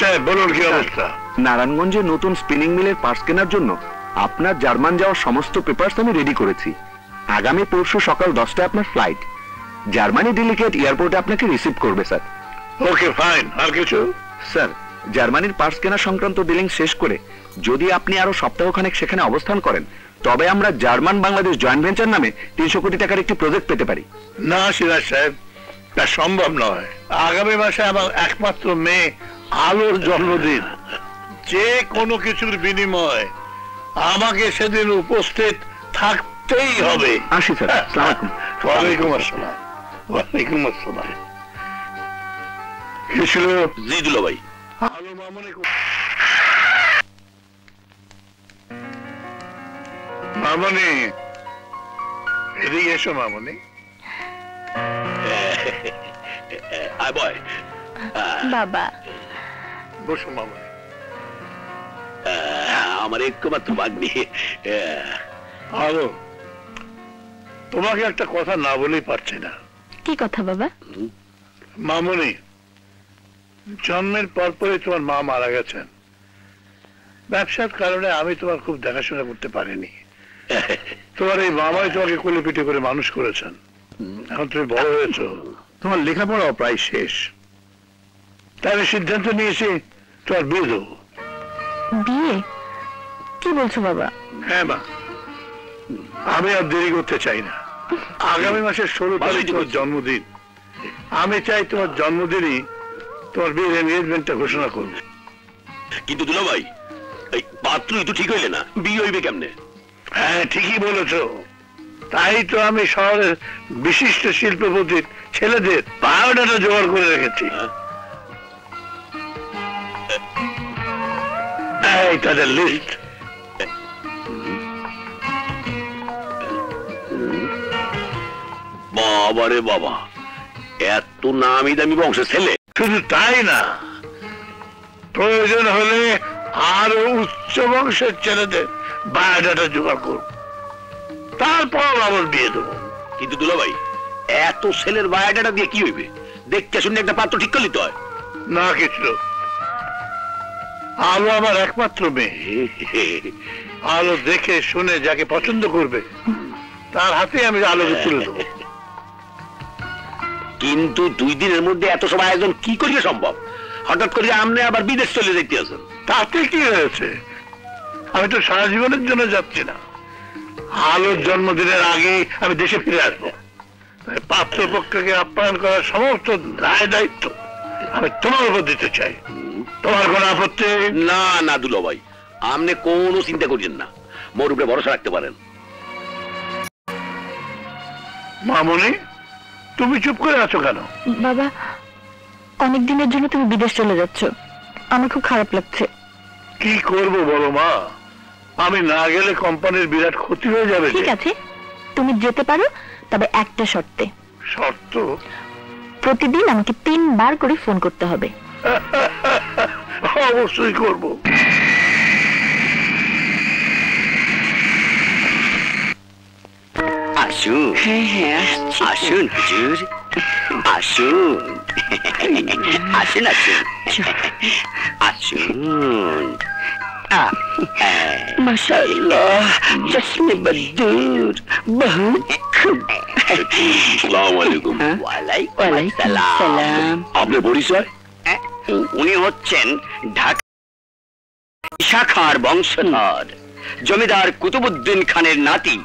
নারায়ণগঞ্জে নতুন স্পিনিং মিলের পার্টস কেনার জন্য আপনার জার্মান যাওয়ার সমস্ত পেপারস আমি রেডি করেছি। আগামী পরশু সকাল 10টায় আপনার ফ্লাইট জার্মানি ডিলিগেট এয়ারপোর্টে আপনাকে রিসিভ করবে স্যার। Okay fine. আর কিছু স্যার? জার্মানির পার্টস কেনা সংক্রান্ত ডিলিং শেষ করে যদি আপনি আরো সপ্তাহখানেক সেখানে অবস্থান করেন তবে আমরা জার্মান বাংলাদেশ জয়েন্ট ভেঞ্চার নামে 300 কোটি টাকার একটি প্রজেক্ট পেতে পারি। না সিরাজ সাহেব, তা সম্ভব নয়। আগামী মাসে আমার একমাত্র মেয়ে আলোর জন্মদিন। যে কোনো কিছুর বিনিময় আমাকে সেদিন উপস্থিত থাকতেই হবে। আসি স্যার, আসসালামু আলাইকুম। ওয়ালাইকুম আসসালাম। ওয়ালাইকুম আসসালাম। কি ছিল জিদুল ভাই? আলো মামুনে মামনি এদিকে এসো। মামনি আয় বয়। বাবা বসো। মামনি আমার একমাত্র ভাগ্নি আলো, তোমাকে একটা কথা না বলেই পারছি না। কি কথা বাবা? মামনি, জন্মের পরপরই তোমার মা মারা গেছেন। ব্যবসার কারণে আমি তোমার খুব দেখাশোনা করতে পারিনি। তোমার এই বাবাই তোমাকে কোলে পিঠে করে মানুষ করেছেন। এখন তুমি বড় হয়েছো, তোমার লেখাপড়াও প্রায় শেষ। তাই আমি সিদ্ধান্ত নিয়েছি তোমার বিয়ে দেব। বিয়ে? কি বলছো বাবা? হ্যাঁ মা, আমি আর দেরি করতে চাই না। আগামী মাসের 16 তারিখ তোমার জন্মদিন। আমি চাই তোমার জন্মদিনই তোমার বিয়ের এনগেজমেন্টটা ঘোষণা করবে। কিন্তু দুলা ভাই, এই পাত্রই তো ঠিক হইলে না, বিয়ে হইবে কেমনে? হ্যাঁ ঠিকই বলেছ। তাই তো আমি শহরের বিশিষ্ট শিল্পপতির ছেলেদের বায়োডাটা জোগাড় করে রেখেছি। তাদের লিস্ট। বাবা রে বাবা, এত নামি দামি বংশের ছেলে। শুধু তাই না, প্রয়োজন হলে আরো উচ্চ বংশের ছেলেদের বায়োডাটা জোগাড় করব, তারপর আবার বিয়ে দেবো। কিন্তু দুলাভাই, এত ছেলের বায়োডাটা দিয়ে কি হইবে? দেখতে শুনে একটা পাত্র ঠিক করে নিতে হয়। না কিছু, আলো আমার একমাত্র মেয়ে। আলো দেখে শুনে যাকে পছন্দ করবে তার হাতে আমি আলোকে তুলে দেবো। কিন্তু 2 দিনের মধ্যে এত সব আয়োজন কি করিয়া সম্ভব? হঠাৎ করে আমনে আবার বিদেশ চলে যেতে আছেন, তাতে কি হয়েছে? আমি তো সারা জীবনের জন্য যাচ্ছি না। আলোর জন্মদিনের আগে আমি দেশে ফিরে আসবো। পাত্রপক্ষকে আপ্যায়ন করার সমস্ত দায় দায়িত্ব আমি তোমার উপর দিতে চাই। তোমার কোনো আপত্তি? না না দুলা ভাই, আপনি কোনো চিন্তা করেন না, মোর উপরে ভরসা রাখতে পারেন। মামনি তুমি চুপ করে আছো কেন? বাবা, অনেক দিনের জন্য তুমি বিদেশ চলে যাচ্ছ, আমার খুব খারাপ লাগছে। কি করবো বলো মা, আমি না গেলে কোম্পানির বিরাট ক্ষতি হয়ে যাবে। ঠিক আছে, তুমি যেতে পারো, তবে একটা শর্তে। শর্ত? প্রতিদিন আমাকে 3 বার করে ফোন করতে হবে। অবশ্যই করব। আসুন। হ্যাঁ হ্যাঁ আসুন হুজুর, আসুন আসুন আসুন আসুন। মাশাআল্লাহ, চশমে বদুর বহুত খুব। আসসালামু আলাইকুম। ওয়ালাইকুম আসসালাম। আপনি পরিচয়? উনি হচ্ছেন ঢাকা শাখার বংশধর জমিদার কুতুবউদ্দিন খানের নাতি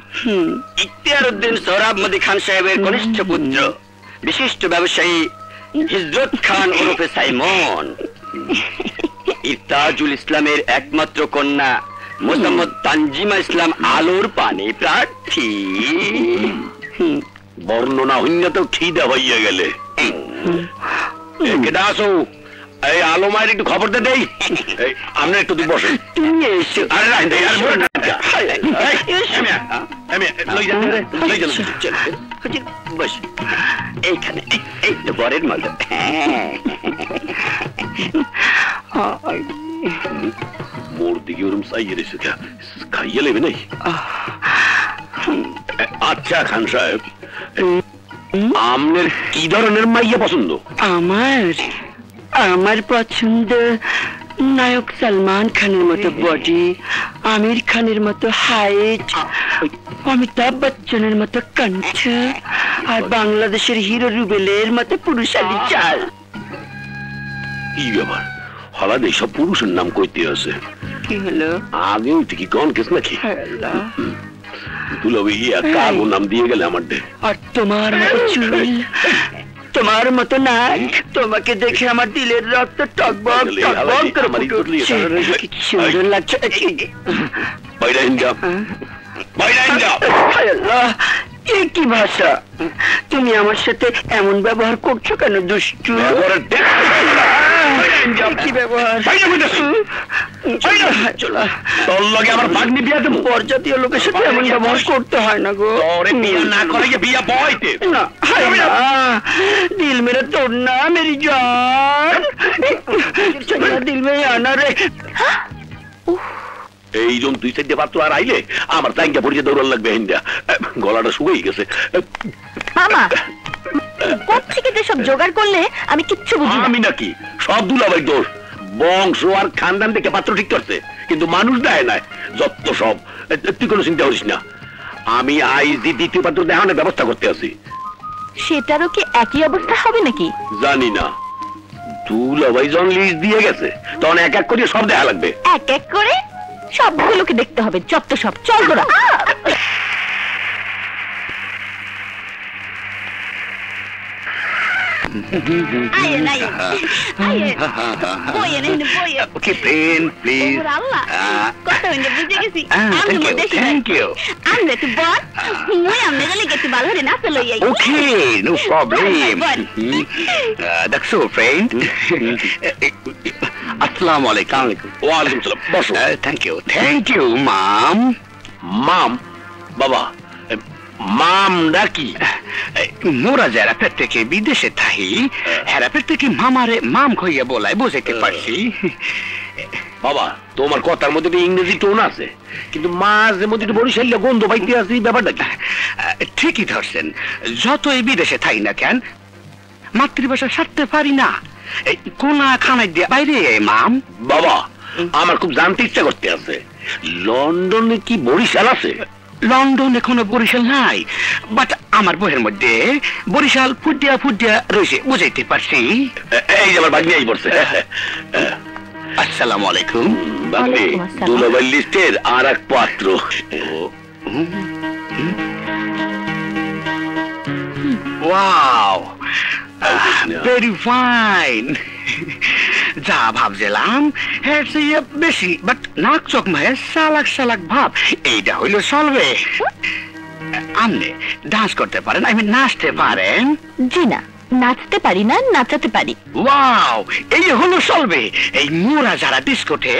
ইখতিয়ারউদ্দিন সোহরাবর্দী খান সাহেবের কনিষ্ঠ পুত্র, বিশিষ্ট ব্যবসায়ী হিজরত খান ওরফে সাইমন, ইত্তাজুল ইসলামের একমাত্র কন্যা মোহাম্মদ তানজিমা ইসলাম আলোর পানি প্রার্থী। বর্ণনা হইন্যত খিদা হইয়া গেলে। কেডা আসো? এই আলো মায়ের একটু খবর দে দেই। আমরা একটু দুই বসে। তুমি এসো। আরে না দেই, আর বল না। লই যা লই যা। চল কিছু বস এইখানে, এই তো বরের মতো। মোর দিকে ওরম সাইয়ের এসে খাইয়ে লেবে নাই। আচ্ছা খান সাহেব, আমনের কি ধরনের মাইয়া পছন্দ? আমার আমার পছন্দ নায়ক সালমান খানের মতো বডি, আমির খানের মতো হাইট, অমিতাভ বচ্চনের মতো কণ্ঠ আর বাংলাদেশের হিরো রুবেলের মতো পুরুষালী চাল। কি ব্যাপার হলাদ, এইসব পুরুষের নাম কইতে আছে? কি হলো আগে উঠে কি কোন কেস নাকি? তুলো ইয়া কাগো নাম দিয়ে গেলে আমার দে। আর তোমার মতো চুল, তোমার মতো নাক, তোমাকে দেখে আমার দিলের রক্ত টকবক টকবক করে ফুটছে। কি সুন্দর লাগছে। বাইরে যাও, বাইরে যাও। আল্লাহ, এ কি ভাষা! তুমি আমার সাথে এমন ব্যবহার করছো কেন দুষ্টু? दिल मेरा तोड़ना मेरी जान, चला दिल में आना रे। दुई साइड बात तो आईले तांगा पड़े दौड़ लगे हिंदा गलाटा शुकाई गेছে। সবগুলোকে দেখতে হবে। যত সব চল তোরা। বাবা মাম ডাকি মোরা যারা প্রত্যেকে বিদেশে থাকি হেরা প্রত্যেকে মামারে মাম কইয়া বলায়, বুঝাইতে পারছি। বাবা তোমার কথার মধ্যে ইংরেজি টোন আছে, কিন্তু মাঝে মধ্যে বরিশালের গন্ধ পাইতে আসি। ব্যাপারটা ঠিকই ধরছেন, যতই বিদেশে থাকি না কেন মাতৃভাষা ছাড়তে পারি না। এই কোনা খানায় দিয়ে বাইরে মাম। বাবা আমার খুব জানতে ইচ্ছা করতে আছে, লন্ডনে কি বরিশাল আছে? লন্ডন এখনো বরিশাল নাই, বাট আমার বইয়ের মধ্যে বরিশাল ফুটিয়া ফুটিয়া রয়েছে, বুঝাইতে পারছি। এই যে আমার ভাগ্নি আই পড়ছে। আসসালামু আলাইকুম। ভাগ্নি দুলাভাই লিস্টের আরেক পাত্র। Wow, very fine. যা ভাবছিলাম এর চেয়ে বেশি, বাট নাক চোখ মায়ে সালাক সালাক ভাব, এইটা হইল চলবে। আপনি ডান্স করতে পারেন? আমি নাচতে পারেন? জি না, নাচতে পারি না, নাচাতে পারি। ওয়াও, এই হলো চলবে। এই মোরা যারা ডিস্কোটে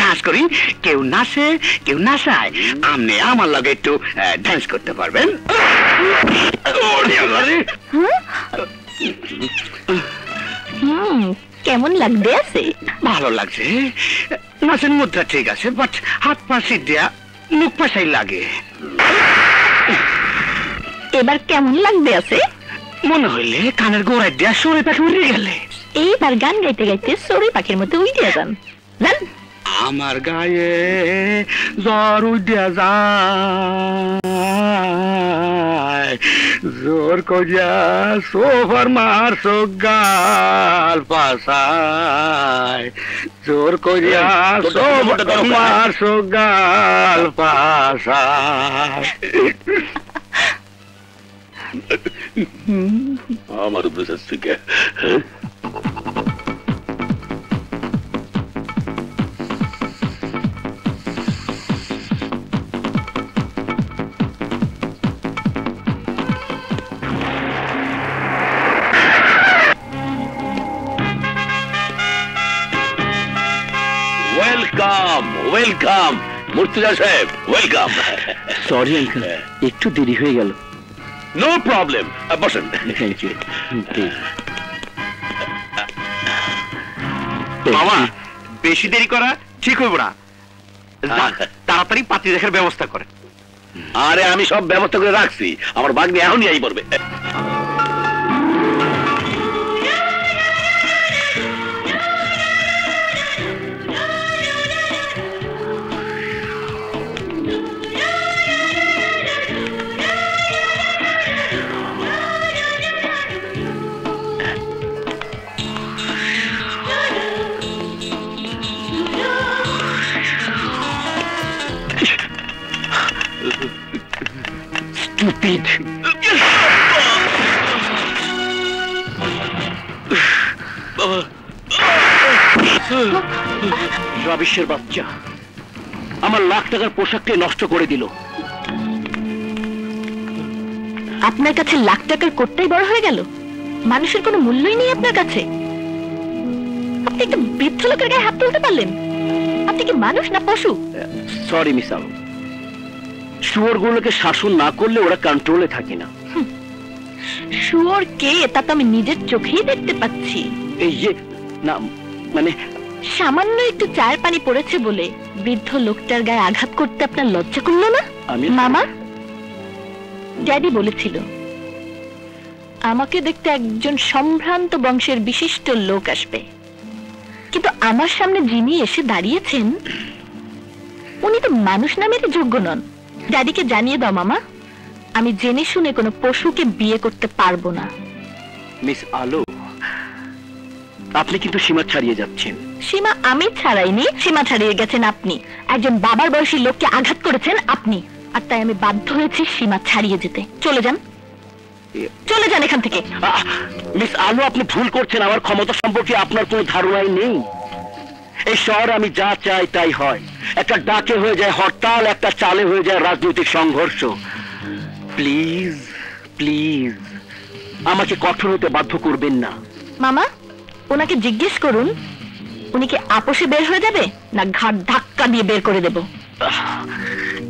ডান্স করি, কেউ নাচে কেউ নাচায়, আপনি আমার লগে একটু ডান্স করতে পারবেন? কেমন লাগবে? আছে ভালো লাগছে। নাচের মুদ্রা ঠিক আছে, বাট হাত পাশে দেয়া মুখ পাশাই লাগে। এবার কেমন লাগবে? আছে মনে হইলে কানের গোড়ায় দেয়া সরে পাখি উড়ে গেলে। এইবার গান গাইতে গাইতে সরে পাখির মতো উড়িয়ে যান। আমার গায়ে জ্বর উড়িয়া যায়, জোর করিয়া সোফার মার চোখ গাল পাশায়, জোর করিয়া সোফার মার চোখ গাল পাশায়। আমার উপরে ওয়েলকাম মুর্তুজা সাহেব, ওয়েলকাম। সরি আঙ্কেল, একটু দেরি হয়ে গেল। নো প্রবলেম, বসেন। Thank you. মামা বেশি দেরি করা ঠিক হইব না, তাড়াতাড়ি পাত্রী দেখার ব্যবস্থা করেন। আরে আমি সব ব্যবস্থা করে রাখছি, আমার ভাগ্নি এখনই আই পড়বে। stupid. রাবিশের বাচ্চা আমার লাখ টাকার পোশাকটি নষ্ট করে দিল। আপনার কাছে লাখ টাকার কোটটাই বড় হয়ে গেল? মানুষের কোনো মূল্যই নেই আপনার কাছে। আপনি একটা বৃদ্ধ লোকের গায়ে হাত তুলতে পারলেন? আপনি কি মানুষ না পশু? সরি মিস আলম, শুয়োরগুলোকে শাসন না করলে ওরা কন্ট্রোলে থাকে না। শুয়োর কে তা তো আমি নিজের চোখেই দেখতে পাচ্ছি। এই যে না মানে সামান্য একটু চায়ের পানি পড়েছে বলে বৃদ্ধ লোকটার গায়ে আঘাত করতে আপনার লজ্জা করলো না? মামা, ড্যাডি বলেছিল আমাকে দেখতে একজন সম্ভ্রান্ত বংশের বিশিষ্ট লোক আসবে, কিন্তু আমার সামনে যিনি এসে দাঁড়িয়েছেন উনি তো মানুষ নামের যোগ্য নন। ড্যাডিকে জানিয়ে দাও মামা, আমি জেনে শুনে কোনো পশুকে বিয়ে করতে পারবো না। মিস আলো, আপনি কিন্তু সীমা ছাড়িয়ে যাচ্ছেন। সীমা আমি ছাড়াইনি, সীমা ছাড়িয়ে গেছেন আপনি। একজন বাবার বয়সী লোককে আঘাত করেছেন আপনি, আর তাই আমি বাধ্য হয়েছি সীমা ছাড়িয়ে যেতে। চলে যান, চলে যান এখান থেকে। মিস আলো, আপনি ভুল করছেন। আমার ক্ষমতা সম্পর্কে আপনার কোনো ধারণাই নেই। এই শহরে আমি যা চাই তাই হয়। একটা ডাকে হয়ে যায় হরতাল, একটা চালে হয়ে যায় রাজনৈতিক সংঘর্ষ। প্লিজ প্লিজ আমাকে কঠোর হতে বাধ্য করবেন না। মামা, ওনাকে জিজ্ঞেস করুন উনি কি আপোষে বের হয়ে যাবে না ঘাট ধাক্কা দিয়ে বের করে দেব।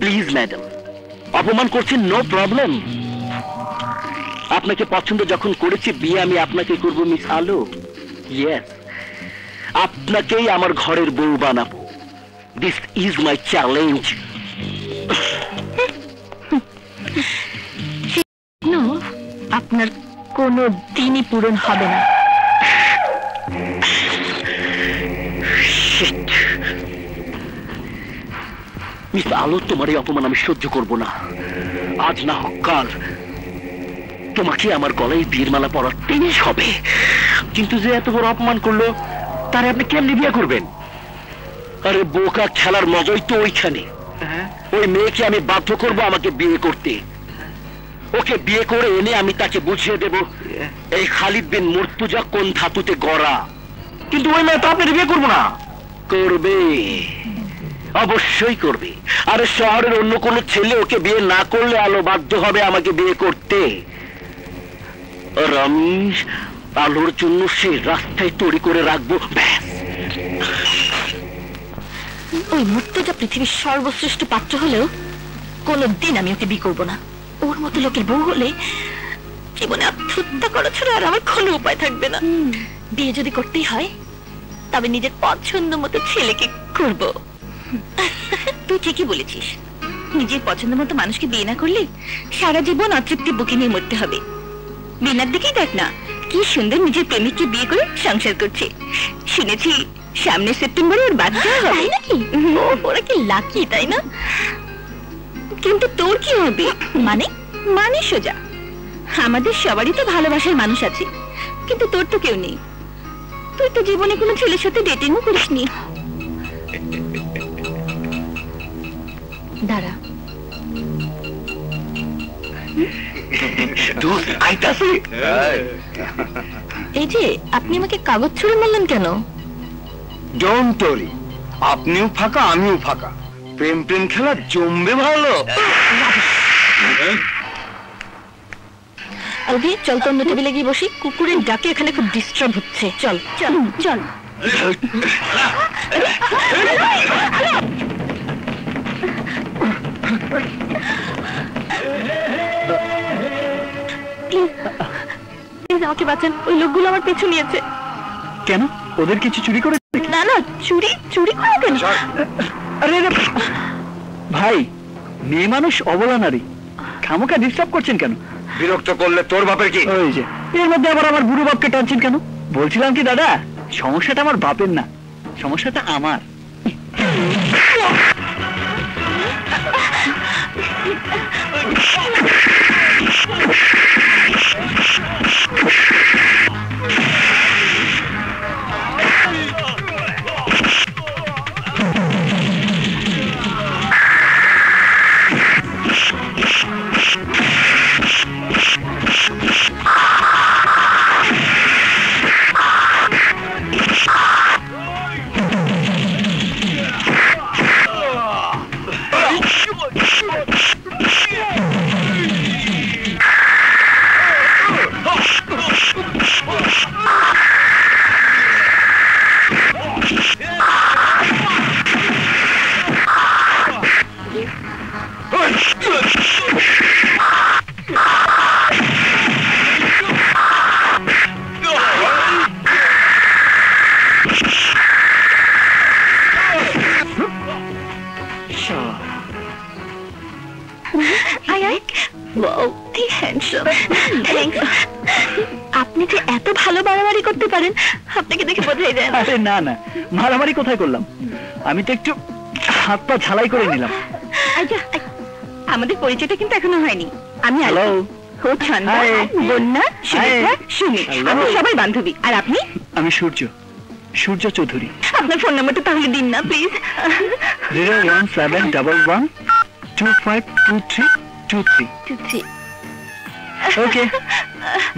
প্লিজ ম্যাডাম, অপমান করছেন, নো প্রবলেম। আপনাকে পছন্দ যখন করেছি, বিয়ে আমি আপনাকে করব মিস আলো। ইয়েস, আপনাকেই আমার ঘরের বউ বানাবো। This is my challenge. আপনার কোনো দিনই পূরণ হবে না। মিস আলো, তোমার এই অপমান আমি সহ্য করব না। আজ না হোক কাল তোমাকে আমার গলায় বিয়ের মালা পরাতেই হবে। কিন্তু যে এত বড় অপমান করলো তারে আপনি কেমনে বিয়ে করবেন? আরে বোকা, খেলার মজাই তো ওইখানে। ওই মেয়েকে আমি বাধ্য করব আমাকে বিয়ে করতে। ওকে বিয়ে করে এনে আমি তাকে বুঝিয়ে দেব এই খালিদ বিন মুর্তুজা কোন ধাতুতে গড়া। কিন্তু ওই মেয়ে তো আপনার বিয়ে করবো না। করবে, অবশ্যই করবে। আরে শহরের অন্য কোনো ছেলে ওকে বিয়ে না করলে আলো বাধ্য হবে আমাকে বিয়ে করতে। আর আমি আলোর জন্য সেই রাস্তায় তৈরি করে রাখবো। ওই মুর্তুজা পৃথিবীর সর্বশ্রেষ্ঠ পাত্র হলেও কোনোদিন আমি ওকে বিয়ে করব না। ওর মতো লোকের বউ হলে জীবনে আত্মহত্যা করা ছাড়া আর আমার কোনো উপায় থাকবে না। বিয়ে যদি করতেই হয় তবে নিজের পছন্দ মতো ছেলেকে করব। তুই ঠিকই বলেছিস, নিজের পছন্দ মতো মানুষকে বিয়ে না করলে সারা জীবন অতৃপ্তি বুকে নিয়ে মরতে হবে। বিনার দিকেই দেখ না, কি সুন্দর নিজের প্রেমিককে বিয়ে করে সংসার করছে। শুনেছি সামনে সেপ্টেম্বরে ওর বাচ্চা হবে। নাকি ওরা কি লাকি, তাই না? কিন্তু তোর কি হবে? মানে মানে সোজা, আমাদের সবারই তো ভালোবাসার মানুষ আছে, কিন্তু তোর তো কেউ নেই। তুই তো জীবনে কোনো ছেলের সাথে ডেটিংও করিসনি। দাঁড়া, এই যে আপনি আমাকে কাগজ ছুঁড়ে মারলেন কেন? ডোন্ট ওরি, আপনিও ফাঁকা আমিও ফাঁকা, প্রেম প্রেম খেলা জমবে ভালো। আবি চল তো অন্য টেবিলে গিয়ে বসি, কুকুরের ডাকে এখানে খুব ডিস্টার্ব হচ্ছে। চল চল চল। আমাকে বাঁচান, ওই লোকগুলো আমার পিছু নিয়েছে। কেন? ওদের কিছু চুরি করে? না না, চুরি চুরি করে কেন? আরে ভাই, মেয়ে মানুষ, অবলা নারী, খামোকা ডিস্টার্ব করছেন কেন? বিরক্ত করলে তোর বাপের কি? ওই যে এর মধ্যে আবার আমার বুড়ো বাপকে টানছেন কেন? বলছিলাম কি দাদা, সমস্যাটা আমার বাপের না, সমস্যাটা আমার। আপনি যে এত ভালো মারামারি করতে পারেন আপনাকে দেখে বোঝাই যায়। আরে না না, মারামারি কোথায় করলাম, আমি তো একটু হাত পা ঝালাই করে নিলাম। আচ্ছা আমাদের পরিচয়টা কিন্তু এখনো হয়নি। আমি হ্যালো বন্যা সুমি, আমরা সবাই বান্ধবী। আর আপনি? আমি সূর্য, সূর্য চৌধুরী। আপনার ফোন নাম্বারটা তাহলে দিন না please. 017112523233। Okay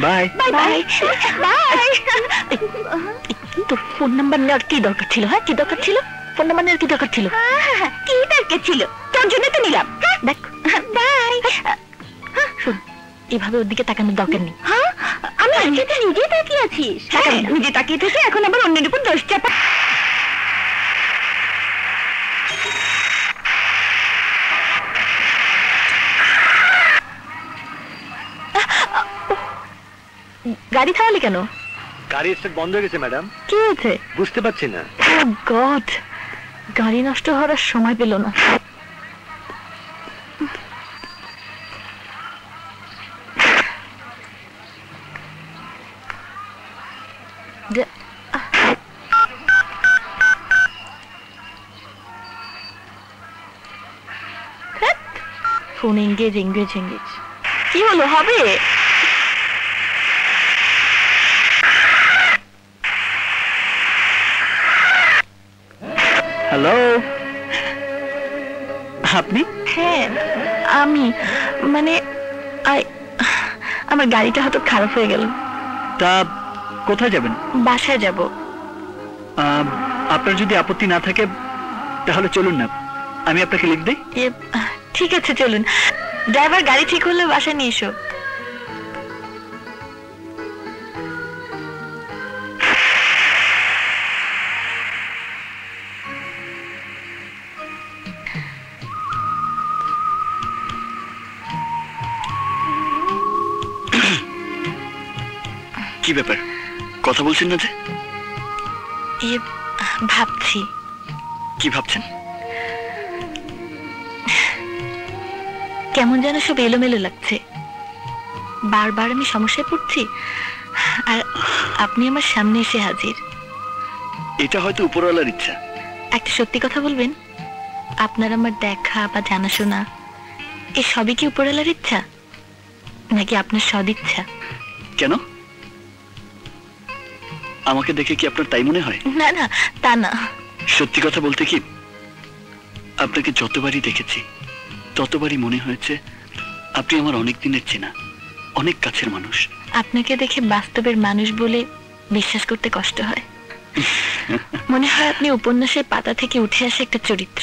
bye bye bye. তোর ফোন নাম্বার নেওয়ার কি দরকার ছিল? হ্যাঁ, কি দরকার ছিল? ফোন নাম্বার নেওয়ার কি দরকার ছিল? কি দরকার ছিল, তোর জন্য তো নিলাম। দেখ বাই। শোন, এভাবে ওর দিকে তাকানোর দরকার নেই। হ্যাঁ আমি নিজে তাকিয়ে আছিস। হ্যাঁ নিজে তাকিয়ে থেকে এখন আবার অন্যের উপর দোষ চাপা। গাড়ি থামালে কেন? গাড়ি স্টার্ট বন্ধ হয়ে গেছে ম্যাডাম। কি হয়েছে বুঝতে পারছি না। ও গড, গাড়ি নষ্ট হওয়ার সময় পেল না। Phone engage engage engage. কি হলো? হবে হ্যালো আপনি? হ্যাঁ আমি, মানে আমার গাড়িটা হয়তো খারাপ হয়ে গেল। তা কোথায় যাবেন? বাসায় যাব। আপনার যদি আপত্তি না থাকে তাহলে চলুন না, আমি আপনাকে লিখ দিই। ঠিক আছে চলুন। ড্রাইভার গাড়ি ঠিক হলে বাসায় নিয়ে এসো। কি ব্যাপার, কথা বলছেন না যে? ভাবছি। কি ভাবছেন? কেমন যেন সব এলোমেলো লাগছে, বারবার আমি সমস্যায় পড়ছি আর আপনি আমার সামনে এসে হাজির। এটা হয়তো উপরওয়ালার ইচ্ছা। একটা সত্যি কথা বলবেন, আপনার আমার দেখা বা জানাশোনা এসবই কি উপরওয়ালার ইচ্ছা নাকি আপনার সদিচ্ছা? কেন, আমাকে দেখে কি আপনার তাই মনে হয়? না না তা না। সত্যি কথা বলতে কি, আপনাকে যতবারই দেখেছি ততবারই মনে হয়েছে আপনি আমার অনেক দিনের চেনা, অনেক কাছের মানুষ। আপনাকে দেখে বাস্তবের মানুষ বলে বিশ্বাস করতে কষ্ট হয়। মনে হয় আপনি উপন্যাসের পাতা থেকে উঠে আসা একটা চরিত্র।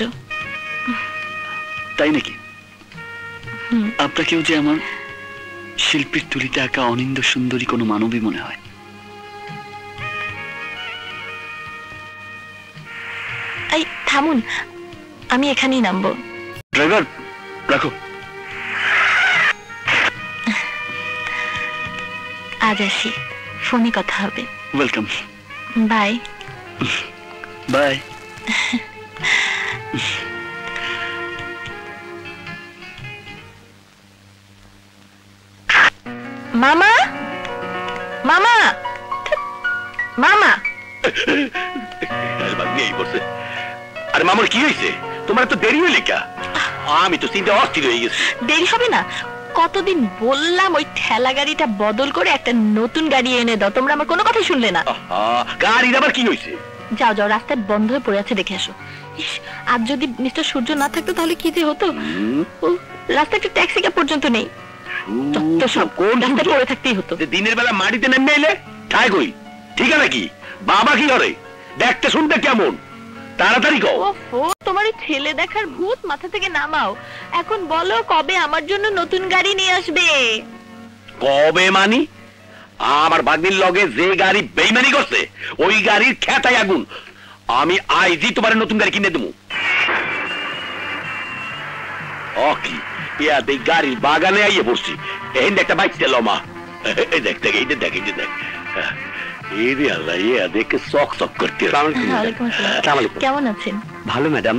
তাই নাকি? আপনাকেও যে আমার শিল্পীর তুলিতে আঁকা অনিন্দ সুন্দরী কোনো মানবী মনে হয়। থামুন, আমি এখানেই নামবো। ড্রাইভার রাখো। আজ আসি, ফোনে কথা হবে। Welcome, bye bye. মামা মামা মামা। আরে মামার কি হয়েছে তোমার? তো দেরি হইলে কা? আমি তো চিন্তা অস্থির হয়ে গেছি। দেরি হবে না, কতদিন বললাম ওই ঠেলা গাড়িটা বদল করে একটা নতুন গাড়ি এনে দাও, তোমরা আমার কোনো কথা শুনলে না। গাড়ির আবার কি হয়েছে? যাও যাও, রাস্তায় বন্ধ হয়ে পড়ে আছে, দেখে আসো। আর যদি মিস্টার সূর্য না থাকতো তাহলে কি যে হতো। রাস্তায় একটা ট্যাক্সি ক্যাব পর্যন্ত নেই। সব কোন রাস্তায় পড়ে থাকতেই হতো। দিনের বেলা মাটিতে নেমে এলে ঠাই কই ঠিকানা কি, বাবা কি করে, দেখতে শুনতে কেমন? তাড়াতাড়ি কও। ওহ তোমার ছেলে দেখার ভূত মাথা থেকে নামাও। এখন বলো কবে আমার জন্য নতুন গাড়ি নিয়ে আসবে? কবে মানে? আমার ভাগ্নির লগে যে গাড়ি বেইমানি করছে ওই গাড়ির খেতায় আগুন। আমি আইজি তোমার নতুন গাড়ি কিনে দেবো। ওকি ইয়া দেই গাড়ি বাগানে আইয়ে বসছি, এই একটা বাইক তেল মা এই দেখতে গিয়ে দেখ কেমন আছেন? ভালো ম্যাডাম।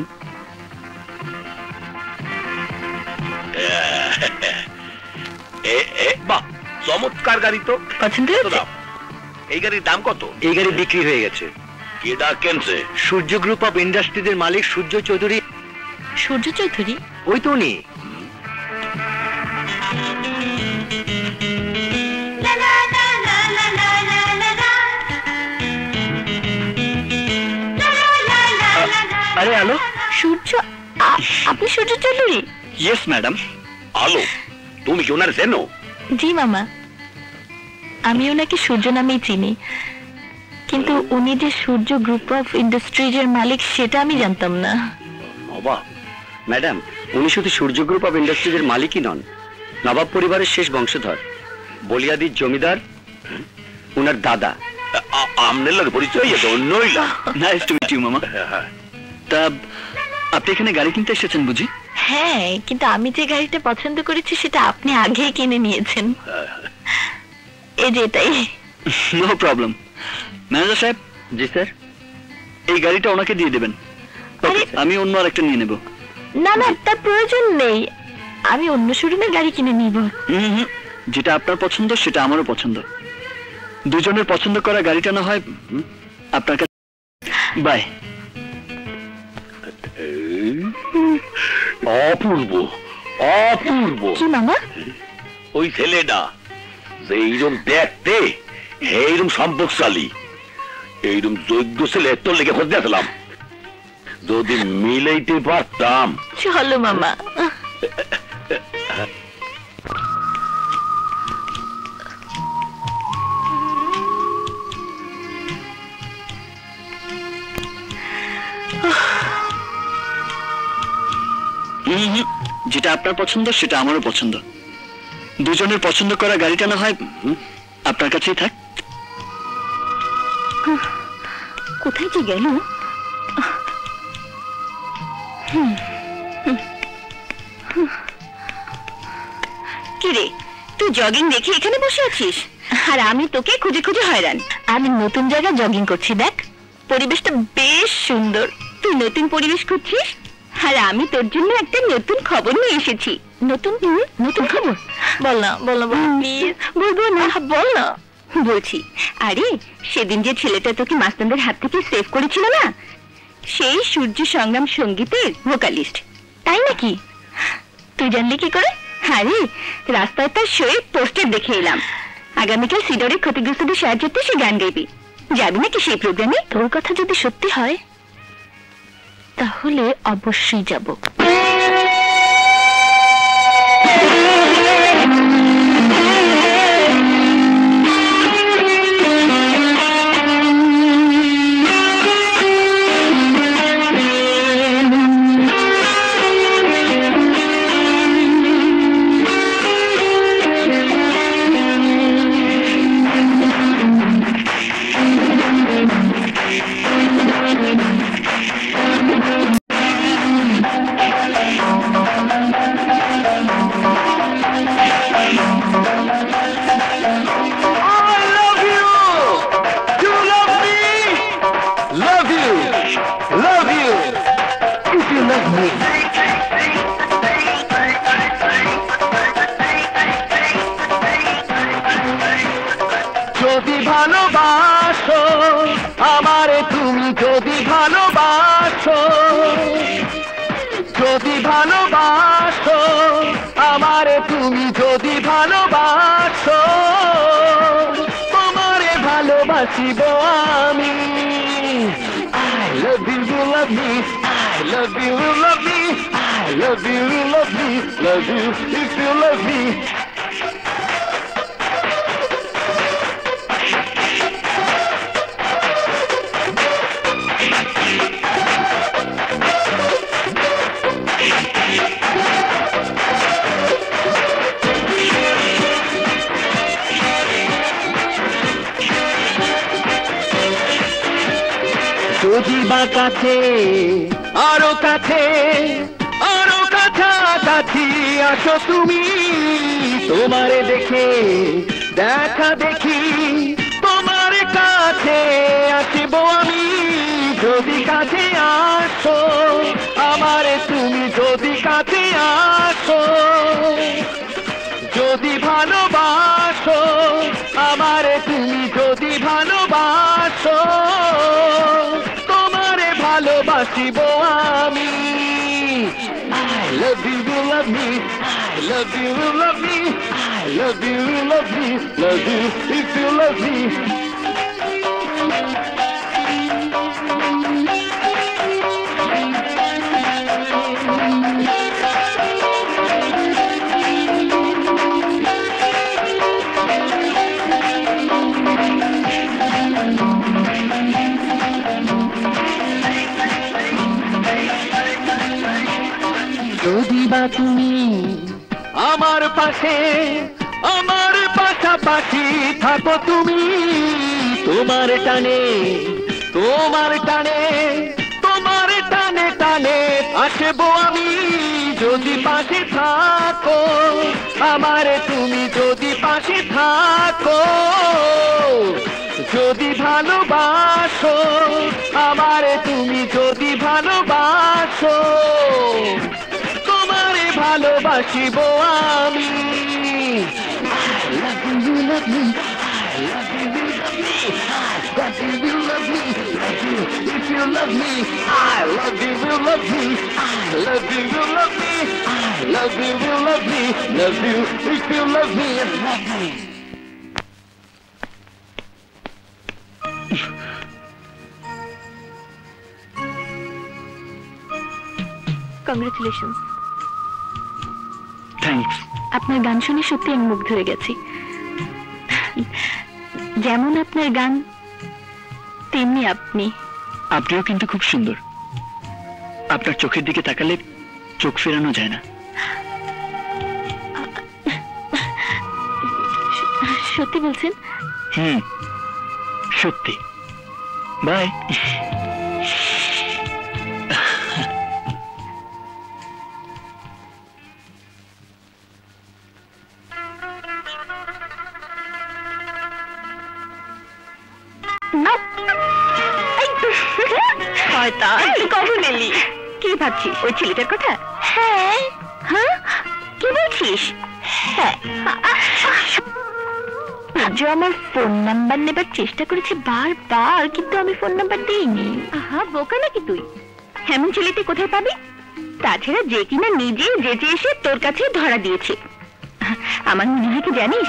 বাহ চমৎকার গাড়ি তো, পছন্দ হয়েছে? এই গাড়ির দাম কত? এই গাড়ি বিক্রি হয়ে গেছে। কেডা কেনছে? সূর্য গ্রুপ অফ ইন্ডাস্ট্রিজের মালিক সূর্য চৌধুরী। সূর্য চৌধুরী ওই তো উনি। আরে আলো, সূর্য আপনি সূর্য চৌধুরী? Yes madam. আলো, তুমি কি ওনার চেনো? জি মামা, আমি ওনাকে সূর্য নামেই চিনি, কিন্তু উনি যে সূর্য গ্রুপ অফ ইন্ডাস্ট্রিজের মালিক সেটা আমি জানতাম না। বাবা ম্যাডাম, উনি শুধু সূর্য গ্রুপ অফ ইন্ডাস্ট্রিজের মালিকই নন, নবাব পরিবারের শেষ বংশধর, বলিয়াদির জমিদার উনার দাদা। আমনের লোক পরিচয় নইলা না। মামা তা আপনি এখানে গাড়ি কিনতে এসেছেন বুঝি? হ্যাঁ, কিন্তু আমি যে গাড়িটা পছন্দ করেছি সেটা আপনি আগেই কিনে নিয়েছেন। এই যেটাই। No problem. ম্যানেজার সাহেব। জি স্যার। এই গাড়িটা ওনাকে দিয়ে দেবেন, আমি অন্য আরেকটা নিয়ে নেব। না না, তার প্রয়োজন নেই, আমি অন্য শোরুমে গাড়ি কিনে নিব। যেটা আপনার পছন্দ সেটা আমারও পছন্দ, দুজনের পছন্দ করা গাড়িটা না হয় আপনার কাছে। বাই। অপূর্ব অপূর্ব। কি মামা? ওই ছেলেটা যে এইরকম দেখতে এইরকম সম্পর্কশালী এইরকম যোগ্য ছেলে তোর লেগে খোঁজ দেখলাম, যদি মিলাইতে পারতাম। চলো মামা। যেটা আপনার পছন্দ সেটা আমারও পছন্দ, দুজনের পছন্দ করা গাড়িটা না হয় আপনার কাছেই থাক। কোথায় কি গেল? কি রে, তুই জগিং দেখে এখানে বসে আছিস আর আমি তোকে খুঁজে খুঁজে হয়রান। আমি নতুন জায়গায় জগিং করছি, দেখ পরিবেশটা বেশ সুন্দর। তুই নতুন পরিবেশ করছিস আর আমি তোর জন্য একটা নতুন খবর নিয়ে এসেছি। নতুন নতুন খবর? বল না বল না প্লিজ। বলবো না, বল না। বলছি, আরে সেদিন যে ছেলেটা তোকে মাস্তানদের হাত থেকে সেভ করেছিল না, সেই সূর্য সংগ্রাম সঙ্গীতের ভোকালিস্ট। তাই নাকি? তুই জানলি কি করে? আরে রাস্তায় তার সই পোস্টার দেখে এলাম, আগামীকাল সিডরের ক্ষতিগ্রস্তদের সাহায্যে সে গান গাইবি। যাবি নাকি সেই প্রোগ্রামে? তোর কথা যদি সত্যি হয় তাহলে অবশ্যই যাব। কাছে আরো কাছে আরো কাছাকাছি আসো তুমি, তোমারে দেখে দেখা দেখি তোমার কাছে আসবো আমি। যদি কাছে আসো আমার তুমি, যদি কাছে আসো, যদি ভালো আমি I love you, you love me I love you, you love me I love you, you love me love you if you love me তুমি আমার পাশে আমার পাশাপাশি থাকো তুমি তোমার টানে টানে আসবো আমি যদি পাশে থাকো আমার তুমি যদি পাশে থাকো যদি ভালোবাসো আমার তুমি যদি ভালোবাসো ভালোবাসিবো আমি I love you, you love me I love you, you love me I love you, you love me love you if you love me I love you, you love me I love you, you love me I love you, you love me love you if you love me I love you Congratulations আপনার গান শুনে সত্যি আমি মুগ্ধ হয়ে গেছি যেমন আপনার গান তেমনি আপনিও কিন্তু খুব সুন্দর আপনার চোখের দিকে তাকালে চোখ ফেরানো যায় না সত্যি বলছেন সত্যি বাই চেষ্টা করেছি বারবার কিন্তু আমি ফোন নাম্বার দিইনি বোকা নাকি তুই এমন ছেলেটি কোথায় পাবি তাছাড়া যে কিনা নিজে যেচে এসে তোর কাছে ধরা দিয়েছে আমার মনে হয় কি জানিস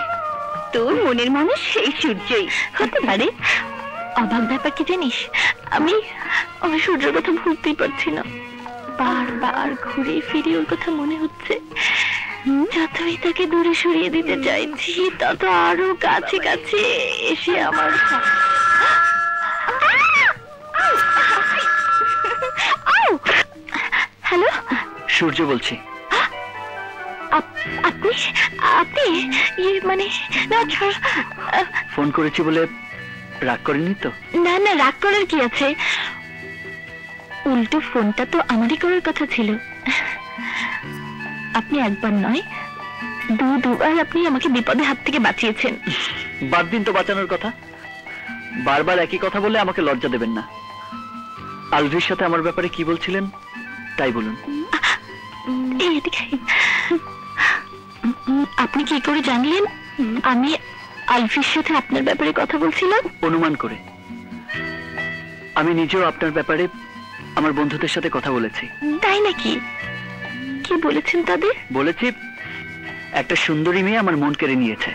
তোর মনের মানুষ সেই সূর্যই হতে পারে অবাক ব্যাপার কি জানিস আমি আমি সূর্যের কথা ভুলতেই পারছি না বারবার ঘুরে ফিরে ওর কথা মনে হচ্ছে যতই তাকে দূরে সরিয়ে দিতে চাইছি তত আরো কাছে কাছে এসে আমার হ্যালো সূর্য বলছি আপনি আপনি মানে না ফোন করেছি বলে রাগ করেননি তো না না রাগ করার কি আছে উল্টো ফোনটা তো আমারই করার কথা ছিল আপনি একবার নয় দুবার আপনি আমাকে বিপদের হাত থেকে বাঁচিয়েছেন বাদ দিন তো বাঁচানোর কথা বারবার একই কথা বলে আমাকে লজ্জা দেবেন না আলভির সাথে আমার ব্যাপারে কি বলছিলেন তাই বলুন আপনি কি করে জানলেন আমি আলভির সাথে আপনার ব্যাপারে কথা বলছিলাম অনুমান করে আমি নিজেও আপনার ব্যাপারে আমার বন্ধুদের সাথে কথা বলেছি তাই নাকি কি বলেছেন তাদের বলেছি একটা সুন্দরী মেয়ে আমার মন কেড়ে নিয়েছে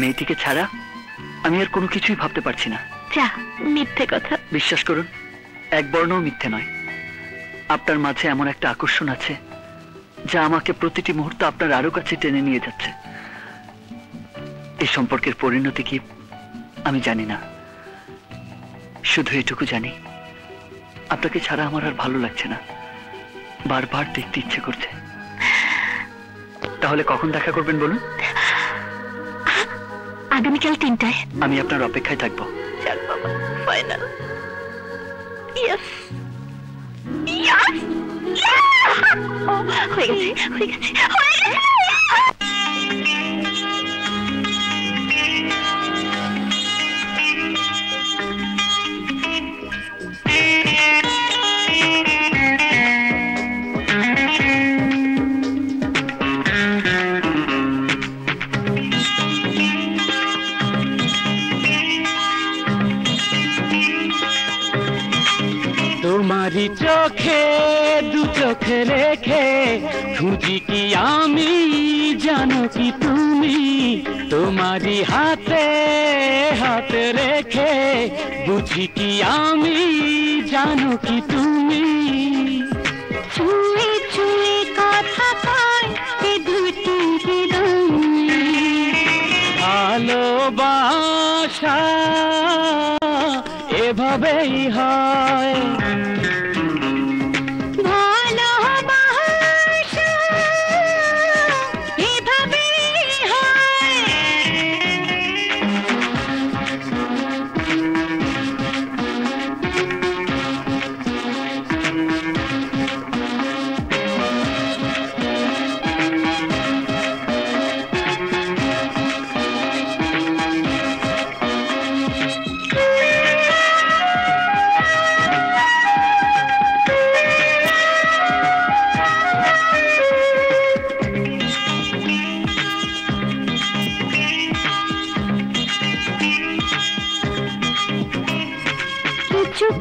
মেয়েটিকে ছাড়া আমি আর কোনো কিছুই ভাবতে পারছি না যা মিথ্যে কথা বিশ্বাস করুন এক বর্ণও মিথ্যে নয় আপনার মাঝে এমন একটা আকর্ষণ আছে যা আমাকে প্রতিটি মুহূর্ত আপনার আরো কাছে টেনে নিয়ে যাচ্ছে এই সম্পর্কের পরিণতি কি আমি জানি না শুধু এটুকু জানি আপনাকে ছাড়া আমার আর ভালো লাগছে না বারবার দেখতে ইচ্ছে করছে তাহলে কখন দেখা করবেন বলুন আগামীকাল ৩টায় আমি আপনার অপেক্ষায় থাকবো ফাইনাল ইয়েস ইয়েস চোখে দু চোখ রেখে খুঁজি কি আমি জানো কি তুমি, তোমারি হাতে হাত রেখে বুঝি কি আমি জানো কি তুমি। ছুঁয়ে ছুঁয়ে কথা কয় এ দুটি হৃদয়, ভালোবাসা এভাবেই হয়।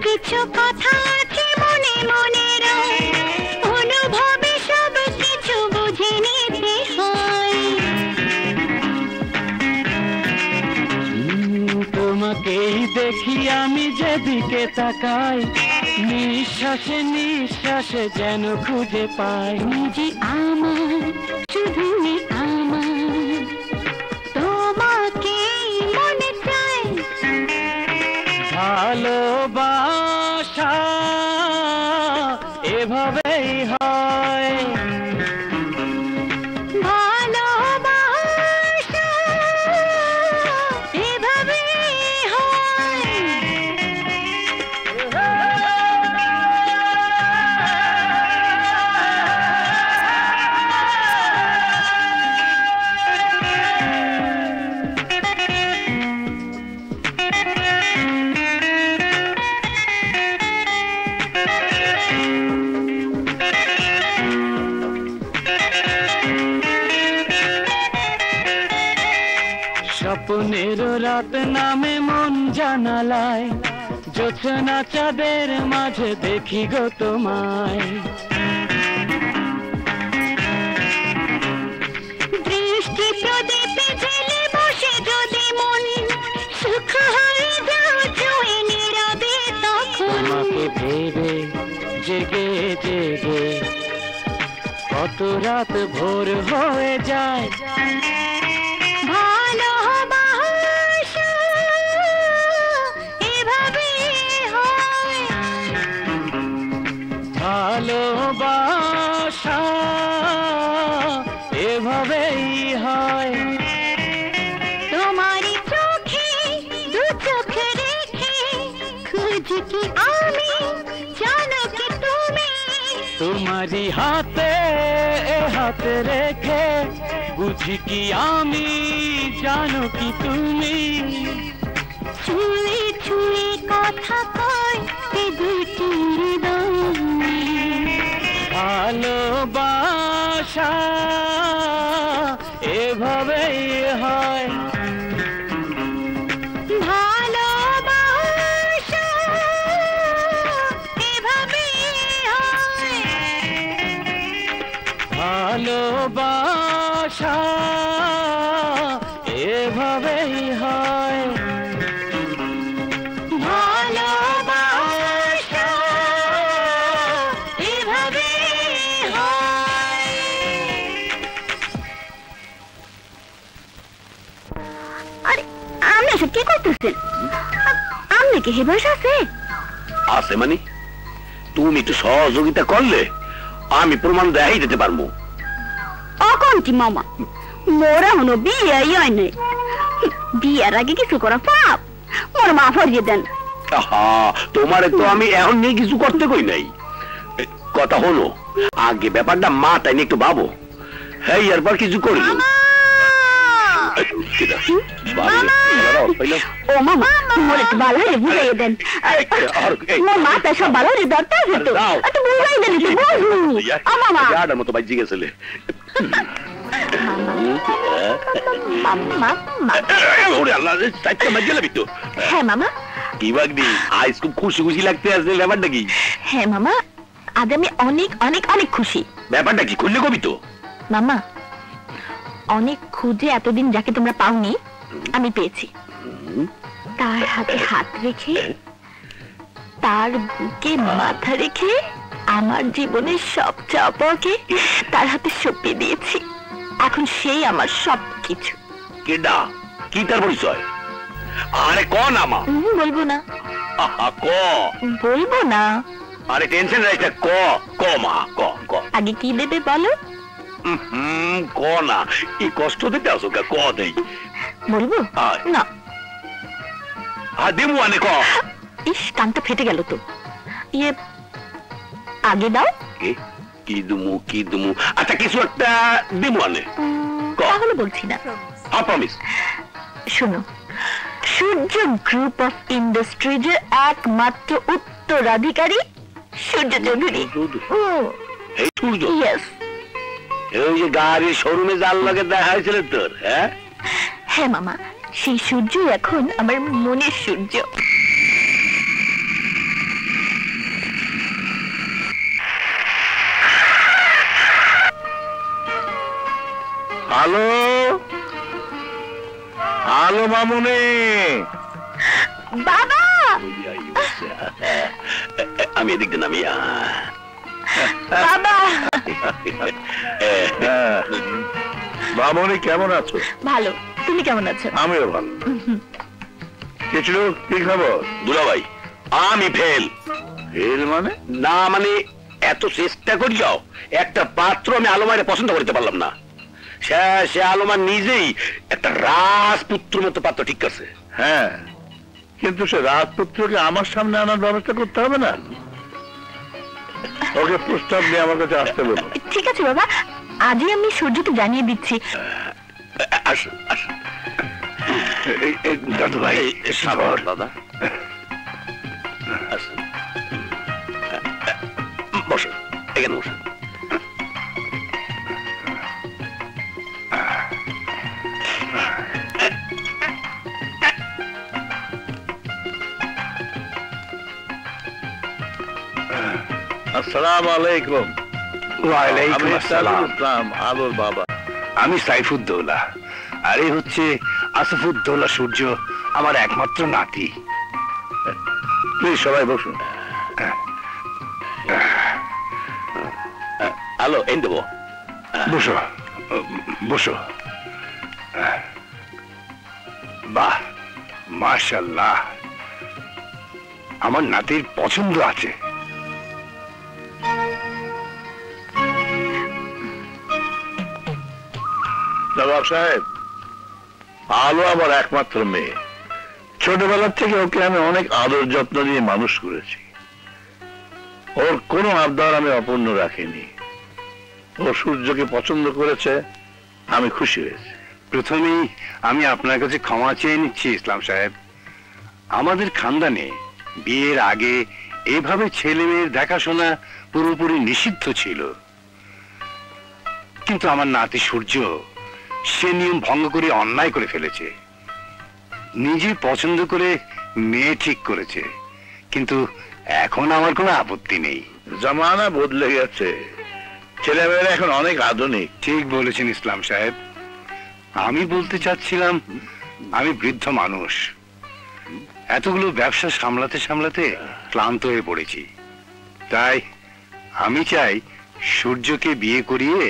কিছু কথা আছে মনে মনে রয়, অনুভবে সব কিছু বুঝে নিতে হয়। তোমাকেই দেখি আমি যেদিকে তাকাই, নিঃশ্বাসে নিঃশ্বাসে যেন খুঁজে পাই যে আমার শুধু আমার তোমাকে মনে চাই। ভালো রাত নামে মন জানালায়, জোছনা চাঁদের মাঝে দেখি গো তোমায়। দৃষ্টি প্রদীপে জেলে বসে যদি মন সুখ হয়ে যাও ছুঁয়ে নীরবে, তখন আমাকে ভেবে জেগে জেগে কত রাত ভোর হয়ে যায়। ভালোবাসা এভাবেই হয়, তোমার চোখে দু চোখ রেখে খুঁজি কি আমি জানো কি তুমি, তোমারি হাতে হাত রেখে বুঝি কি আমি জানো কি তুমি। ছুঁয়ে ছুঁয়ে কথা কয় এ দুটি হৃদয়, ভালোবাসা এভাবেই হয়। ভালোবাসা এভাবেই হয়, ভালোবাসা এভাবেই হয়। কথা হলো আগে ব্যাপারটা মাথায় নিয়ে একটু ভাবো, হ্যাঁ এরপর কিছু করি। आज खूब खुशी खुशी लगते हैं ব্যাপারটা কি? হ্যাঁ মামা আজ আমি অনেক অনেক অনেক খুশি। ব্যাপারটা কি খুললে কবি তো মামা? অনেক খুঁজে এতদিন যাকে তোমরা পাওনি আমি পেয়েছি। তার হাতে হাত রেখে তার বুকে মাথা রেখে আমার জীবনের সব চাওয়াকে তার হাতে সঁপে দিয়েছি। এখন সেই আমার সবকিছু। কেডা কি তার পরিচয়? আরে কোন আমা? বলবো না। আহা কো বলবো না। আরে টেনশন রাইখা কো কো মা কো কো। আগে কি দেবে বলো? কো না এই কষ্ট দিতে আসো কা কো দেই। বলবো না। আদিমু আনে কো। ইস কানটা ফেটে গেল তো। ইয়ে আগে দাও। কি দুমু কি দুমু? আচ্ছা কিছু একটা দিমু আনে। তাহলে বলছি না। হ্যাঁ প্রমিস। শুনো সূর্য গ্রুপ অফ ইন্ডাস্ট্রিজের একমাত্র উত্তরাধিকারী সূর্য চৌধুরী। এই সূর্য? ইয়েস। এই যে গাড়ি শোরুমে যার লগে দেখা হয়েছিল তোর? হ্যাঁ হ্যাঁ মামা সেই সূর্য এখন আমার মনের সূর্য। হ্যালো হ্যালো মামুনি। বাবা আমি এদিক দিয়ে নামিয়া। বাবা মামুনি কেমন আছো? ভালো। তুমি কেমন আছো? আমিও ভালো। কিছু কি খবর দুলা ভাই? আমি ফেল। ফেল মানে? না মানে এত চেষ্টা করি যাও একটা পাত্র আমি আলমারে পছন্দ করতে পারলাম না। সে আলমা নিজেই একটা রাজপুত্রের মতো পাত্র ঠিক আছে। হ্যাঁ কিন্তু সে রাজপুত্রকে আমার সামনে আনার ব্যবস্থা করতে হবে না? ওকে প্রস্তাব দিয়ে আমার কাছে আসতে বলো। ঠিক আছে বাবা আজই আমি সূর্যকে জানিয়ে দিচ্ছি। আসুন আসুন দাদু ভাই সাগর দাদা আসুন বসুন এখানে বসুন। আমি সাইফুদ্দৌলা আর এই হচ্ছে আসফুদ্দৌলা সূর্য আমার একমাত্র নাতি। প্লিজ সবাই বসুন। আলো এনে দেবো। বসো বসো। বাহ মাশাআল্লাহ আমার নাতির পছন্দ আছে। নবাব সাহেব আলো আমার একমাত্র মেয়ে। ছোটবেলার থেকে ওকে আমি অনেক আদর যত্ন দিয়ে মানুষ করেছি। ওর কোনো আবদার আমি অপূর্ণ রাখিনি। ও সূর্যকে পছন্দ করেছে আমি খুশি হয়েছি। প্রথমেই আমি আপনার কাছে ক্ষমা চেয়ে নিচ্ছি ইসলাম সাহেব। আমাদের খানদানে বিয়ের আগে এভাবে ছেলে মেয়ের দেখাশোনা পুরোপুরি নিষিদ্ধ ছিল। কিন্তু আমার নাতি সূর্য সে নিয়ম ভঙ্গ করে অন্যায় করে ফেলেছে। নিজে পছন্দ করে মেয়ে ঠিক করেছে কিন্তু এখন আমার কোনো আপত্তি নেই। জামানা বদলে গেছে ছেলেমেয়েরা এখন অনেক আধুনিক। ঠিক বলেছেন ইসলাম সাহেব। আমি বলতে চাচ্ছিলাম আমি বৃদ্ধ মানুষ এতগুলো ব্যবসা সামলাতে সামলাতে ক্লান্ত হয়ে পড়েছি। তাই আমি চাই সূর্যকে বিয়ে করিয়ে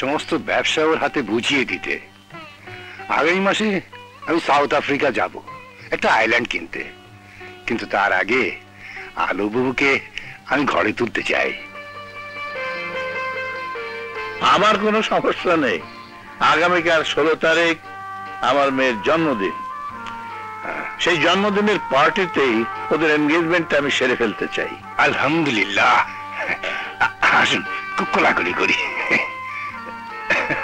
সমস্ত ব্যবসা ওর হাতে বুঝিয়ে দিতে। আগামী মাসে আমি সাউথ আফ্রিকা যাব একটা আইল্যান্ড কিনতে। কিন্তু তার আগে আলু বাবুকে আমি ঘরে তুলতে চাই। আমার কোনো সমস্যা নেই। আগামীকাল 16 তারিখ আমার মেয়ের জন্মদিন। সেই জন্মদিনের পার্টিতেই ওদের এনগেজমেন্টটা আমি সেরে ফেলতে চাই। আলহামদুলিল্লাহ। আসুন খুব কোলাকুলি করি। কি তুমি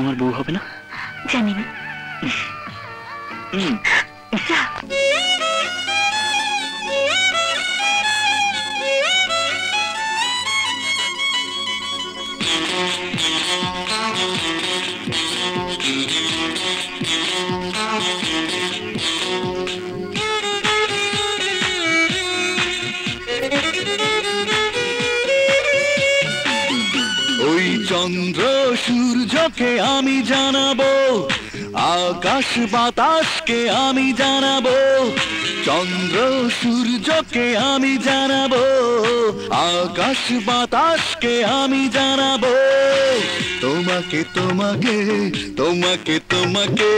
আমার বউ হবে না? জানি না। চন্দ্র সূর্যকে আমি জানাবো, আকাশ বাতাসকে আমি জানাবো, তোমাকে তোমাকে তোমাকে তোমাকে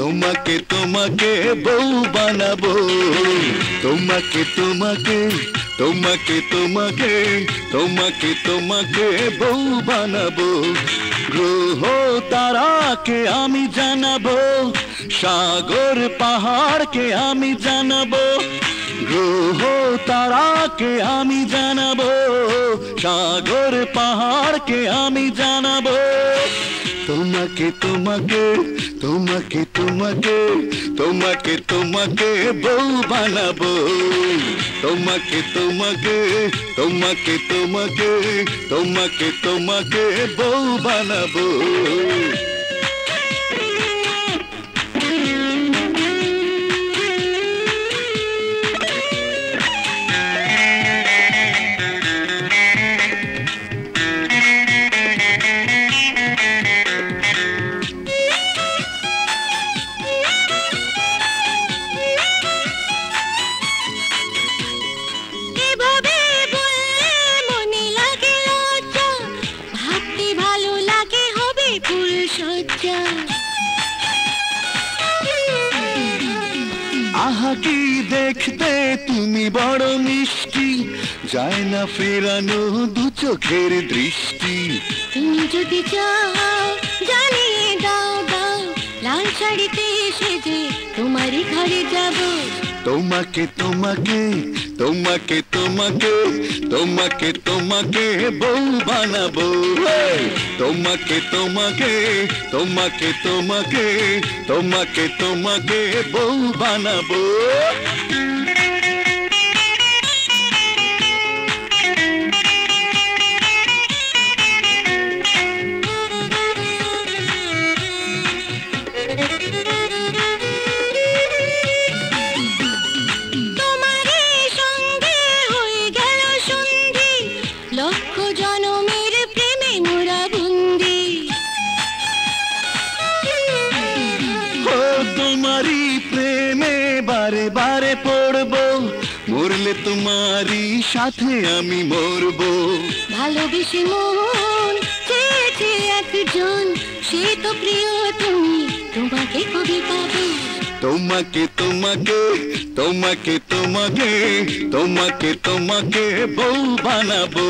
তোমাকে তোমাকে বউ বানাবো, তোমাকে তোমাকে তোমাকে তোমাকে তোমাকে তোমাকে বউ বানাবো, গ্রহ তারাকে আমি জানাবো, সাগর পাহাড় के आमी जानबो, ग्रह तारा के आमी जानबो, सागर पहाड़ के आमी जानबो, तुम्हें तुम्हें तुम्हें तुम्हें तुम्हें तुम्हें बऊ बनबो, तुम्हें तुम्हें तुम्हें तुम्हें तुम्हें तुम्हें बऊ बनबो। जाए ना फेरानो दू चोखेर दृष्टि, तुम जो चाओ जानिए दाओ दाओ, लाल शाड़ीते सेजे तुम्हारी घरे जाबो, তোমাকে তোমাকে তোমাকে তোমাকে তোমাকে তোমাকে বউ বানাবো, তোমাকে তোমাকে তোমাকে তোমাকে তোমাকে তোমাকে বউ বানাবো। तुम्हारी সাথে আমি মরবো, ভালোবেসে মন চেয়েছে একজন, সে তো প্রিয় তুমি, তোমাকে কবে পাবো, তোমাকে তোমাকে তোমাকে তোমাকে তোমাকে তোমাকে বউ বানাবো,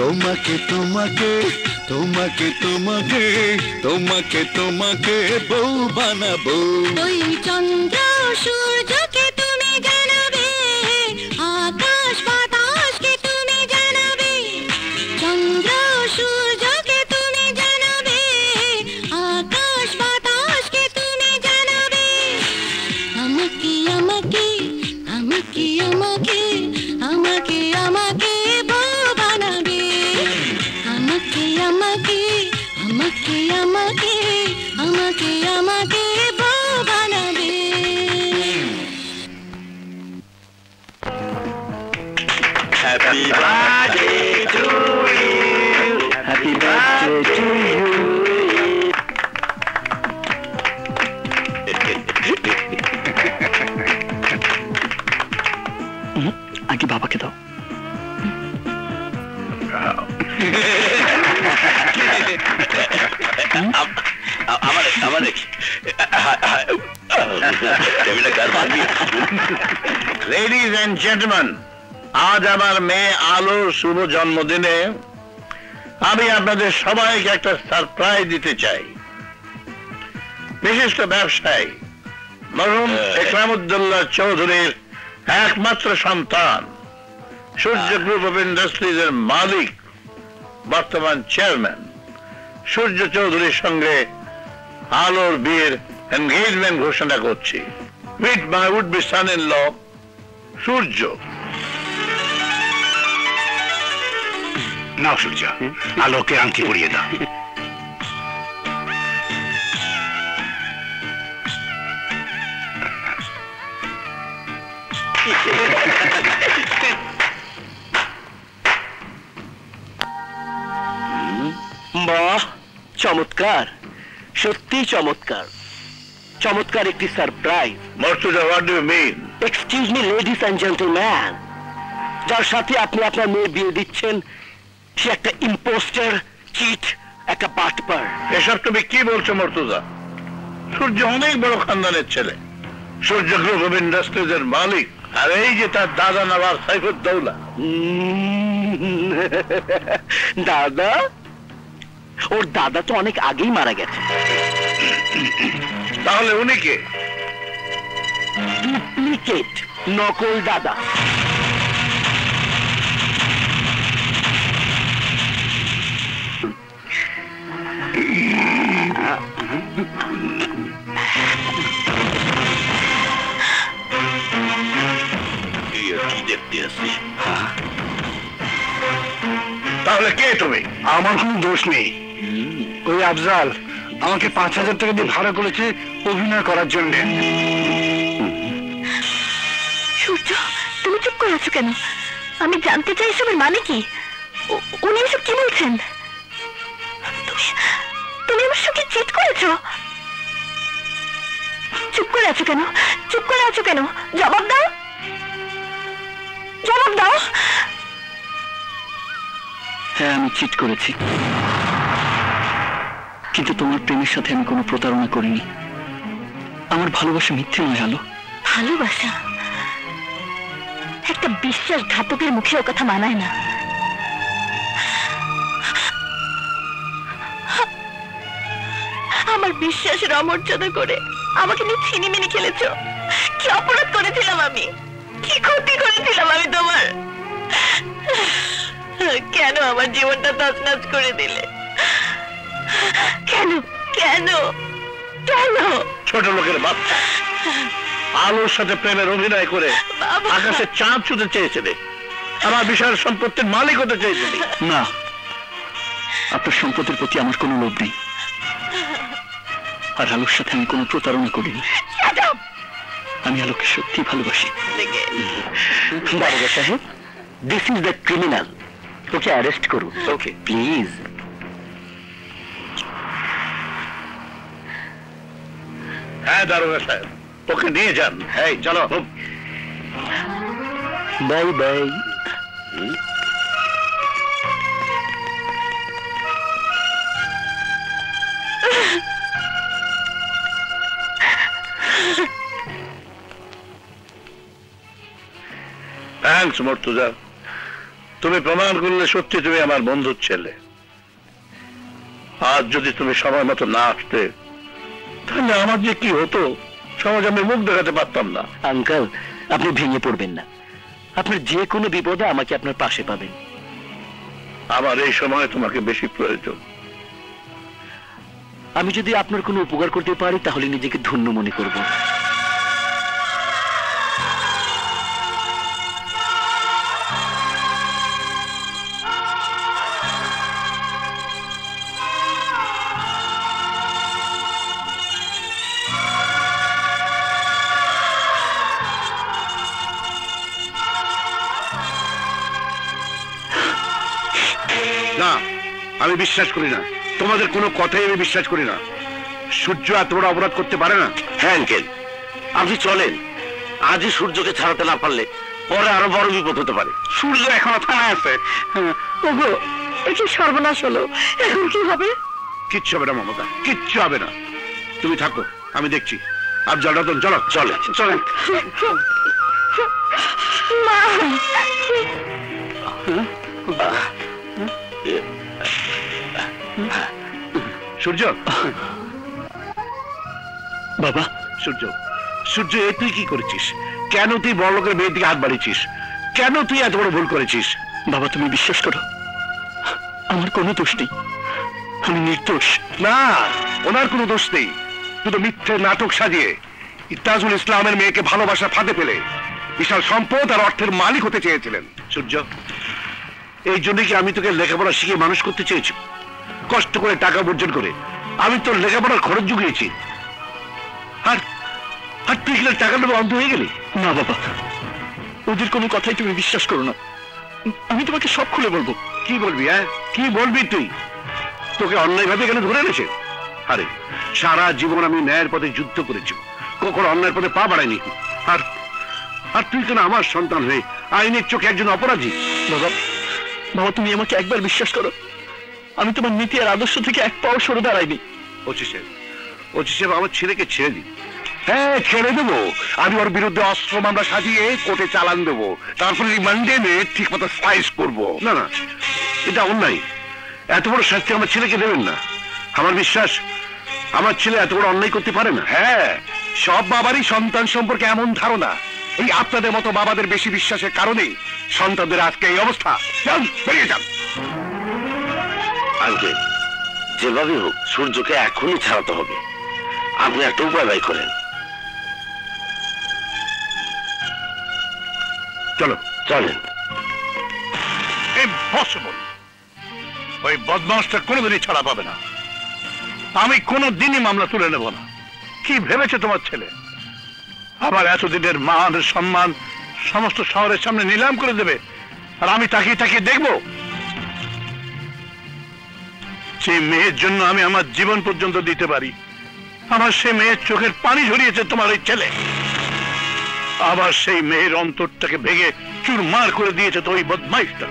তোমাকে তোমাকে তোমাকে তোমাকে তোমাকে তোমাকে বউ বানাবো, ওই চন্দ্র সূর্য শুভ জন্মদিনে আমি আপনাদের সবাইকে একটা সারপ্রাইজ দিতে চাই। বিশিষ্ট ব্যবসায়ী মরহুম ইত্তাজুল চৌধুরীর একমাত্র সন্তান, সূর্য গ্রুপ অফ ইন্ডাস্ট্রিজের মালিক, বর্তমান চেয়ারম্যান সূর্য চৌধুরীর সঙ্গে আলোর বিয়ের এনগেজমেন্ট ঘোষণা করছি with my would be son in law Surya. নাও সূর্য, আলোকে আংটি পরিয়ে দাও। বাহ, চমৎকার, সত্যি চমৎকার, চমৎকার একটি surprise. Murtuza, what do you mean? Excuse me ladies and gentleman, যার সাথে আপনি আপনার মেয়ে বিয়ে দিচ্ছেন সে একটা ইম্পোস্টার, চিট, একটা বাটপার। এসব তুমি কি বলছো মুর্তুজা? সূর্য অনেক বড় খানদানের ছেলে, সূর্য গ্রুপ অফ ইন্ডাস্ট্রিজ এর মালিক, আর এই যে তার দাদা নবাব সাইফুদ্দৌলা। দাদা? ওর দাদা তো অনেক আগেই মারা গেছে। তাহলে উনি কে? ডুপ্লিকেট, নকল দাদা। তাহলে কে তুমি? আমার কোনো দোষ নেই। ওই আফজাল আমাকে ৫,০০০ টাকা দিয়ে ভাড়া করেছে অভিনয় করার জন্য। সূর্য, তুমি চুপ করে আছো কেন? আমি জানতে চাই এসবের মানে কি। উনি এসব কি বলছেন? তুমি আমার সঙ্গে চিট করেছো। চুপ করে আছো কেন? চুপ করে আছো কেন? জবাব দাও, জবাব দাও। হ্যাঁ, আমি চিট করেছি, কিন্তু তোমার প্রেমের সাথে আমি কোনো প্রতারণা করিনি। আমার ভালোবাসা মিথ্যে নয় আলো। ভালোবাসা একটা বিশ্বাসঘাতকের মুখে ও কথা মানায় না। আমার বিশ্বাসের অমর্যাদা করে আমাকে নিয়ে ছিনিমিনি খেলেছ। কি অপরাধ করেছিলাম আমি? কি ক্ষতি করেছিলাম আমি তোমার? কেন আমার জীবনটা তছনছ করে দিলে? কেন কেন কেন? ছোট লোকের বাচ্চা, আলোর সাথে প্রেমের অভিনয় করে আকাশে চাঁদ ছুঁতে চেয়েছিলে, আমার বিশাল সম্পত্তির মালিক হতে চেয়েছিলে। না, আপনার সম্পত্তির প্রতি আমার কোনো লোভ নেই, আর আলোর সাথে আমি কোনো প্রতারণা করিনি। আমি আলোকে সত্যি ভালোবাসি। সাহেব, দিস ইজ দ্য ক্রিমিনাল, ওকে অ্যারেস্ট করুন। Okay please. হ্যাঁ দারোগা সাহেব, ওকে নিয়ে যান। হ্যাঁ চলো, বাই বাই। থ্যাঙ্কস মুর্তুজা, তুমি প্রমাণ করলে সত্যি তুমি আমার বন্ধুর ছেলে। আজ যদি তুমি সময় মতো না আসতে, তাহলে আমার যে কি হতো সমাজে আমি মুখ দেখাতে পারতাম না। আঙ্কেল, আপনি ভেঙে পড়বেন না, আপনার যে কোনো বিপদে আমাকে আপনার পাশে পাবেন। আমার এই সময় তোমাকে বেশি প্রয়োজন। আমি যদি আপনার কোনো উপকার করতে পারি তাহলে নিজেকে ধন্য মনে করব। না, আমি বিশ্বাস করি না তোমাদের কোনো কথাই। আমি বিশ্বাস করি না সূর্য এত বড় অপরাধ করতে পারে না। হ্যাঁ আঙ্কেল, আপনি চলেন। আজই সূর্যকে ছাড়াতে না পারলে পরে আরো বড় বিপদ হতে পারে। সূর্য এখনো থানায় আছে। ওগো, এটা সর্বনাশ হলো, এখন কি হবে? কিচ্ছু হবে না মমতা, কিচ্ছু হবে না। তুমি থাকো, আমি দেখছি। আর জল রতন, চলো চলে চলে। সূর্য বাবা, সূর্য সূর্য, এ তুই কি করেছিস? কেন তুই বড় লোকের মেয়ের দিকে হাত বাড়িয়েছিস? কেন তুই এত বড় ভুল করেছিস? বাবা, তুমি বিশ্বাস করো, আমার কোনো দোষ নেই, আমি নির্দোষ। না, ওনার কোনো দোষ নেই, শুধু মিথ্যে নাটক সাজিয়ে ইত্তাজুল ইসলামের মেয়েকে ভালোবাসা ফাঁদে ফেলে বিশাল সম্পদ আর অর্থের মালিক হতে চেয়েছিলেন। সূর্য, এই জন্য কি আমি তোকে লেখাপড়া শিখে মানুষ করতে চেয়েছি? কষ্ট করে টাকা উপার্জন করে আমি তোর লেখাপড়ার খরচ জুগিয়েছি, আর আর তুই কিনা টাকা নেবে অন্ধ হয়ে গেলি? না বাবা, ওদের কোনো কথাই তুমি বিশ্বাস করো না। আমি তোমাকে সব খুলে বলবো। কি বলবি? হ্যাঁ, কি বলবি? তুই তোকে অন্যায় ভাবে কেন ধরে এনেছে? আরে সারা জীবন আমি ন্যায়ের পথে যুদ্ধ করেছি, কখনো অন্যায়ের পথে পা বাড়াইনি। আর আর তুই কেন আমার সন্তান হয়ে আইনের চোখে একজন অপরাধী? বাবা, বাবা তুমি আমাকে একবার বিশ্বাস করো, আমি তোমার নীতি আর আদর্শ থেকে এক পাও সরে দাঁড়াইনি। অচিশেব, আমার ছেলেকে ছেড়ে দিই। হ্যাঁ ছেড়ে দেবো, আমি ওর বিরুদ্ধে অস্ত্র মামলা সাজিয়ে কোর্টে চালান দেবো, তারপরে রিমান্ডে এনে ঠিক মতো সাইজ করবো। না না, এটা অন্যায়। এত বড় শাস্তি আমার ছেলেকে দেবেন না। আমার বিশ্বাস আমার ছেলে এত বড় অন্যায় করতে পারে না। হ্যাঁ, সব বাবারই সন্তান সম্পর্কে এমন ধারণা। এই আপনাদের মতো বাবাদের বেশি বিশ্বাসের কারণেই সন্তানদের আজকে এই অবস্থা। যান, বেরিয়ে যান। আঙ্কেল, যেভাবে হোক সূর্যকে এখনই ছাড়াতে হবে। আপনি একটা উপায় বাই করেন। চলো, চলেন। ইম্পসিবল, ওই বদমাশটা কোনোদিনই ছাড়া পাবে না। আমি কোনোদিনই মামলা তুলে নেব না। কি ভেবেছে তোমার ছেলে? আমার এতদিনের মান সম্মান সমস্ত শহরের সামনে নিলাম করে দেবে, আর আমি তাকিয়ে তাকিয়ে দেখবো? সেই মেয়ের জন্য আমি আমার জীবন পর্যন্ত দিতে পারি, আমার সেই মেয়ের চোখের পানি ঝরিয়েছে তোমার ওই ছেলে, আবার সেই মেয়ের অন্তরটাকে ভেঙে চুরমার করে দিয়েছে তো ওই বদমাইশটা।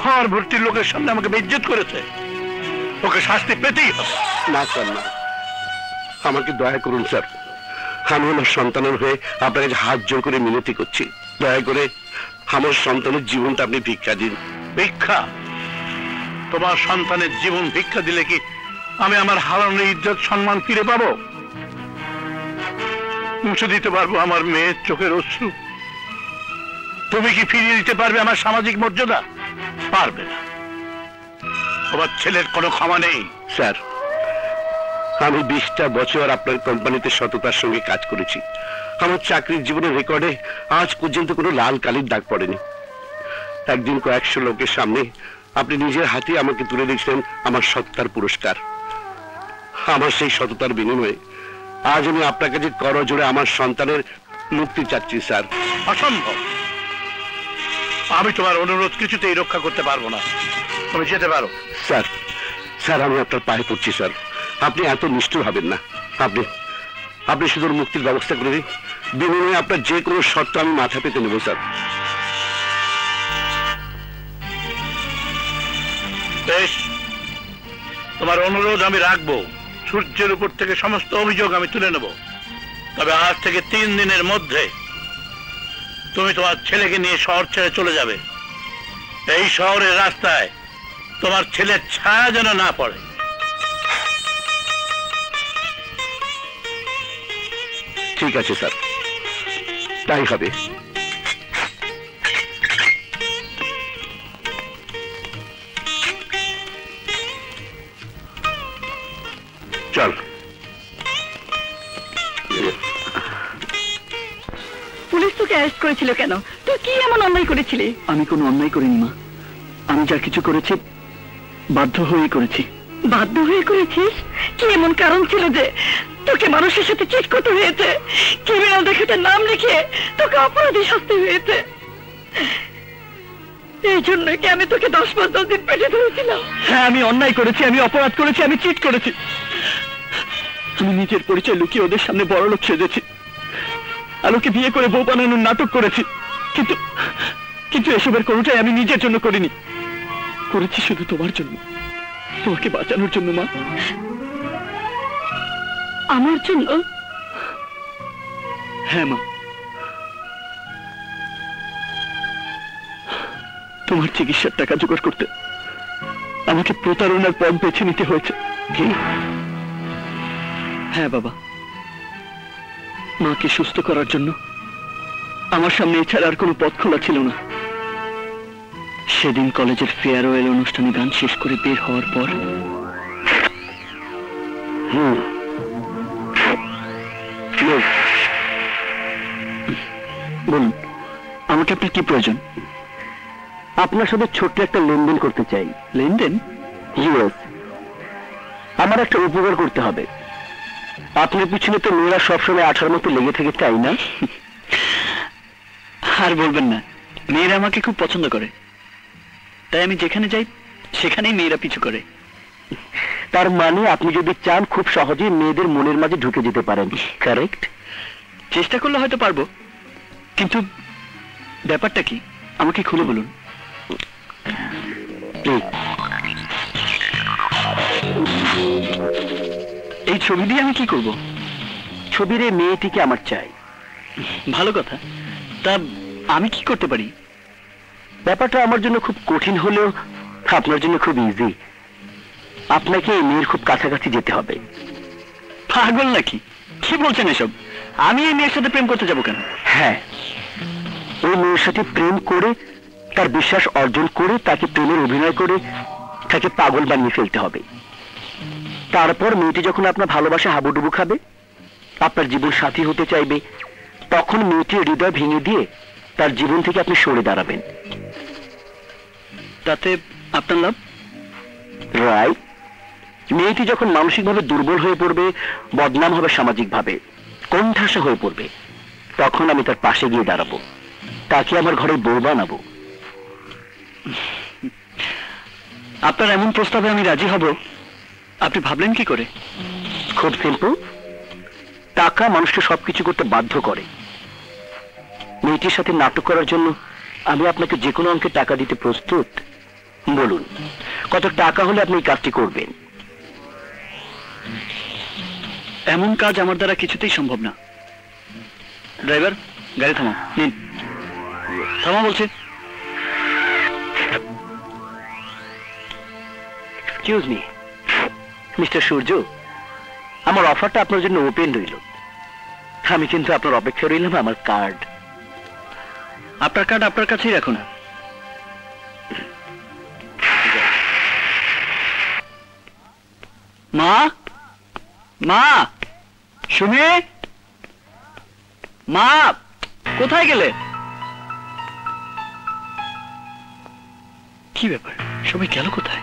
ঘর ভর্তি লোকের সামনে আমাকে বেজ্জত করেছে, ওকে শাস্তি পেতেই হবে। না স্যার, না, আমাকে দয়া করুন স্যার। আমি আমার সন্তানের হয়ে আপনাকে হাত জোর করে মিনতি করছি, দয়া করে আমার সন্তানের জীবনটা আপনি ভিক্ষা দিন। ভিক্ষা? তোমার সন্তানের জীবন ভিক্ষা দিলে কি আমি আমার হারানো ইজ্জত সম্মান ফিরে পাবো? মুছে দিতে পারবো আমার মেয়ের চোখের অশ্রু? তুমি কি ফিরিয়ে দিতে পারবে আমার সামাজিক মর্যাদা? পারবে না। আমার ছেলের কোনো ক্ষমা নেই। স্যার, আমি 20টা বছর আপনার কোম্পানিতে সততার সঙ্গে কাজ করেছি। আমার চাকরির জীবনের রেকর্ডে আজ পর্যন্ত কোনো লাল কালির দাগ পড়েনি। একদিন কয়েকশো লোকের সামনে আপনি নিজের হাতে আমাকে তুলে দিয়েছিলেন আমার সত্তার পুরস্কার। আমার সেই সততার বিনিময়ে আজ আমি আপনার কাছে করজোড়ে আমার সন্তানের মুক্তি চাচ্ছি স্যার। অসম্ভব, আমি তোমার অনুরোধ কিছুতেই রক্ষা করতে পারবো না। তুমি যেতে পারো। স্যার, স্যার আমি আপনার পায়ে পড়ছি স্যার, আপনি এত নিষ্ঠুর হবেন না। আপনি আপনি শুধু মুক্তির ব্যবস্থা করে দিন, বিনিময়ে আপনার যে কোনো শর্ত আমি মাথা পেতে নেব স্যার। বেশ, তোমার অনুরোধ আমি রাখবো। সূর্যের উপর থেকে সমস্ত অভিযোগ আমি তুলে নেব, তবে আজ থেকে 3 দিনের মধ্যে তুমি তোমার ছেলেকে নিয়ে শহর ছেড়ে চলে যাবে। এই শহরের রাস্তায় তোমার ছেলের ছায়া যেন না পড়ে। ঠিক আছে স্যার, তাই হবে। চল। পুলিশ তোকে অ্যারেস্ট করেছিল কেন? তুই কি এমন অন্যায় করেছিলি? আমি কোনো অন্যায় করিনি মা, আমি যা কিছু করেছি বাধ্য হয়ে করেছি। বাধ্য হয়ে করেছিস? কি এমন কারণ ছিল যে তোকে মানুষের সাথে চিট করতে হয়েছে? ক্রিমিনাল দেখাতে নাম লিখে তোকে অপরাধী শাস্তি হয়েছে। এই জন্য কি আমি তোকে 10-15 দিন পেটে ধরেছিলাম? হ্যাঁ, আমি অন্যায় করেছি, আমি অপরাধ করেছি, আমি চিট করেছি। আমি নিজের পরিচয় লুকিয়ে ওদের সামনে বড় লোক সেজেছি, আলোকে বিয়ে করে বউ বানানোর নাটক করেছি। কিন্তু এসবের কোনোটাই আমি নিজের জন্য করিনি, করেছি শুধু তোমার জন্য, তোমাকে বাঁচানোর জন্য মা। আমার জন্য? হ্যাঁ মা, তোমার চিকিৎসার টাকা জোগাড় করতে আমাকে প্রতারণার পথ বেছে নিতে হয়েছে। হ্যাঁ বাবা, মাকে সুস্থ করার জন্য আমার সামনে এছাড়া আর কোনো পথ খোলা ছিল না। সেদিন কলেজের ফেয়ারওয়েল অনুষ্ঠানে গান শেষ করে বের হওয়ার পর বলুন, আমাকে আপনার কি প্রয়োজন? আপনার সাথে ছোট্ট একটা লেনদেন করতে চাই। লেনদেন? ইউএস। আমার একটা উপকার করতে হবে। আপনার পিছনে তো মেয়েরা সবসময় আঠার মতো লেগে থাকে, তাই না? আর বলবেন না, মেয়েরা আমাকে খুব পছন্দ করে, তাই আমি যেখানে যাই সেখানেই মেয়েরা পিছু করে। তার মানে আপনি যদি চান খুব সহজেই মেয়েদের মনের মাঝে ঢুকে যেতে পারেন, কারেক্ট? চেষ্টা করলে হয়তো পারবো, কিন্তু ব্যাপারটা কি আমাকে খুলে বলুন। এই ছবি দিয়ে আমি কি করব? ছবির এই মেয়েটিকে আমার চাই। ভালো কথা, তা আমি কি করতে পারি? ব্যাপারটা আমার জন্য খুব কঠিন হলেও আপনার জন্য খুব ইজি। আপনাকে এই মেয়ের খুব কাছাকাছি যেতে হবে। পাগল নাকি, কি বলছেন এসব? আমি এই মেয়ের সাথে প্রেম করতে যাব কেন? হ্যাঁ, এই মেয়ের সাথে প্রেম করে তার বিশ্বাস অর্জন করে তাকে প্রেমের অভিনয় করে তাকে পাগল বানিয়ে ফেলতে হবে। তারপর মেয়েটি যখন আপনার ভালোবাসা হাবুডুবু খাবে, আপনার জীবন সাথী হতে চাইবে, তখন মেয়েটির হৃদয় ভেঙে দিয়ে তার জীবন থেকে আপনি সরে দাঁড়াবেন। তাতে আপনার লাভ? রাইট। মেয়েটি যখন মানসিকভাবে দুর্বল হয়ে পড়বে, বদনাম হবে, সামাজিকভাবে কোণঠাসা হয়ে পড়বে, তখন আমি তার পাশে গিয়ে দাঁড়াবো, তাকে আমার ঘরে বউ বানাবো। আপনার এমন প্রস্তাবে আমি রাজি হব আপনি ভাবলেন কি করে? খুব সিম্পল। টাকা মানুষকে সবকিছু করতে বাধ্য করে। মেয়েটির সাথে নাটক করার জন্য আমি আপনাকে যে কোনো অঙ্কে টাকা দিতে প্রস্তুত। বলুন, কত টাকা হলে আপনি এই কাজটি করবেন? এমন কাজ আমার দ্বারা কিছুতেই সম্ভব না। ড্রাইভার, গাড়ি থামা। নিন, থামা বলছে। এক্সকিউজ মি মিস্টার সূর্য, আমার অফারটা আপনার জন্য ওপেন রইল। আমি কিন্তু আপনার অপেক্ষা রইলাম। আমার কার্ড, আপনার কার্ড আপনার কাছেই রাখুন। মা, মা, শুনে মা, কোথায় গেলে? কি ব্যাপার, সবাই গেল কোথায়?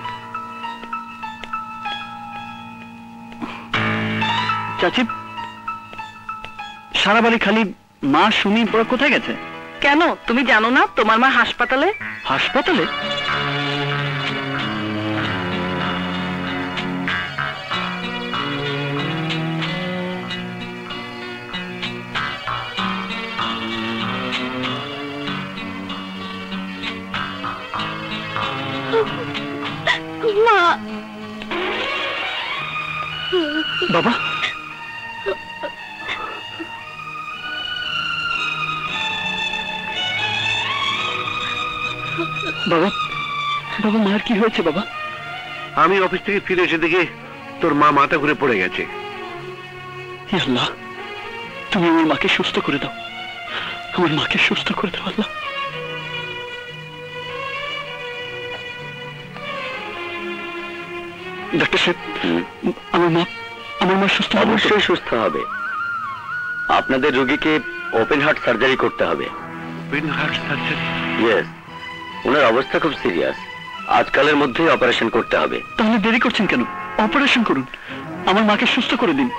চাচি, সারা বাড়ি খালি মা শুনি। পড়া কোথায় গেছে? কেন, তুমি জানো না তোমার মা হাসপাতালে? হাসপাতালে? বাবা, বাবা, বাবা, মার কি হয়েছে? বাবা, আমি অফিস থেকে ফিরে এসে দেখে তোর মা মাথা ঘুরে পড়ে গেছে। হে আল্লাহ, তুমি আমার মাকে সুস্থ করে দাও, আমার মাকে সুস্থ করে দাও আল্লাহ। ডাক্তার সাহেব, আমার মা সুস্থ হবে? অবশ্যই সুস্থ হবে। আপনাদের রোগীকে ওপেন হার্ট সার্জারি করতে হবে। Open heart surgery? ইয়েস, ওনার অবস্থা খুব সিরিয়াস, আজকালের মধ্যেই অপারেশন করতে হবে। তাহলে দেরি করছেন কেন? অপারেশন করুন, আমার মাকে সুস্থ করে দিন।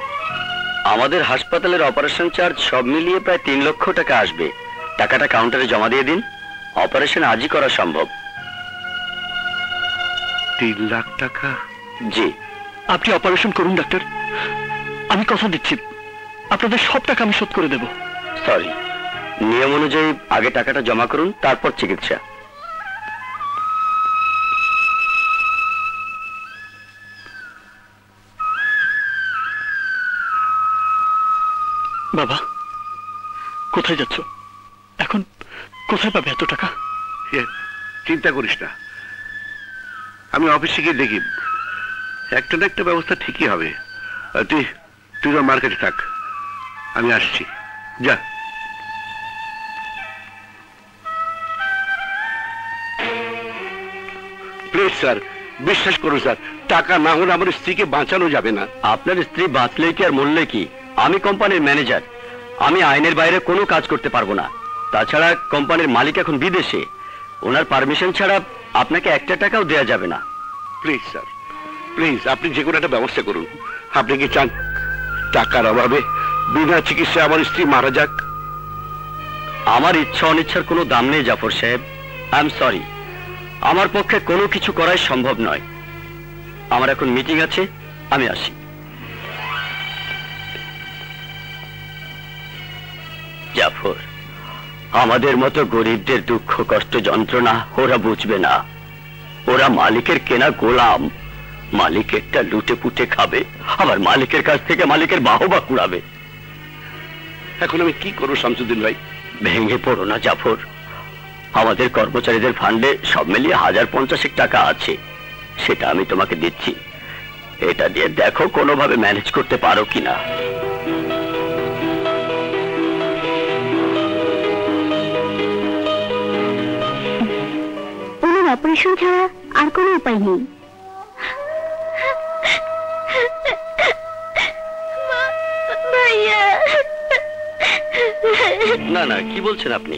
আমাদের হাসপাতালের অপারেশন চার্জ সব মিলিয়ে প্রায় 3 লক্ষ টাকা আসবে। টাকাটা কাউন্টারে জমা দিয়ে দিন, অপারেশন আজই করা সম্ভব। 3 লাখ টাকা? জি, আপনি অপারেশন করুন ডাক্তার, আমি কথা দিচ্ছি আপনাদের সব টাকা আমি শোধ করে দেব। সরি, নিয়ম অনুযায়ী আগে টাকাটা জমা করুন, তারপর চিকিৎসা। বাবা, কোথায় যাচ্ছ? এখন কোথায় পাবে এত টাকা? চিন্তা করিস না, আমি অফিসে গিয়ে দেখি একটা না একটা ব্যবস্থা ঠিকই হবে। তুই মার্কেটে থাক, আমি আসছি। যা। প্লিজ স্যার, বিশ্বাস করুন স্যার, টাকা না হলে আমার স্ত্রীকে বাঁচানো যাবে না। আপনার স্ত্রী বাঁচলেই কি আর মরলে কি? আমি কোম্পানির ম্যানেজার, আমি আইনের বাইরে কোনো কাজ করতে পারবো না। তাছাড়া কোম্পানির মালিক এখন বিদেশে, ওনার পারমিশন ছাড়া আপনাকে একটা টাকাও দেয়া যাবে না। প্লিজ স্যার, প্লিজ আপনি যে কোনো একটা ব্যবস্থা করুন। আপনি কি চান টাকার অভাবে বিনা চিকিৎসায় আমার স্ত্রী মারা যাক? আমার ইচ্ছা অনিচ্ছার কোনো দাম নেই জাফর সাহেব, আই এম সরি, আমার পক্ষে কোনো কিছু করাই সম্ভব নয়। আমার এখন মিটিং আছে, আমি আসি। জাফর, আমাদের মতো গরিবদের দুঃখ কষ্ট যন্ত্রণা ওরা বুঝবে না। ওরা মালিকের কেনা গোলাম, মালিকেরটা লুটে পুটে খাবে, আবার মালিকের কাছ থেকে মালিকের বাহবা কুড়াবে। এখন আমি কি করবো শামসুদ্দিন ভাই? ভেঙে পড়ো না জাফর, আমাদের কর্মচারীদের ফান্ডে সব মিলিয়ে 1050 টাকা আছে, সেটা আমি তোমাকে দিচ্ছি। এটা দিয়ে দেখো কোনোভাবে ম্যানেজ করতে পারো কিনা। অপারেশন ছাড়া আর কোনো উপায় নেই। না না, কি বলছেন আপনি?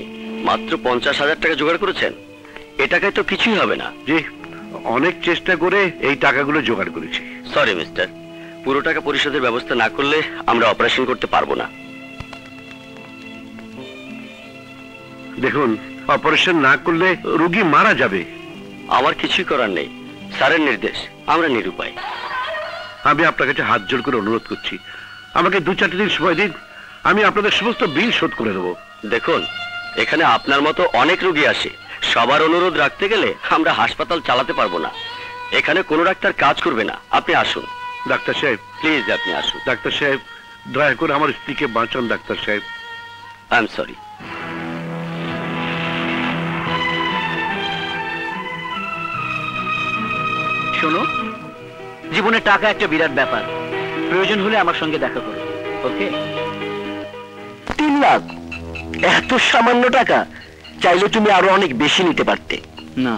মাত্র 50,000 টাকা জোগাড় করেছেন? এ টাকায় তো কিছুই হবে না। জি, অনেক চেষ্টা করে এই টাকাগুলো জোগাড় করেছি। সরি মিস্টার, পুরো টাকা পরিশোধের ব্যবস্থা না করলে আমরা অপারেশন করতে পারবো না। দেখুন, অপারেশন না করলে রোগী মারা যাবে। আমার কিছুই করার নেই, স্যারের নির্দেশ, আমরা নিরুপায়। আমি আপনার কাছে হাত জোর করে অনুরোধ করছি, আমাকে 2-4 দিন সময় দিন, আমি আপনাদের সমস্ত বিল শোধ করে দেবো। দেখুন, এখানে আপনার মতো অনেক রোগী আসে, সবার অনুরোধ রাখতে গেলে আমরা হাসপাতাল চালাতে পারবো না। এখানে কোনো ডাক্তার কাজ করবে না। আপনি আসুন ডাক্তার সাহেব, প্লিজ আপনি আসুন ডাক্তার সাহেব, দয়া করে আমার স্ত্রীকে বাঁচান ডাক্তার সাহেব। I am sorry. শোনো, জীবনে টাকা একটা বিরাট ব্যাপার, প্রয়োজন হলে আমার সঙ্গে দেখা করো, ওকে? 3 লাখ এত সামান্য টাকা? চাইলে তুমি আরো অনেক বেশি নিতে পারতে। না,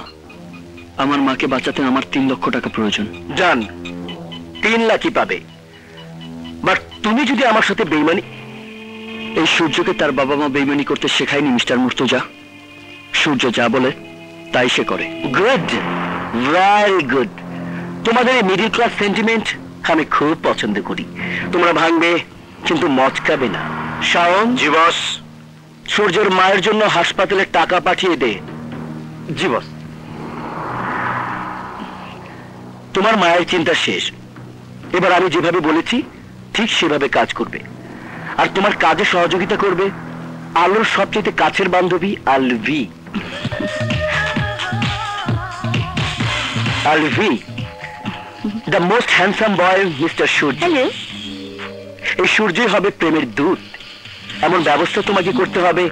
আমার মাকে বাঁচাতে আমার 3 লক্ষ টাকা প্রয়োজন। জান, 3 লাখই পাবে। বাট তুমি যদি আমার সাথে বেইমানি... এই সূর্যকে তার বাবা মা বেইমানি করতে শেখায়নি মিস্টার মুর্তুজা। সূর্য যা বলে তাই সে করে। Good, very good. তোমাদের এই মিডিল ক্লাস সেন্টিমেন্ট আমি খুব পছন্দ করি। তোমরা ভাঙবে কিন্তু মচকাবে না। শাওন, জীবস, সূর্যের মায়ের জন্য হাসপাতালে টাকা পাঠিয়ে দে। জীবস, তোমার মায়ের চিন্তা শেষ। এবার আমি যেভাবে বলেছি ঠিক সেভাবে কাজ করবে, আর তোমার কাজে সহযোগিতা করবে আলোর সবচেয়ে কাছের বান্ধবী Alvi. Alvi, the most handsome boy mister Surya. এই সূর্যই হবে প্রেমের দূত। এমন ব্যবস্থা তোমাকে করতে হবে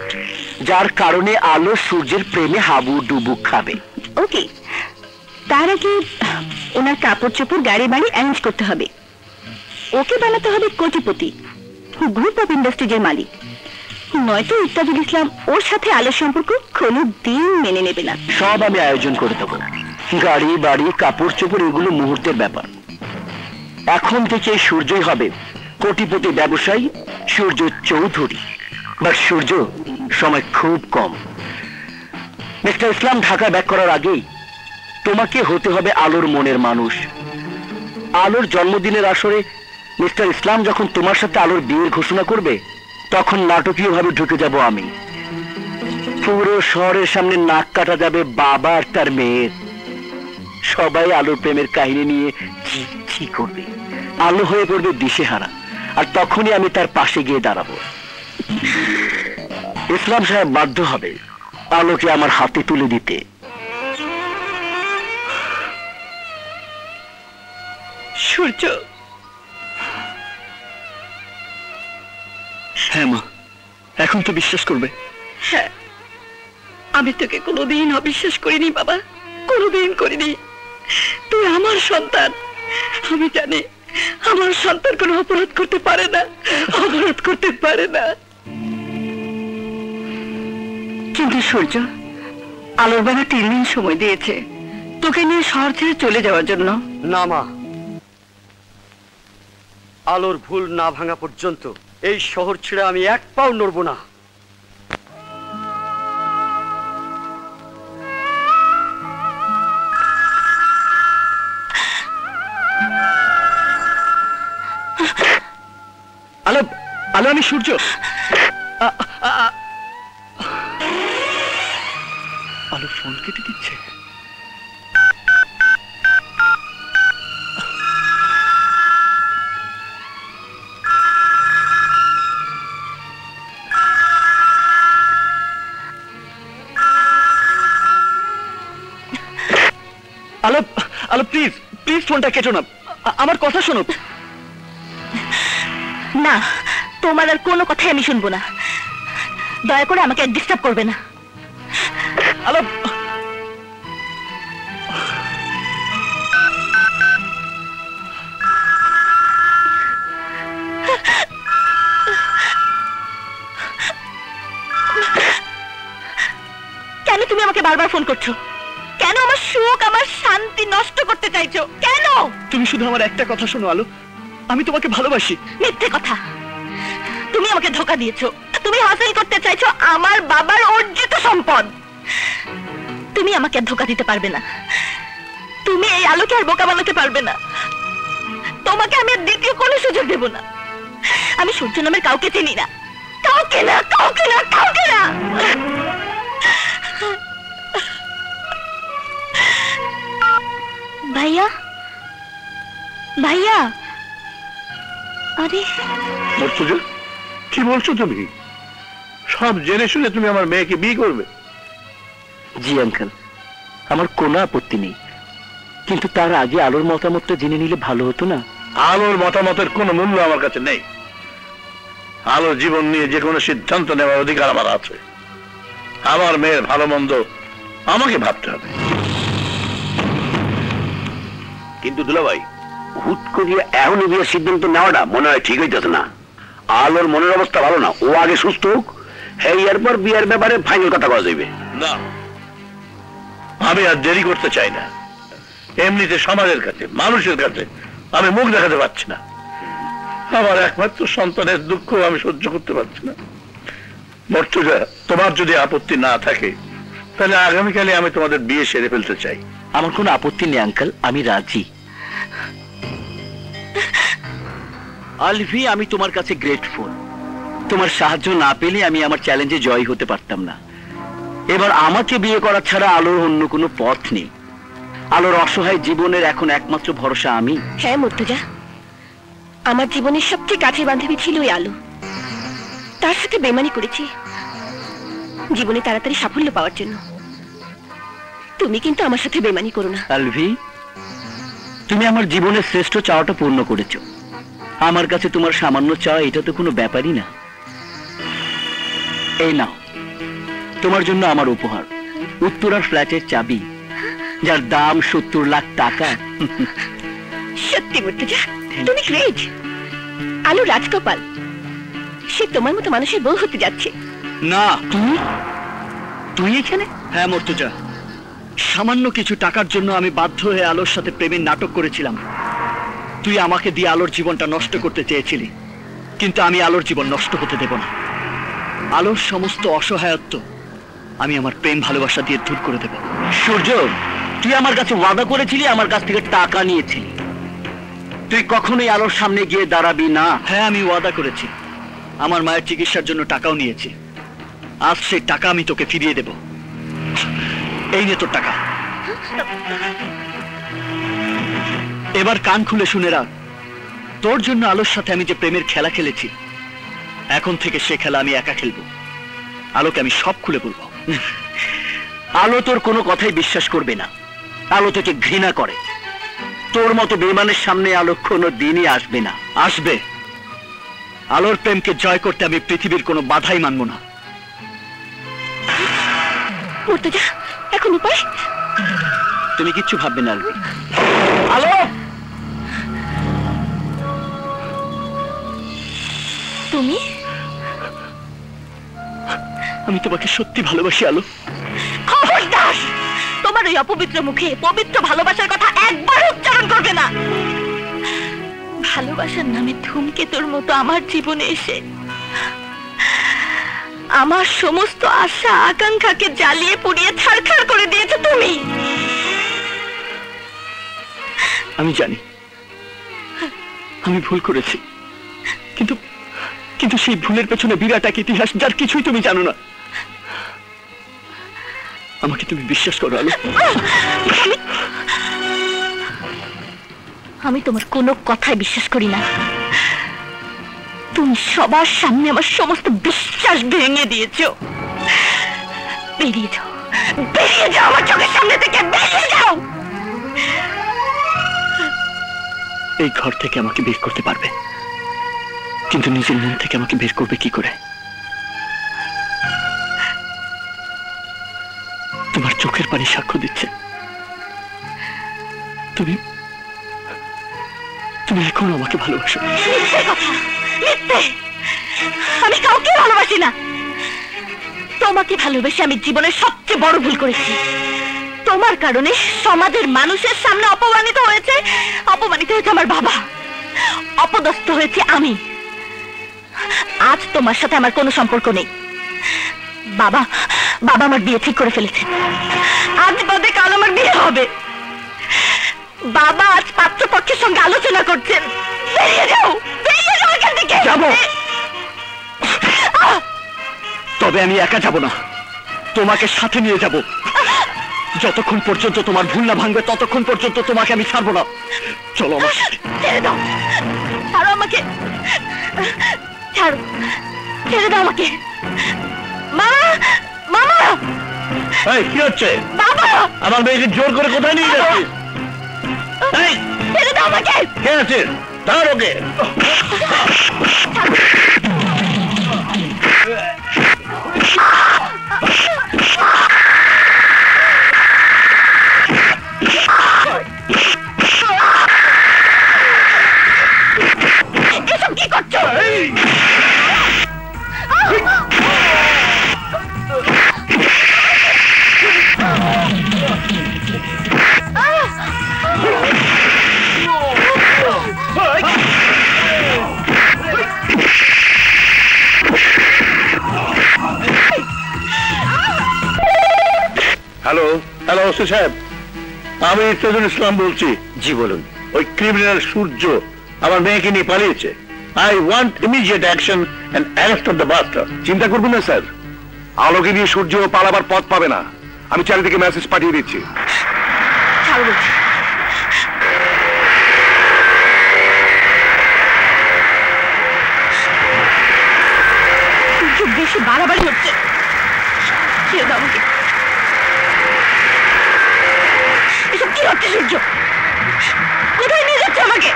যার কারণে আলো সূর্যের প্রেমে হাবুডুবু খাবে। ওকে, তার আগে ওনার কাপড় চোপড় গাড়ি বাড়ি অ্যারেঞ্জ করতে হবে। ওকে বানাতে হবে কোটিপতি, গ্রুপ অফ ইন্ডাস্ট্রিজের মালিক। নয়তো ইত্তাজুল ইসলাম ওর সাথে আলোর সম্পর্ক কোনোদিন মেনে নেবে না। সব আমি আয়োজন করে দেবো, গাড়ি বাড়ি কাপড় চোপড়, এগুলো মুহূর্তের ব্যাপার। এখন থেকে সূর্যই হবে কোটিপতি ব্যবসায়ী সূর্য চৌধুরী। বাট সূর্য, সময় খুব কম। মিস্টার ইসলাম ঢাকা ব্যাক করার আগেই তোমাকে হতে হবে আলোর মনের মানুষ। আলোর জন্মদিনের আসরে মিস্টার ইসলাম যখন তোমার সাথে আলোর বিয়ের ঘোষণা করবে, তখন নাটকীয়ভাবে ঢুকে যাব আমি। পুরো শহরের সামনে নাক কাটা যাবে বাবা আর তার মেয়ের। সবাই আলোর প্রেমের কাহিনী নিয়ে ছি ছি করবে, আলো হয়ে পড়বে দিশেহারা। আর তখনই আমি তার পাশে গিয়ে দাঁড়াবো। ইসলাম সাহেব বাধ্য হবে আলোকে আমার হাতে তুলে দিতে। সূর্য, হ্যাঁ মা, এখন তো বিশ্বাস করবে? হ্যাঁ, আমি তোকে কোনোদিন অবিশ্বাস করিনি বাবা, কোনোদিন করিনি। তুই আমার সন্তান, আমি জানি আমার সন্তান কোনো অপরাধ করতে পারে না, অপরাধ করতে পারে না। কিন্তু সূর্য, আলোর বাবা 3 দিন সময় দিয়েছে তোকে নিয়ে শহর ছেড়ে চলে যাওয়ার জন্য। না মা, আলোর ভুল না ভাঙা পর্যন্ত এই শহর ছেড়ে আমি এক পাও নড়ব না। হ্যালো, আমি সূর্য। আলো ফোন কেটে দিচ্ছে। আলো আলো প্লিজ প্লিজ ফোনটা কেটো না, আমার কথা শোনো। না, তোমার আর কোনো কথা আমি শুনবো না। দয়া করে আমাকে ডিস্টার্ব করবে না। আলো কেন তুমি আমাকে বারবার ফোন করছো? কেন আমার সুখ, আমার শান্তি নষ্ট করতে চাইছো? কেন? তুমি শুধু আমার একটা কথা শোনো আলো, আমি তোমাকে ভালোবাসি। মিথ্যে কথা, তুমি আমাকে ধোঁকা দিয়েছো। তুমি হাসিল করতে চাইছো আমার বাবার অর্জিত সম্পদ। তুমি আমাকে ধোঁকা দিতে পারবে না। তুমি এই আলোকে আর বোকা বানাতে পারবে না। তোমাকে আমি দ্বিতীয় কোনো সুযোগ দেব না। আমি সূর্য নামের কাউকে চিনি না, কাউকে না, কাউকে না, কাউকে না। ভাইয়া, ভাইয়া। আরে মুর্তুজা, কি বলছো তুমি? সব জেনে শুনে তুমি আমার মেয়েকে বিয়ে করবে? জি আঙ্কেল, আমার কোনো আপত্তি নেই, কিন্তু তার আগে আলোর মতামতটা জেনে নিলে ভালো হতো না? আলোর মতামতের কোনো মূল্য আমার কাছে নেই। আলোর জীবন নিয়ে যে কোনো সিদ্ধান্ত নেওয়ার অধিকার আমার আছে। আমার মেয়ের ভালো মন্দ আমাকে ভাবতে হবে। কিন্তু দুলাভাই, হুট করিয়া এমন বিয়ের সিদ্ধান্ত নেওয়াটা মনে হয় ঠিক হইতেছে না। আলোর মনের অবস্থা ভালো না, ও আগে সুস্থ হোক, এর পর বিয়ের ব্যাপারে ফাইনাল কথা বলা যাবে। না, আমি আর দেরি করতে চাই না। এমনিতে সমাজের কাছে, মানুষের কাছে আমি মুখ দেখাতে পারছি না। আমার একমাত্র সন্তানের দুঃখ আমি সহ্য করতে পারছি না। মুর্তুজা, তোমার যদি আপত্তি না থাকে তাহলে আগামীকালে আমি তোমাদের বিয়ে সেরে ফেলতে চাই। আমার কোনো আপত্তি নেই আঙ্কেল, আমি রাজি। আলভি, আমি তোমার কাছে গ্রেটফুল। তোমার সাহায্য না পেলে আমি আমার চ্যালেঞ্জে জয় হতে পারতাম না। এবার আমাকে বিয়ে করা ছাড়া আলোর অন্য কোনো পথ নেই। আলোর অসহায় জীবনের এখন একমাত্র ভরসা আমি। হ্যাঁ মুর্তুজা, আমার জীবনের সবচেয়ে কাছের বান্ধবী ছিল ওই আলো। তার সাথে বেমানি করেছি জীবনে তাড়াতাড়ি সাফল্য পাওয়ার জন্য। তুমি কিন্তু আমার সাথে বেমানি করো না। আলভি, তুমি আমার জীবনের শ্রেষ্ঠ চাওয়াটা পূর্ণ করেছো। আমার কাছে তোমার সামান্য চাওয়া এটা তো কোনো ব্যাপারই না। এই নাও তোমার জন্য আমার উপহার, উত্তরার ফ্ল্যাটের চাবি, যার দাম ৭০ লাখ টাকা। সত্যি মুর্তুজা, তুমি গ্রেট। আলো রাজকপাল, সে তোমার মতো মানুষের বউ হতে যাচ্ছে। না, তুই এখানে? হ্যাঁ মুর্তুজা, সামান্য কিছু টাকার জন্য আমি বাধ্য হয়ে আলোর সাথে প্রেমের নাটক করেছিলাম। তুই আমাকে দিয়ে আলোর জীবনটা নষ্ট করতে চেয়েছিলি, কিন্তু আমি আলোর জীবন নষ্ট হতে দেব না। আলোর সমস্ত অসহায়ত্ব আমি আমার প্রেম ভালোবাসা দিয়ে দূর করে দেব। সূর্য, তুই আমার কাছে ওয়াদা করেছিলি, আমার কাছ থেকে টাকা নিয়েছিলি, তুই কখনোই আলোর সামনে গিয়ে দাঁড়াবি না। হ্যাঁ, আমি ওয়াদা করেছি। আমার মায়ের চিকিৎসার জন্য টাকাও নিয়েছি। আজ সেই টাকা আমি তোকে ফিরিয়ে দেব। এই নে তোর টাকা। এবার কান খুলে শুনে রাখ, তোর জন্য আলোর সাথে আমি যে প্রেমের খেলা খেলেছি, এখন থেকে সে খেলা আমি একা খেলবো। আলোকে আমি সব খুলে বলবো। আলো তোর কোনো কথাই বিশ্বাস করবে না। আলো তোকে ঘৃণা করে। তোর মতো বেইমানের সামনে আলো কোনো দিনই আসবে না। আসবে। আলোর প্রেমকে জয় করতে আমি পৃথিবীর কোনো বাধাই মানবো না। এখন উপায়? তুমি কিচ্ছু ভাববে না। আলো, তুমি? আমি তোমাকে সত্যি ভালোবাসি আলো। খবরদার, তোমার ওই অপবিত্র মুখে পবিত্র ভালোবাসার কথা একবার উচ্চারণ করবে না। ভালোবাসার নামে ধূমকেতুর মতো আমার জীবনে এসে আমার সমস্ত আশা আকাঙ্ক্ষাকে জ্বালিয়ে পুড়িয়ে ছারখার করে দিয়েছো তুমি। আমি জানি আমি ভুল করেছি, কিন্তু কিন্তু সেই ভুলের পেছনে বিরাট এক ইতিহাস, যার কিছুই তুমি জানো না। আমাকে তুমি বিশ্বাস করো আলো, আমি তোমার কোনো কথাই বিশ্বাস করি না। তুমি সবার সামনে আমার সমস্ত বিশ্বাস ভেঙে দিয়েছো। বেরিয়ে যাও, বেরিয়ে যাও আমার চোখের সামনে থেকে, বেরিয়ে যাও। এই ঘর থেকে আমাকে বের করতে পারবে, কিন্তু নিজের মন থেকে আমাকে বের করবে কি করে? তোমার চোখের পানি সাক্ষ্য দিচ্ছে তুমি তুমি এখনো আমাকে ভালোবাসো। আমি কাউকে ভালোবাসি না, তোমাকে ভালোবেসে আমি জীবনের সবচেয়ে বড় ভুল করেছি। তোমার কারণে সমাজের মানুষের সামনে অপমানিত হয়েছে আমার বাবা, অপদস্থ হয়েছে আমি। আজ তোমার সাথে আমার কোনো সম্পর্ক নেই। বাবা আমার বিয়ে ঠিক করে ফেলেছে, আজ বাদে কাল আমার বিয়ে হবে। বাবা আজ পাত্রপক্ষের সঙ্গে আলোচনা করছেন। বেরিয়ে যাও, বেরিয়ে যাও এখান থেকে। যাব, তবে আমি একা যাব না, তোমাকে সাথে নিয়ে যাব। যতক্ষণ পর্যন্ত তোমার ভুল না ভাঙবে ততক্ষণ পর্যন্ত তোমাকে আমি ছাড়বো না। চলো আমাকে ছেড়ে দাও, আমাকে। কি হচ্ছে? আমার মেয়েকে জোর করে কোথায় নিয়ে যাচ্ছিস? ছেড়ে দাও আমাকে। কে আছিস? ধর ওকে। হ্যালো, হ্যালো ওসি সাহেব, আমি ইত্তাজুল ইসলাম বলছি। জি বলুন। ওই ক্রিমিনাল সূর্য আমার মেয়েকে নিয়ে পালিয়েছে। I want immediate action and arrest of the bastard. চিন্তা করবেন না স্যার, আলোকে নিয়ে সূর্য পালাবার পথ পাবে না। আমি চারিদিকে মেসেজ পাঠিয়ে দিচ্ছি। বেশি বাড়াবাড়ি হচ্ছে। কোথায় নিয়ে যাচ্ছে আমাকে?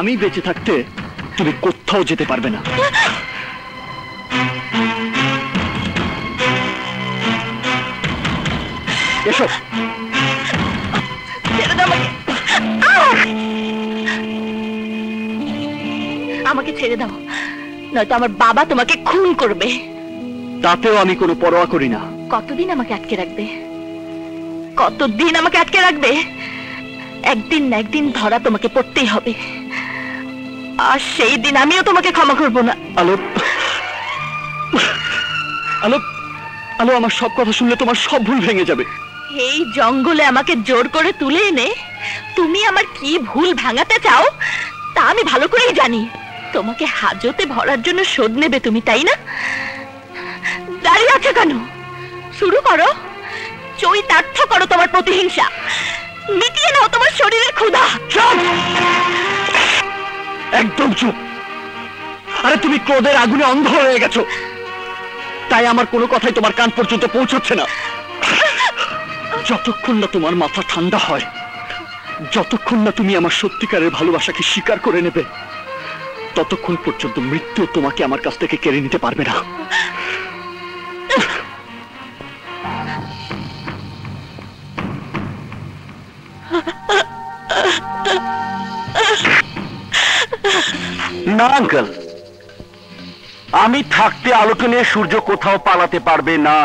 আমি বেঁচে থাকতে তুমি কোথাও যেতে পারবে না। এসো, আমাকে ছেড়ে দাও, নয়তো আমার বাবা তোমাকে খুন করবে। তাতেও আমি কোনো পরোয়া করি না। কতদিন আমাকে আটকে রাখবে? কতদিন আমাকে আটকে রাখবে? একদিন না একদিন ধরা তোমাকে পড়তেই হবে, আর সেই দিন আমিও তোমাকে ক্ষমা করব না। আলোক, আলোক, আলো, আমার সব কথা শুনলে তোমার সব ভুল ভেঙে যাবে। এই জঙ্গলে আমাকে জোর করে তুলে এনে তুমি আমার কি ভুল ভাঙাতে চাও তা আমি ভালো করেই জানি। তোমাকে হাজতে ভরার জন্য শোধ নেবে তুমি, তাই না? দাঁড়িয়ে আছো কেন? শুরু করো, চরিতার্থ করো তোমার প্রতিহিংসা, মিটিয়ে নাও তোমার শরীরের ক্ষুধা। একদম চুপ। আরে তুমি ক্রোধের আগুনে অন্ধ হয়ে গেছো, তাই আমার কোনো কথাই তোমার কান পর্যন্ত পৌঁছাচ্ছে না। যতক্ষণ না তোমার মাথা ঠান্ডা হয়, যতক্ষণ না তুমি আমার সত্যিকারের ভালোবাসাকে স্বীকার করে নেবে, ততক্ষণ পর্যন্ত মৃত্যু তোমাকে আমার কাছ থেকে কেড়ে নিতে পারবে না। না আঙ্কেল, আমি থাকতে আলোকে নিয়ে সূর্য কোথাও পালাতে পারবে না।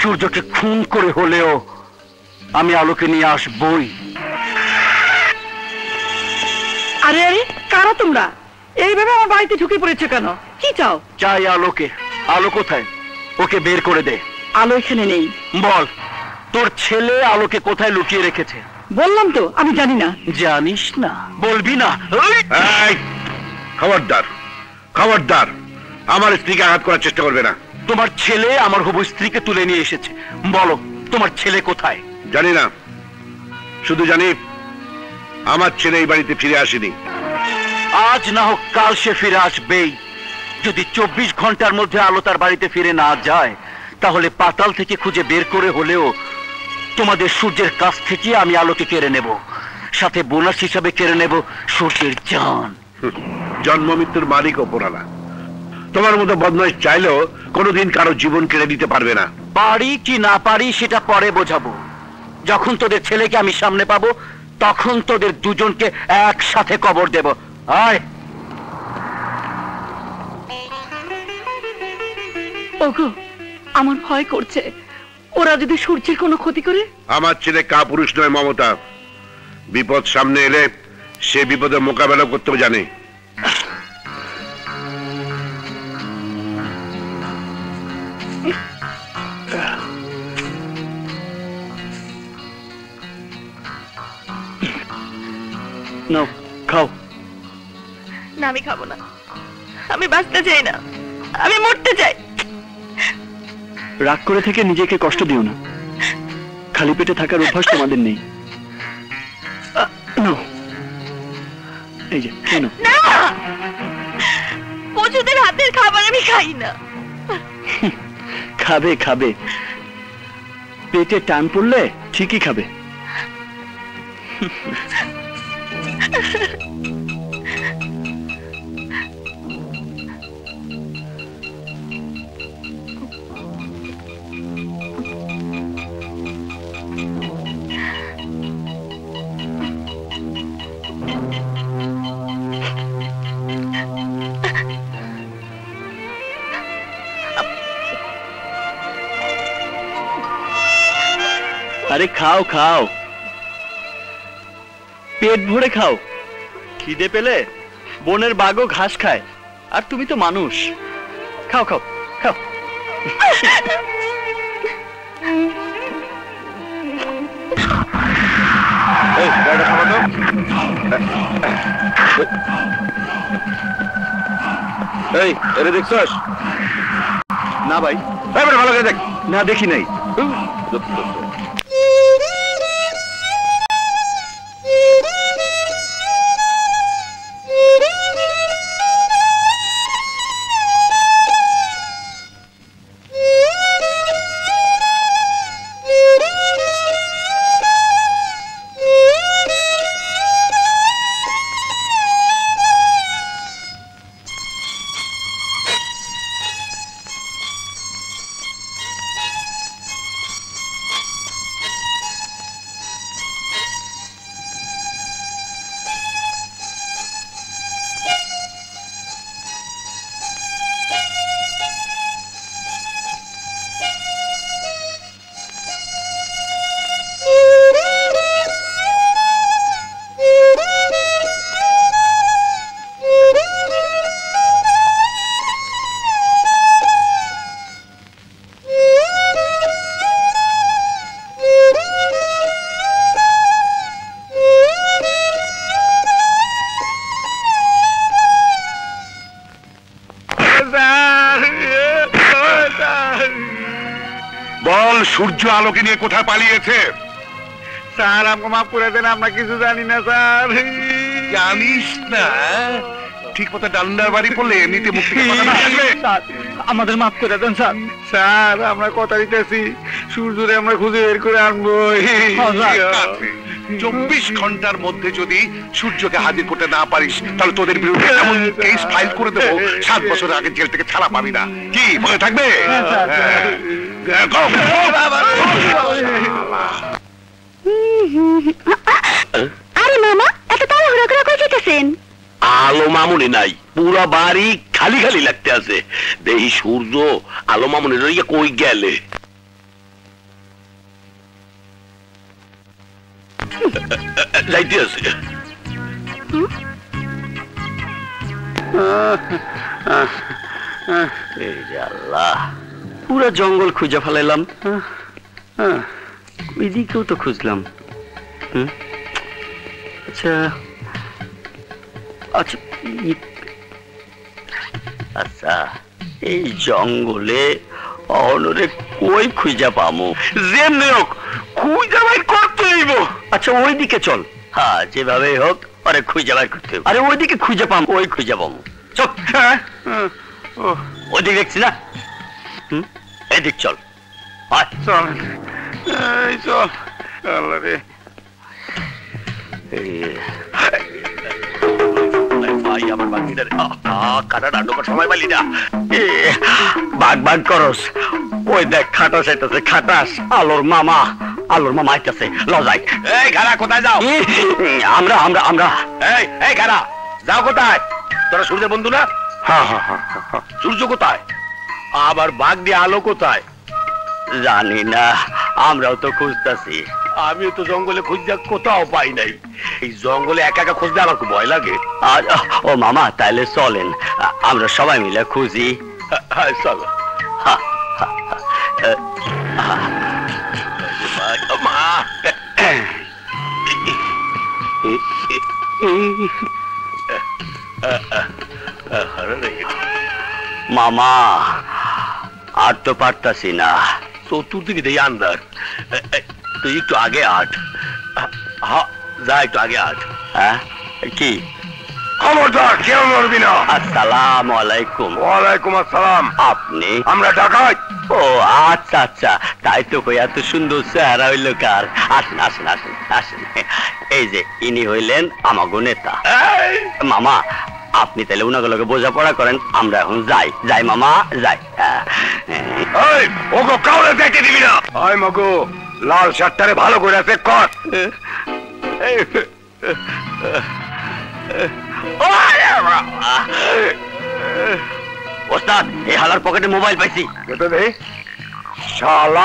সূর্যকে খুন করে হলেও আমি আলোকে নিয়ে আসবই। আরে আরে, কারা তোমরা? এইভাবে আমার বাড়িতে ঢুকে পড়েছো কেন? কি চাও? চাই আলোকে। আলো কোথায়? ওকে বের করে দে। আলো এখানে নেই। বল, তোর ছেলে আলোকে কোথায় লুকিয়ে রেখেছে? বললাম তো, আমি জানি না। জানিস না? বলবি না? খবরদার, খবরদার, আমার স্ত্রীকে আঘাত করার চেষ্টা করবে না। তোমার ছেলে আমার হবু স্ত্রীকে তুলে নিয়ে এসেছে। বলো, তোমার ছেলে কোথায়? জানি না, শুধু জানি আমার ছেলে এই বাড়িতে ফিরে আসেনি। আজ না হোক কাল সে ফিরে আসবেই। যদি 24 ঘন্টার মধ্যে আলো তার বাড়িতে ফিরে না যায়, তাহলে পাতাল থেকে খুঁজে বের করে হলেও তোমাদের সূর্যের কাছ থেকে আমি আলোকে কেড়ে নেব, সাথে বোনাস হিসাবে কেড়ে নেব সূর্যের জান। জন্ম মৃত্যুর মালিক অপরাধা। তোমার মতো বদমাইশ চাইলেও কোনোদিন কারো জীবন কেড়ে নিতে পারবে না। পারি কি না পারি সেটা পরে বোঝাবো। যখন তোদের ছেলেকে আমি সামনে পাবো, তখন তোদের দুজনকে একসাথে কবর দেব। আয়। ওগো, আমার ভয় করছে, ওরা যদি সূর্যের কোনো ক্ষতি করে। আমার ছেলে কাপুরুষ নয় মমতা, বিপদ সামনে এলে সে বিপদে মোকাবেলা করতে জানে। নাও, খাও। না, আমি খাবো না। আমি বাঁচতে চাই না, আমি মরতে চাই। রাগ করে থেকে নিজেকে কষ্ট দিও না। খালি পেটে থাকার অভ্যাস তোমাদের নেই। এই যে, কেন পশুদের হাতের খাবার আমি খাই না। খাবে খাবে, পেটে টান পড়লে ঠিকই খাবে। আরে খাও খাও, পেট ভরে খাও। খিদে পেলে বনের বাঘও ঘাস খায়, আর তুমি তো মানুষ। খাও খাও খাও। এই এরে দেখছস না ভাই? ভালো করে দেখ। না, দেখি নাই। বল সূর্য আলোকে নিয়ে কোথায় পালিয়েছে? স্যার আমাকে মাফ করে দেন, আমরা কিছু জানি না স্যার। জানিস না? ঠিক মতো ডান্ডার বাড়ি পড়লে এমনিতে মুখ থেকে কথা না আসবে। আমাদের মাফ করে দেন স্যার। স্যার আমরা কথা দিতেছি সূর্যরে আমরা খুঁজে বের করে আনবো। 24 ঘন্টার মধ্যে যদি সূর্যকে হাজির করতে না পারিস তাহলে তোদের বিরুদ্ধে এমন কেস ফাইল করে দেব 7 বছর আগে জেল থেকে ছাড়া পাবি না। কি মনে থাকবে? আরে মামা এত তাড়াহুড়ো করে কই যেতেছেন? আলো মামুনি নাই, পুরা বাড়ি খালি খালি লাগতে আছে। দেখি সূর্য আলো মামুনি কই গেলে। পুরা জঙ্গল খুঁজে ফেলাইলাম, এদিকেও তো খুঁজলাম। আচ্ছা আচ্ছা আচ্ছা, এই জঙ্গলে অনরে কই খুঁজা পামু? যেমনি হোক খুঁজা বাই করতে হইব। আচ্ছা ওইদিকে চল। হ্যাঁ যেভাবে হোক আরে খুঁজা বাই করতে হবে। আরে ওইদিকে খুঁজা পাম, ওই খুঁজা পামু। চল ওইদিকে দেখছি না, এদিক চল। চল চল রে। তোরা সূর্যের বন্ধু না? সূর্য কোথায়? আবার বাঘ দিয়ে আলো কোথায়? জানি না, আমরাও তো খুঁজতেছি। আমিও তো জঙ্গলে খুঁজা কোথাও পাই নাই। এই জঙ্গলে একা একা খুঁজতে আমার খুব ভয় লাগে। ও মামা তাহলে চলেন আমরা সবাই মিলে খুঁজি। চলো। মামা আর তো পারতাছি না, চতুর্দিকে দেই আন্দার। তুই একটু আগে আট। হ্যাঁ যা একটু আগে আট। হ্যাঁ কি খবরদার কেউ লড়বি না। আসসালাম আলাইকুম। ওয়ালাইকুম আসসালাম। আপনি? আমরা ডাকাত। ও আচ্ছা আচ্ছা, তাই তো কই এত সুন্দর চেহারা হইল কার। আসেন আসেন আসেন আসেন। এই যে ইনি হইলেন আমাগো নেতা। মামা আপনি তাহলে উনাকে লগে বোঝাপড়া করেন, আমরা এখন যাই। যাই মামা যাই। ওগো কাউরে দেখতে দিবি না। আয় মাগো লাল শার্টটারে ভালো করে চেক কর। ওস্তাদ এই হালার পকেটে মোবাইল পাইছি। শালা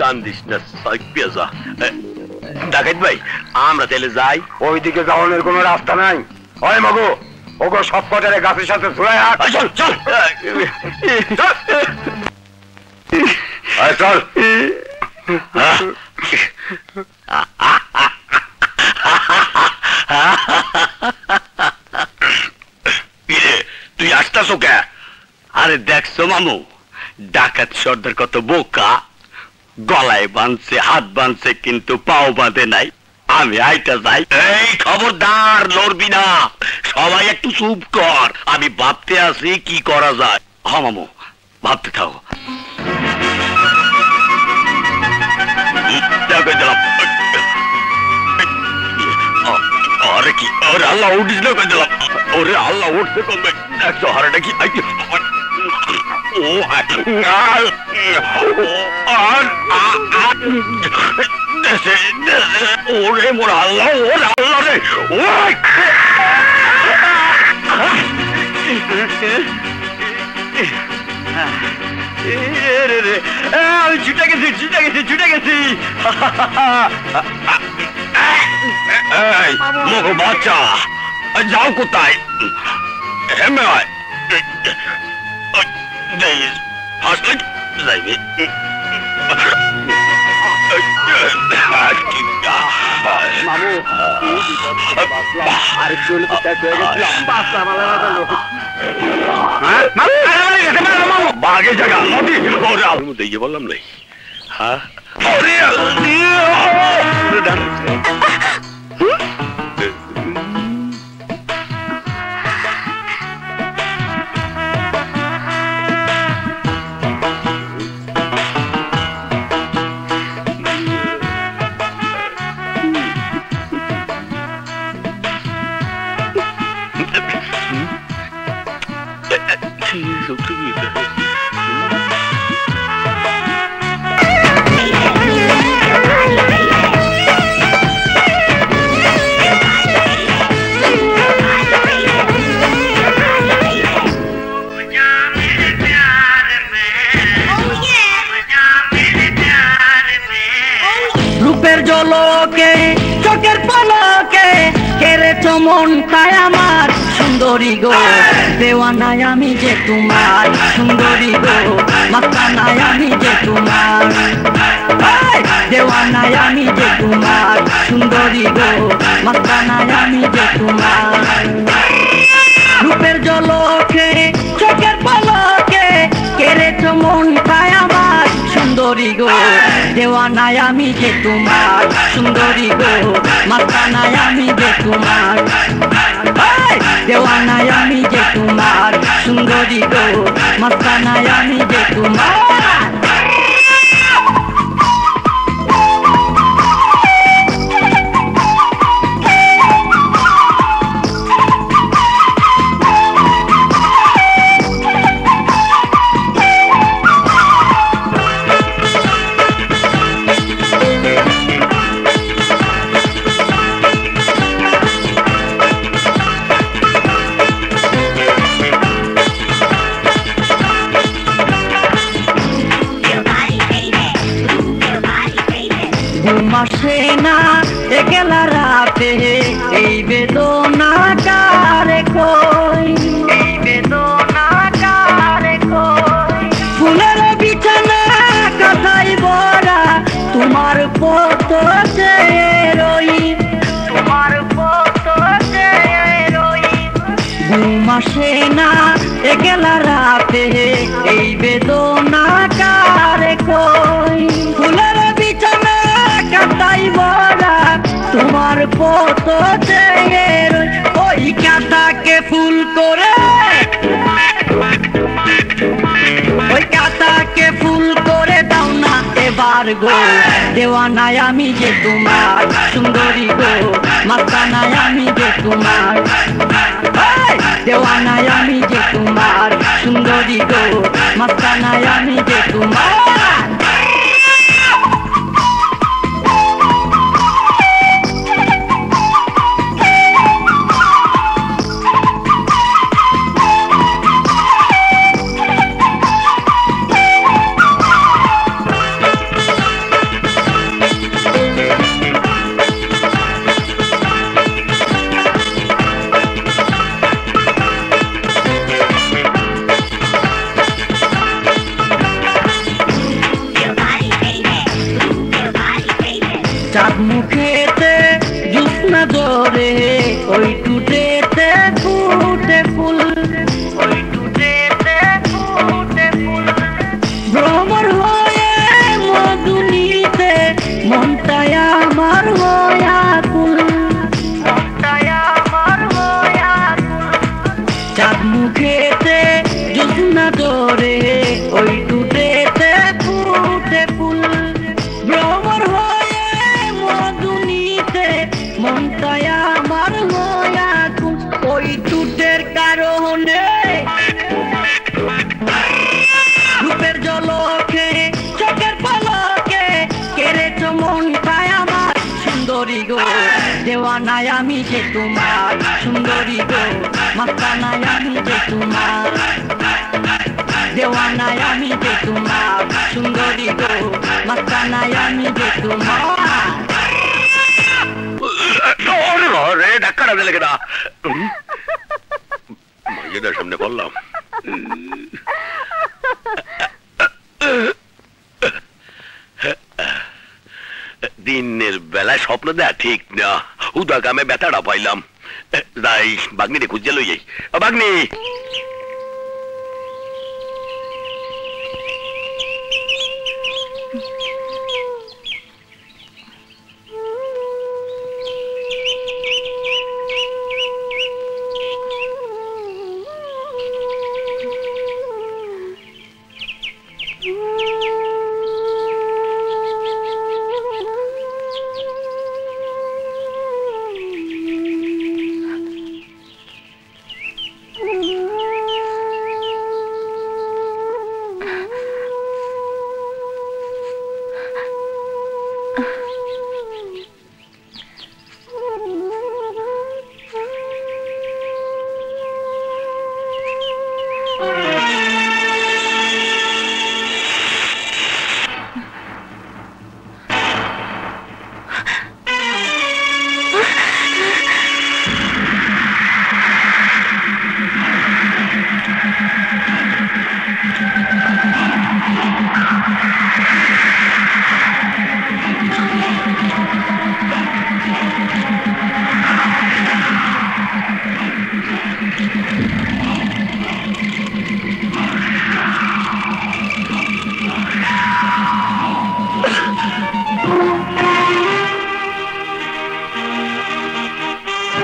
কান্দিস না পেঁজা। ডাকাত ভাই আমরা তাহলে যাই। ওইদিকে যাওয়ানোর কোনো রাস্তা নাই। হয় মাগো ওগো সব কটারে গাছের সাথে ঝুলায়। চল চল চল। তুই আসতাছো কে? আরে দেখছো মামু ডাকাত সর্দার কত বোকা, গলায় বাঁধছে হাত বাঁধছে কিন্তু পাও বাঁধে নাই। আমি আইটা যাই। এই খবরদার লড়বি না, সবাই একটু চুপ কর। আমি ভাবতে আসি কি করা যায়। হ্যাঁ মামু ভাবতে থাও। আমি ছুটে গেছি ছুটে গেছি ছুটে গেছি। বাচ্চা যাও কোথায়? বাঘ आगे जगा मोदी और आप मुझे ये बोलना नहीं हाँ अरे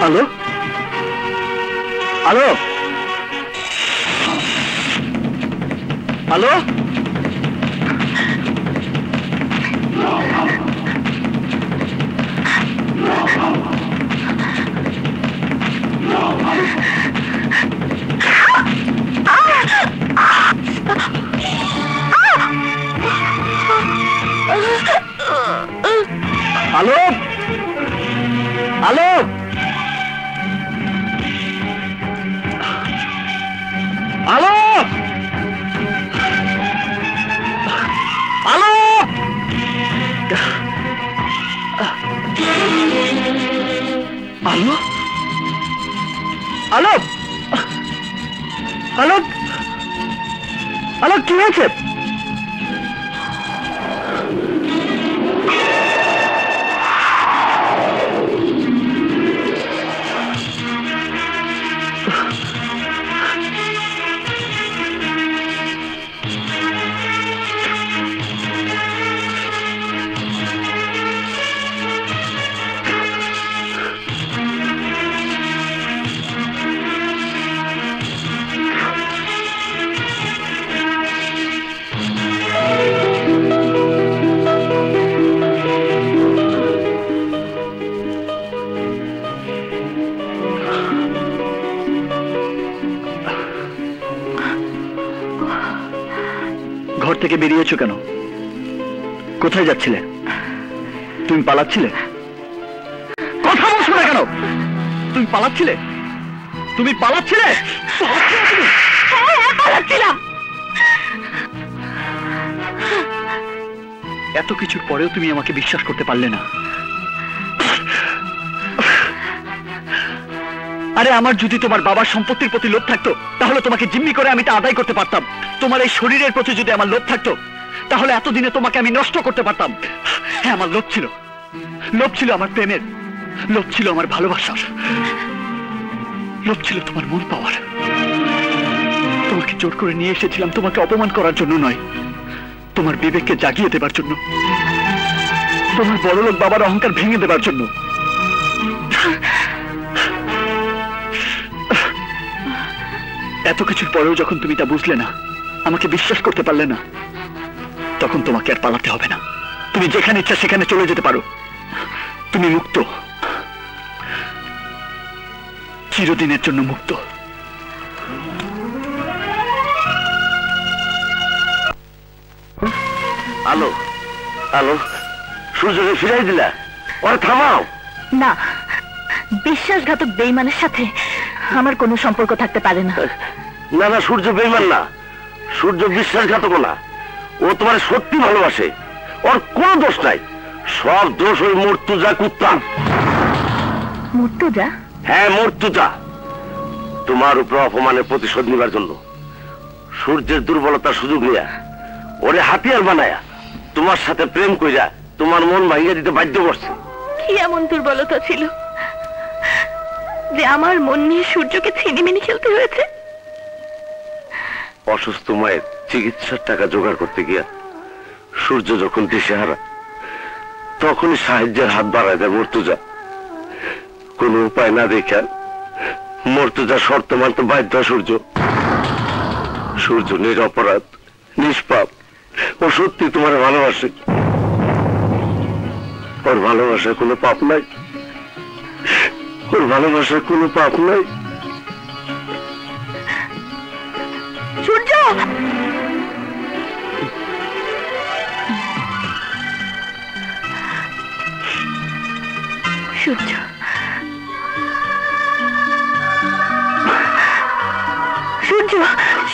hello hello hello hello hello hello hello hello hello hello hello কি হয়েছে? কেন কোথায় যাচ্ছিলে? তুমি পালাচ্ছিলে? কথা বলছো না কেন? তুমি পালাচ্ছিলে? তুমি পালাচ্ছিলে? এত কিছুর পরেও তুমি আমাকে বিশ্বাস করতে পারলে না। আরে আমার যদি তোমার বাবার সম্পত্তির প্রতি লোভ থাকতো তাহলে তোমাকে জিম্মি করে আমি তা আদায় করতে পারতাম। তোমার এই শরীরের প্রতি যদি আমার লোভ থাকতো তাহলে এতদিনে তোমাকে আমি নষ্ট করতে পারতাম। হ্যাঁ, আমার লোভ ছিল, লোভ ছিল আমার প্রেমের, লোভ ছিল আমার ভালোবাসার, লোভ ছিল তোমার মন পাওয়ার। তোমাকে জোর করে নিয়ে এসেছিলাম তোমাকে অপমান করার জন্য নয়, তোমার বিবেককে জাগিয়ে দেবার জন্য, তোমার বড়লোক বাবার অহংকার ভেঙে দেবার জন্য। এত কিছুর পরেও যখন তুমি তা বুঝলে না, আমাকে বিশ্বাস করতে পারলে না, তখন তোমাকে আর পালাতে হবে না। তুমি যেখানে ইচ্ছা সেখানে চলে যেতে পারো, তুমি মুক্ত, চিরদিনের জন্য মুক্ত। আলো আলো সূর্যকে ফিরাই দিলা? ওরা থামাও না, বিশ্বাসঘাতক বেঈমানের সাথে আমার কোনো সম্পর্ক থাকতে পারে না। না না, সূর্য বেঈমান না, সূর্য বিশ্বাসঘাতক না, ও তোমার সত্যি ভালোবাসে, ওর কোনো দোষ নাই, সব দোষ ওই মুর্তুজা কুত্তা। মুর্তুজা? হ্যাঁ মুর্তুজা, তোমার উপর অপমানের প্রতিশোধ নেবার জন্য সূর্যের দুর্বলতার সুযোগ নিয়া ওরে হাতিয়ার বানায়া তোমার সাথে প্রেম কইরা তোমার মন ভাঙিয়ে দিতে বাধ্য করছে। কি এমন দুর্বলতা ছিল যে আমার মন নিয়ে সূর্যকে ছিনিমিনি খেলতে হয়েছে? অসুস্থ মায়ের চিকিৎসার টাকা জোগাড় করতে গিয়া সূর্য যখন দিশেহারা, তখনই সাহায্যের হাত বাড়ায় দেয় মুর্তুজা। কোনো উপায় না দেখা মুর্তুজা শর্ত মানতে বাধ্য সূর্য। সূর্য নিরপরাধ, নিষ্পাপ, ও সত্যি তোমার ভালোবাসে, ওর ভালোবাসার কোনো পাপ নাই, ওর ভালোবাসার কোনো পাপ নাই। সূর্য! সূর্য! সূর্য!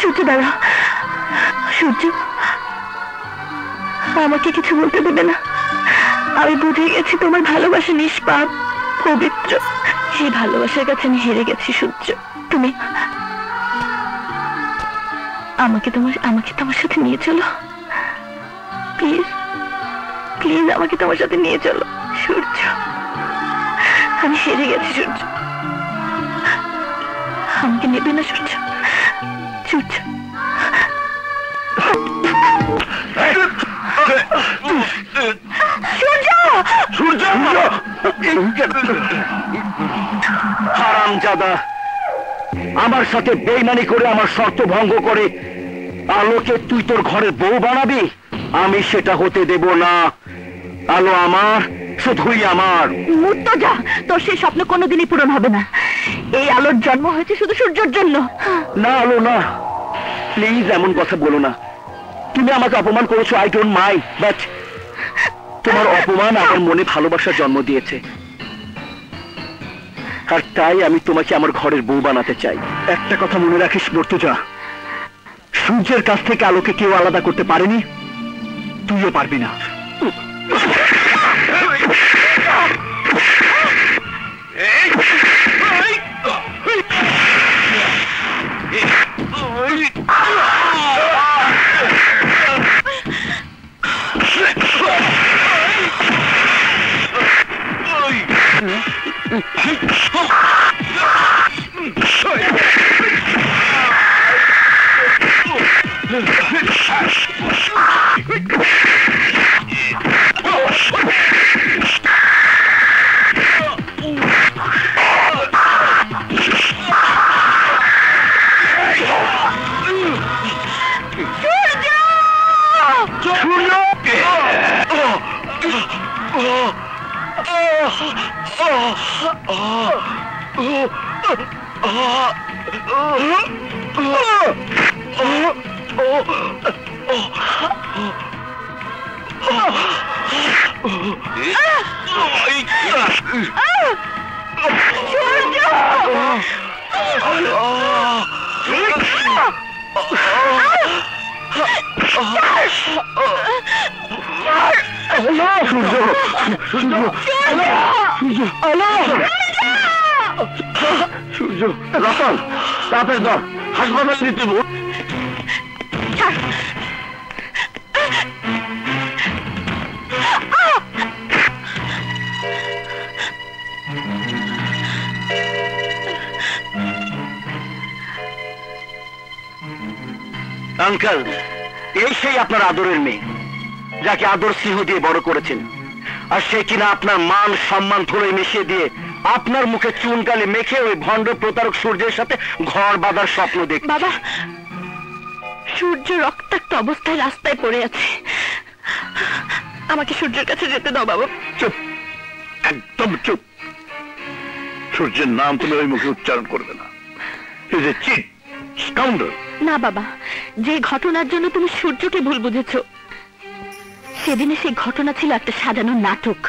সূর্য দাঁড়াও। সূর্য আমাকে কিছু বলতে দেবে না, আমি বুঝে গেছি তোমার ভালোবাসা নিষ্পাপ, পবিত্র। সেই ভালোবাসার কাছে আমি হেরে গেছি সূর্য। তুমি আমাকে তোমার সাথে নিয়ে চলো, প্লিজ প্লিজ আমাকে তোমার সাথে নিয়ে চলো সূর্য। আমি হেরে গেছি সূর্য, আমাকে নেবে না সূর্য। সূর্য সূর্য সূর্য হারামজাদা আমার সাথে বেঈমানি করে আমার শর্ত ভঙ্গ করে আলোকে তুই তোর ঘরের বউ বানাবি, আমি সেটা হতে দেব না। আলো আমার, শুধুই আমার। মুর্তুজা, তোর সেই স্বপ্ন কোনোদিনই পূরণ হবে না। এই আলোর জন্ম হয়েছে শুধু সূর্যের জন্য। না আলো না, প্লিজ এমন কথা বলো না। তুমি আমাকে অপমান করেছো, আই ডোন্ট মাইন্ড, বাট তোমার অপমান আমার মনে ভালোবাসার জন্ম দিয়েছে, আর তাই আমি তোমাকে আমার ঘরের বউ বানাতে চাই। একটা কথা মনে রাখিস মুর্তুজা, সূর্যের কাছ থেকে আলোকে কেউ আলাদা করতে পারেনি, তুইও পারবি না। আঙ্কেল, এই সেই আপনার আদরের মেয়ে যাকে আদর স্নেহ দিয়ে বড় করেছেন, আর সে কিনা আপনার মান সম্মান ধরে মিশিয়ে দিয়ে আপনার মুখে চুনকালি মেখে ওই ভণ্ড প্রতারক সূর্যের সাথে ঘর বাঁধার স্বপ্ন দেখে। বাবা, সূর্য রক্তাক্ত অবস্থায় রাস্তায় পড়ে আছে, আমাকে সূর্যের কাছে যেতে দাও। বাবা চুপ, একদম চুপ। সূর্যের নাম তুমি ওই মুখে উচ্চারণ করবে না। না বাবা, যে ঘটনার জন্য তুমি সূর্যকে ভুল বুঝেছো, সেদিনে সেই ঘটনা ছিল একটা সাজানো নাটক,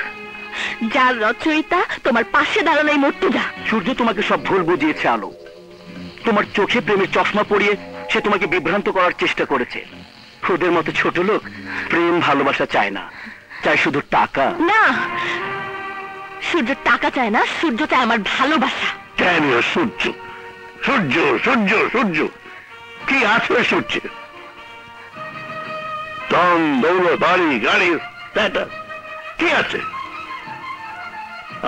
যার রচয়িতা তোমার পাশে দাঁড়ানো এই মুর্তুজা। সূর্য তোমাকে সব ভুল বুঝিয়েছে আলো, তোমার চোখে প্রেমের চশমা পরিয়ে সে তোমাকে বিভ্রান্ত করার চেষ্টা করেছে। ওদের মতো ছোট লোক প্রেম ভালোবাসা চায় না, চায় শুধু টাকা। না, সূর্য টাকা চায় না, সূর্য চায় আমার ভালোবাসা। কেন সূর্য সূর্য সূর্য সূর্য কি আছে সূর্য? ধন দৌলত বাড়ি গাড়ি কি আছে?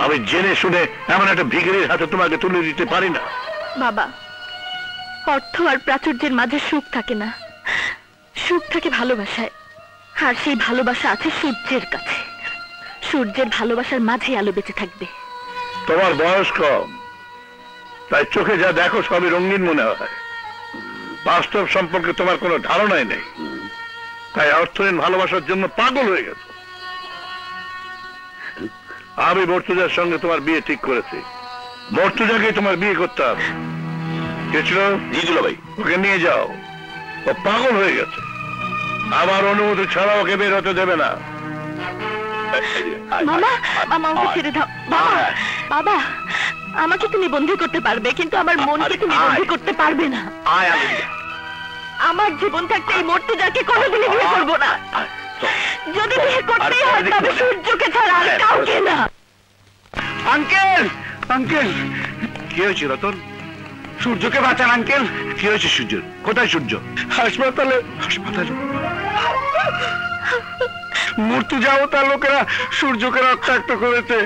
আমি জেনে শুনে এমন একটা ভিখারির হাতে তোমাকে তুলে দিতে পারি না। বাবা, অর্থ আর প্রাচুর্যের মাঝে সুখ থাকে না, সুখ থাকে ভালোবাসায়, আর সেই ভালোবাসা আছে সূর্যের কাছে। সূর্যের ভালোবাসার মাঝে আলো বেঁচে থাকবে। তোমার বয়স কম, তাই চোখে যা দেখো সবই রঙিন মনে হয়, বাস্তব সম্পর্কে তোমার কোনো ধারণাই নেই, তাই অর্থহীন ভালোবাসার জন্য পাগল হয়ে গেছে। আমি মুর্তুজার সঙ্গে তোমার বিয়ে ঠিক করেছি, মুর্তুজাকে তোমার বিয়ে করতে হবে। ওকে নিয়ে যাও, ও পাগল হয়ে গেছে, আমার অনুমতি ছাড়া ওকে বের হতে দেবে না। বাবা, আমাকে তুমি বন্দী করতে পারবে, কিন্তু আমার মনকে তুমি বন্দী করতে পারবে না। আমার জীবন থাকতে এই মুর্তুজাকে কোনোদিনই বিয়ে করব না। যদি বিয়ে করতেই হয় তবে সূর্যকে ছাড়া আর কাউকে না। আঙ্কেল, আঙ্কেল কি হয়েছে রতন? সূর্যকে বাঁচান আঙ্কেল। কি হয়েছে সূর্য? কোথায় সূর্য? হাসপাতালে। হাসপাতালে? মুর্তুজা ও তার লোকেরা সূর্যকে রক্তাক্ত করেছে,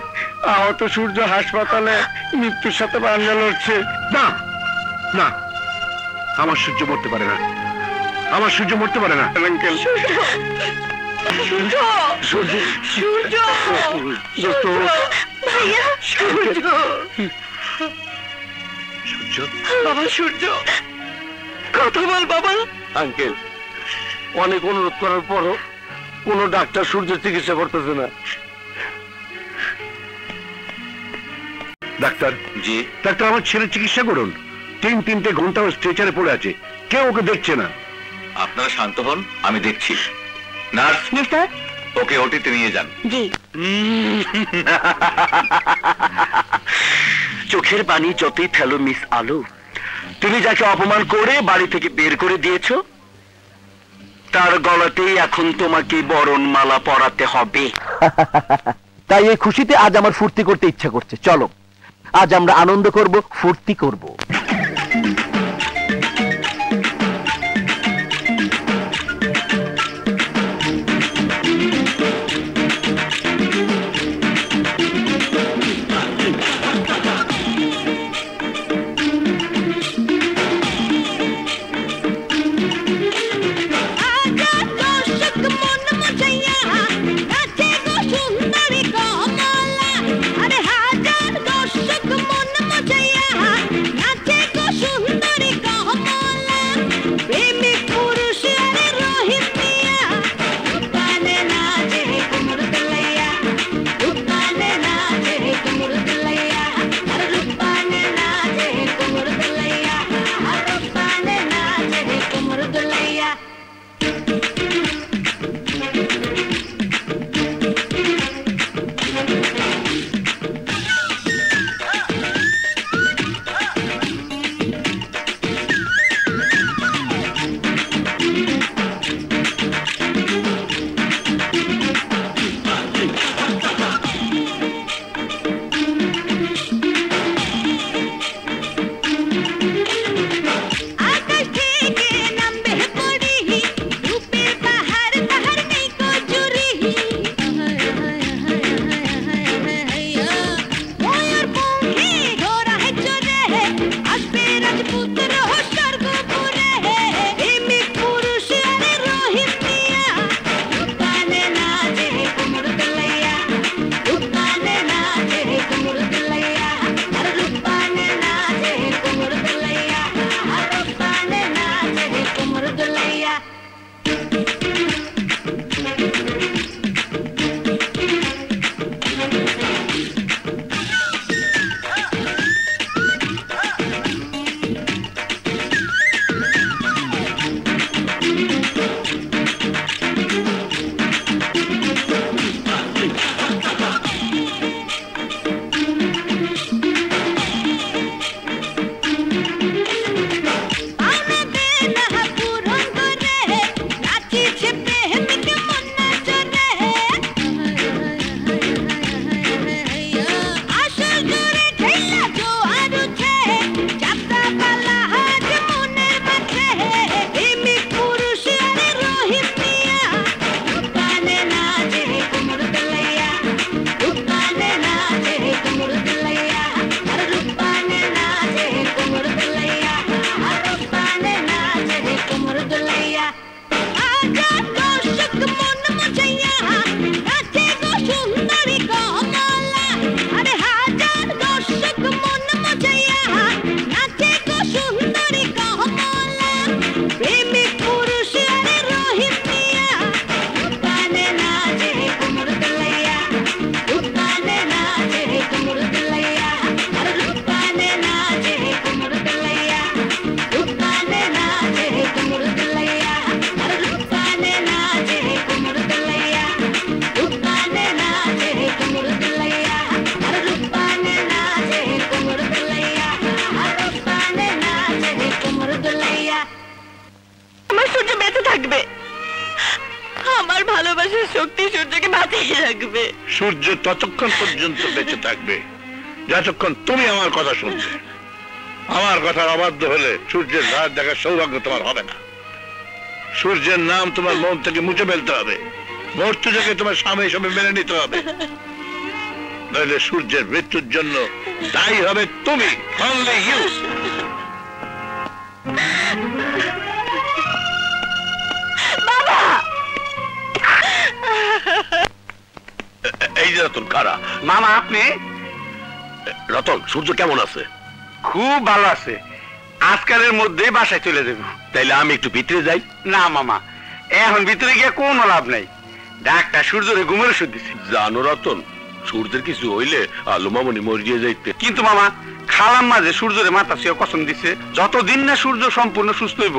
আহত সূর্য হাসপাতালে মৃত্যুর সাথে পাঞ্জা লড়ছে। না না, আমার সূর্য মরতে পারে না, আমার সূর্য মরতে পারে না। সূর্য সূর্য। বাবা সূর্য কথা বল বাবা। আঙ্কেল অনেক অনুরোধ করার পরও কোনো ডাক্তার সূর্যের চিকিৎসা করতেছে না। ডাক্তার জি ডাক্তার আমার ছেলের চিকিৎসা করুন। তিন তিনটে ঘন্টা স্ট্রেচারে পড়ে আছে, কেউ ওকে দেখছে না। আপনারা শান্ত হন, আমি দেখছি। নার্স মিস্টার ওকে ওটিতে নিয়ে যান। জি। চোখের পানি যতই ফেলো মিস আলো, তুমি যাকে অপমান করে বাড়ি থেকে বের করে দিয়েছো তার গলাতেই এখন তোমাকে বরণ মালা পরাতে হবে। তাই এই খুশিতে আজ আমার ফুর্তি করতে ইচ্ছা করছে। চলো আজ আমরা আনন্দ করব, ফুর্তি করব। সূর্য ততক্ষণ পর্যন্ত বেঁচে থাকবে যতক্ষণ তুমি আমার কথা শুনবে। আমার কথার অবাধ্য হলে সূর্যের রাত দেখার সৌভাগ্য তোমার হবে না। সূর্যের নাম তোমার মন থেকে মুছে ফেলতে হবে। মুর্তুজাকে তোমার স্বামী হিসেবে মেনে নিতে হবে, নইলে সূর্যের মৃত্যুর জন্য দায়ী হবে তুমি। রতন কারা? মামা আপনি? রতন সূর্য কেমন আছে? খুব ভালো আছে, আজকালের মধ্যেই বাসায় চলে যাব। তাইলে আমি একটু ভিতরে যাই? না মামা, এখন ভিতরে গিয়ে কোনো লাভ নাই, ডাক্তার সূর্যরে ঘুমের ওষুধ দিছে। জানো রতন, সূর্যের কিছু হইলে আলুমামনি মরিয়ে যাইতে, কিন্তু মামা খালাম মাঝে সূর্যরে মাথা ছিয়া কসম দিছে যতদিন না সূর্য সম্পূর্ণ সুস্থ হইব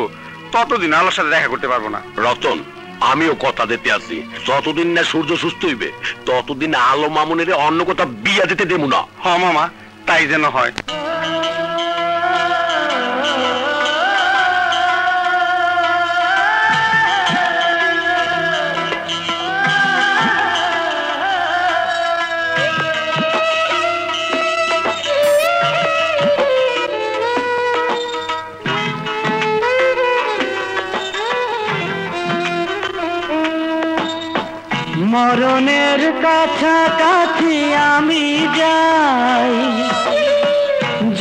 ততদিন আলোর সাথে দেখা করতে পারবো না। রতন, আমিও কথা দিতে আছি, যতদিন না সূর্য সুস্থ হইবে ততদিন আলো মামুনের অন্য কথা বিয়া দিতে দেব না। হ্যাঁ মামা, তাই যেন হয়। মরণের কাছাকাছি আমি যাই,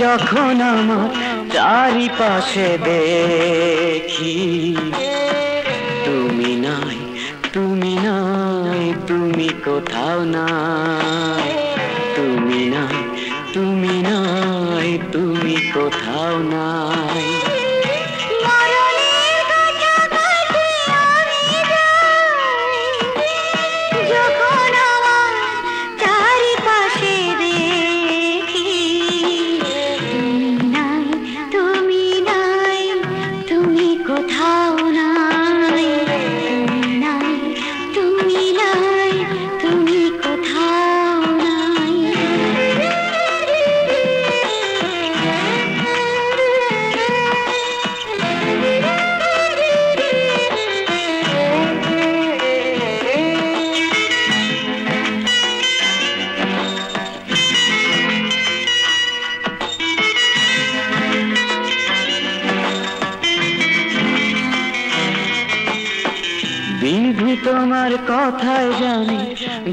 যখন আমার চারিপাশে দেখি তুমি নাই, তুমি নাই, তুমি কোথাও নাই, তুমি নাই, তুমি নাই, তুমি কোথাও নাই। তোমার কথায় জানি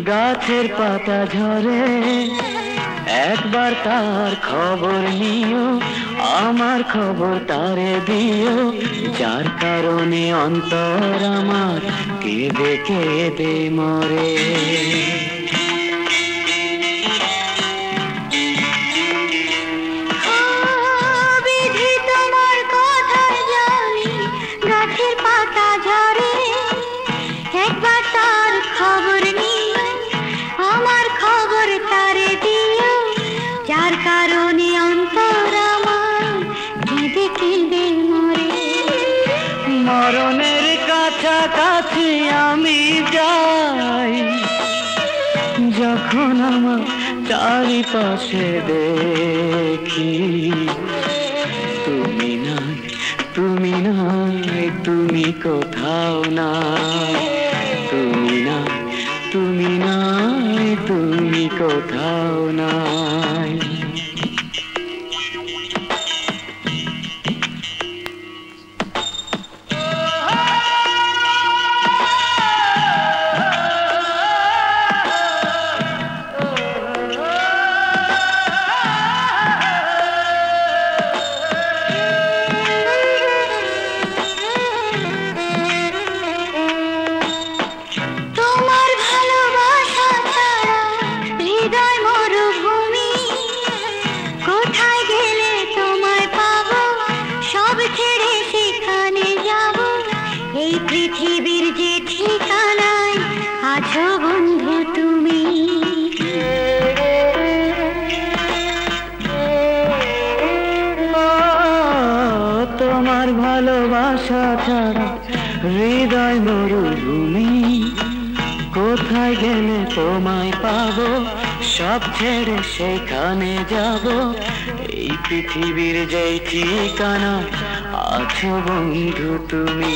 গাছের পাতা ঝরে, একবার তার খবর নিও, আমার খবর তারে দিও, যার কারণে অন্তর আমার কেঁদে কেঁদে মরে। যখন আমার চারিপাশে দেখি তুমি নাই, তুমি নাই, তুমি কোথাও নাই, তুমি নাই, তুমি নাই, তুমি কোথাও নাই। হৃদয় মরুভূমি, কোথায় গেলে তোমায় পাবো, সব ছেড়ে সেখানে যাবো, এই পৃথিবীর যে ঠিকানা আছো বন্ধু তুমি।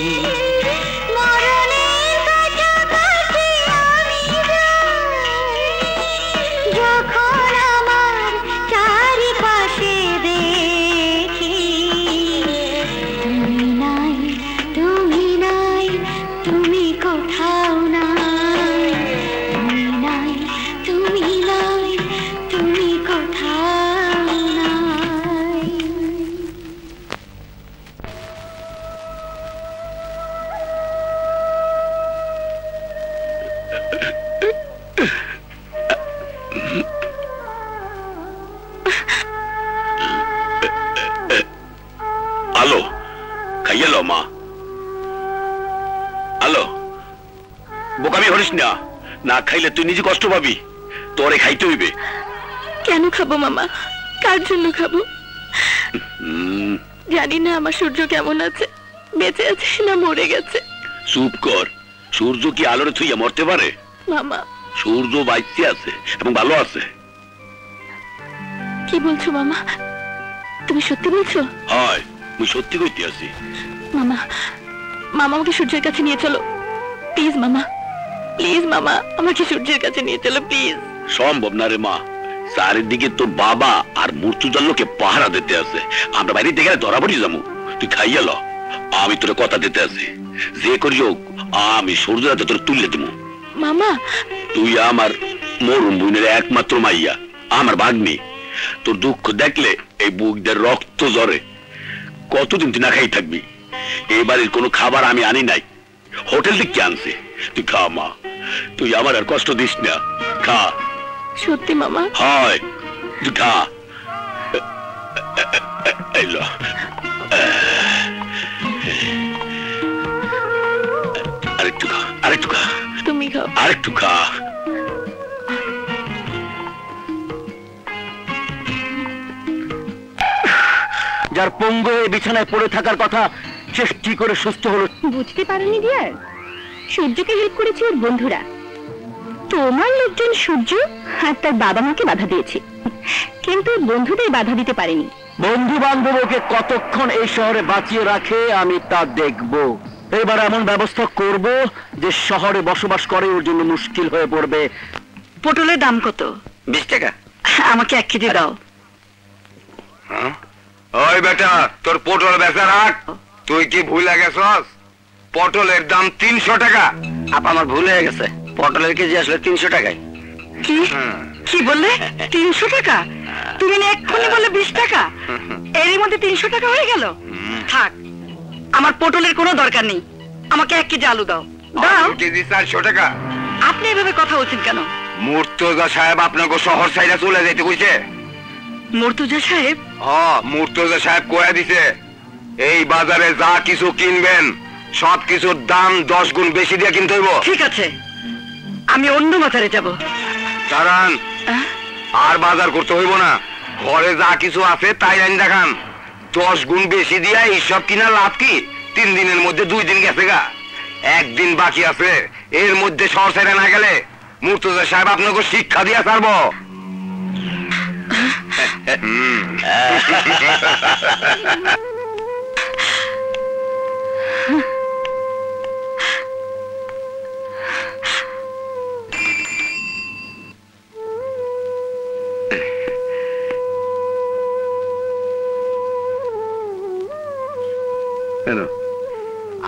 বোকামি করিস না, না খাইলে তুই নিজে কষ্ট পাবি, তোরে খাইতে হইবে। কেন খাবো মামা, কার জন্য খাবো? জানি না আমার সূর্য কেমন আছে, বেঁচে আছে না মরে গেছে। চুপ কর, সূর্য কি আলোরে থুইয়া মরতে পারে? মামা সূর্য বাইতে আছে এবং ভালো আছে। কি বলছো মামা, তুমি সত্যি বলছো? হয় আমি সত্যি কইতে আছি। মামা মামা আমাকে সূর্যের কাছে নিয়ে চলো প্লিজ। মামা প্লিজ মামা আমাকে সূর্যের কাছে নিয়ে চলো প্লিজ। সম্ভব না রে মা, চারিদিকে তোর বাবা আর মুর্তুজার লোকে পাহারা দিতে আছে, আমরা বাইরে থেকে ধরা পড়ি যাবো। তুই খাইয়া ল, আমি তোর কথা দিতে আছি, যে করি হোক আমি সূর্যের হাতে তোর তুলে দিব। মামা তুই আমার মরুম বোনের একমাত্র মাইয়া, আমার ভাগ্নি, তোর দুঃখ দেখলে এই বুকদের রক্ত ঝরে। কতদিন তুই না খাই থাকবি? এই বাড়ির কোনো খাবার আমি আনি নাই, হোটেল থেকে আনছি। তুই খা মা, তুই আমার আর কষ্ট দিস না, খা। সত্যি মামা? হয় তুই খা। আরেকটু খা, আরেকটু খা, তুমি খাও, আরেকটু খা। যার পঙ্গু এই বিছানায় পড়ে থাকার কথা সে কি করে সুস্থ হলো বুঝতে পারেনি। ডিয়ার সূর্যকে হেল্প করেছি ওর বন্ধুরা, তোমার লোকজন সূর্য আর তার বাবা মাকে বাধা দিয়েছে, কিন্তু বন্ধুদের বাধা দিতে পারেনি। বন্ধু বান্ধবকে কতক্ষণ এই শহরে বাঁচিয়ে রাখে আমি তা দেখব। এবার এমন ব্যবস্থা করব যে শহরে বসবাস করে ওর জন্য মুশকিল হয়ে পড়বে। পটলের দাম কত? 20 টাকা। আমাকে 1 কেজি দাও। ওই বেটা তোর পটল বেচা রাখ, তুই কি ভুলে গেছস? পটলের দাম 300 টাকা। আপা আমার ভুল হয়ে গেছে, পটলের কেজি আসলে 300 টাকায়। কি বললে 300 টাকা? তুমি এক্ষুনি বললে 20 টাকা, এরই মধ্যে 300 টাকা হয়ে গেল। থাক, আমার পটলের কোনো দরকার নেই, আমাকে 1 কেজি আলু দাও। দাও। কেজি 400 টাকা। আপনি এভাবে কথা বলছেন কেন? মুর্তুজা সাহেব আপনাকে শহর ছাইড়া চলে যেতে কইছে। মুর্তুজা সাহেব? হ্যাঁ, মুর্তুজা সাহেব কইয়া দিছে এই বাজারে যা কিছু কিনবেন সবকিছুর দাম 10 গুণ বেশি দিয়ে কিনতে হইব। ঠিক আছে, আমি অন্য বাজারে যাব। দাঁড়ান, আর বাজার করতে হইব না, ঘরে যা কিছু আছে তাই আইন দেখান। 10 গুণ বেশি দিয়ে এইসব কিনা লাভ কি? 3 দিনের মধ্যে 2 দিন গেছে গা, 1 দিন বাকি আছে। এর মধ্যে শহর ছেড়ে না গেলে মুর্তুজা সাহেব আপনাকে শিক্ষা দিয়া ছাড়ব।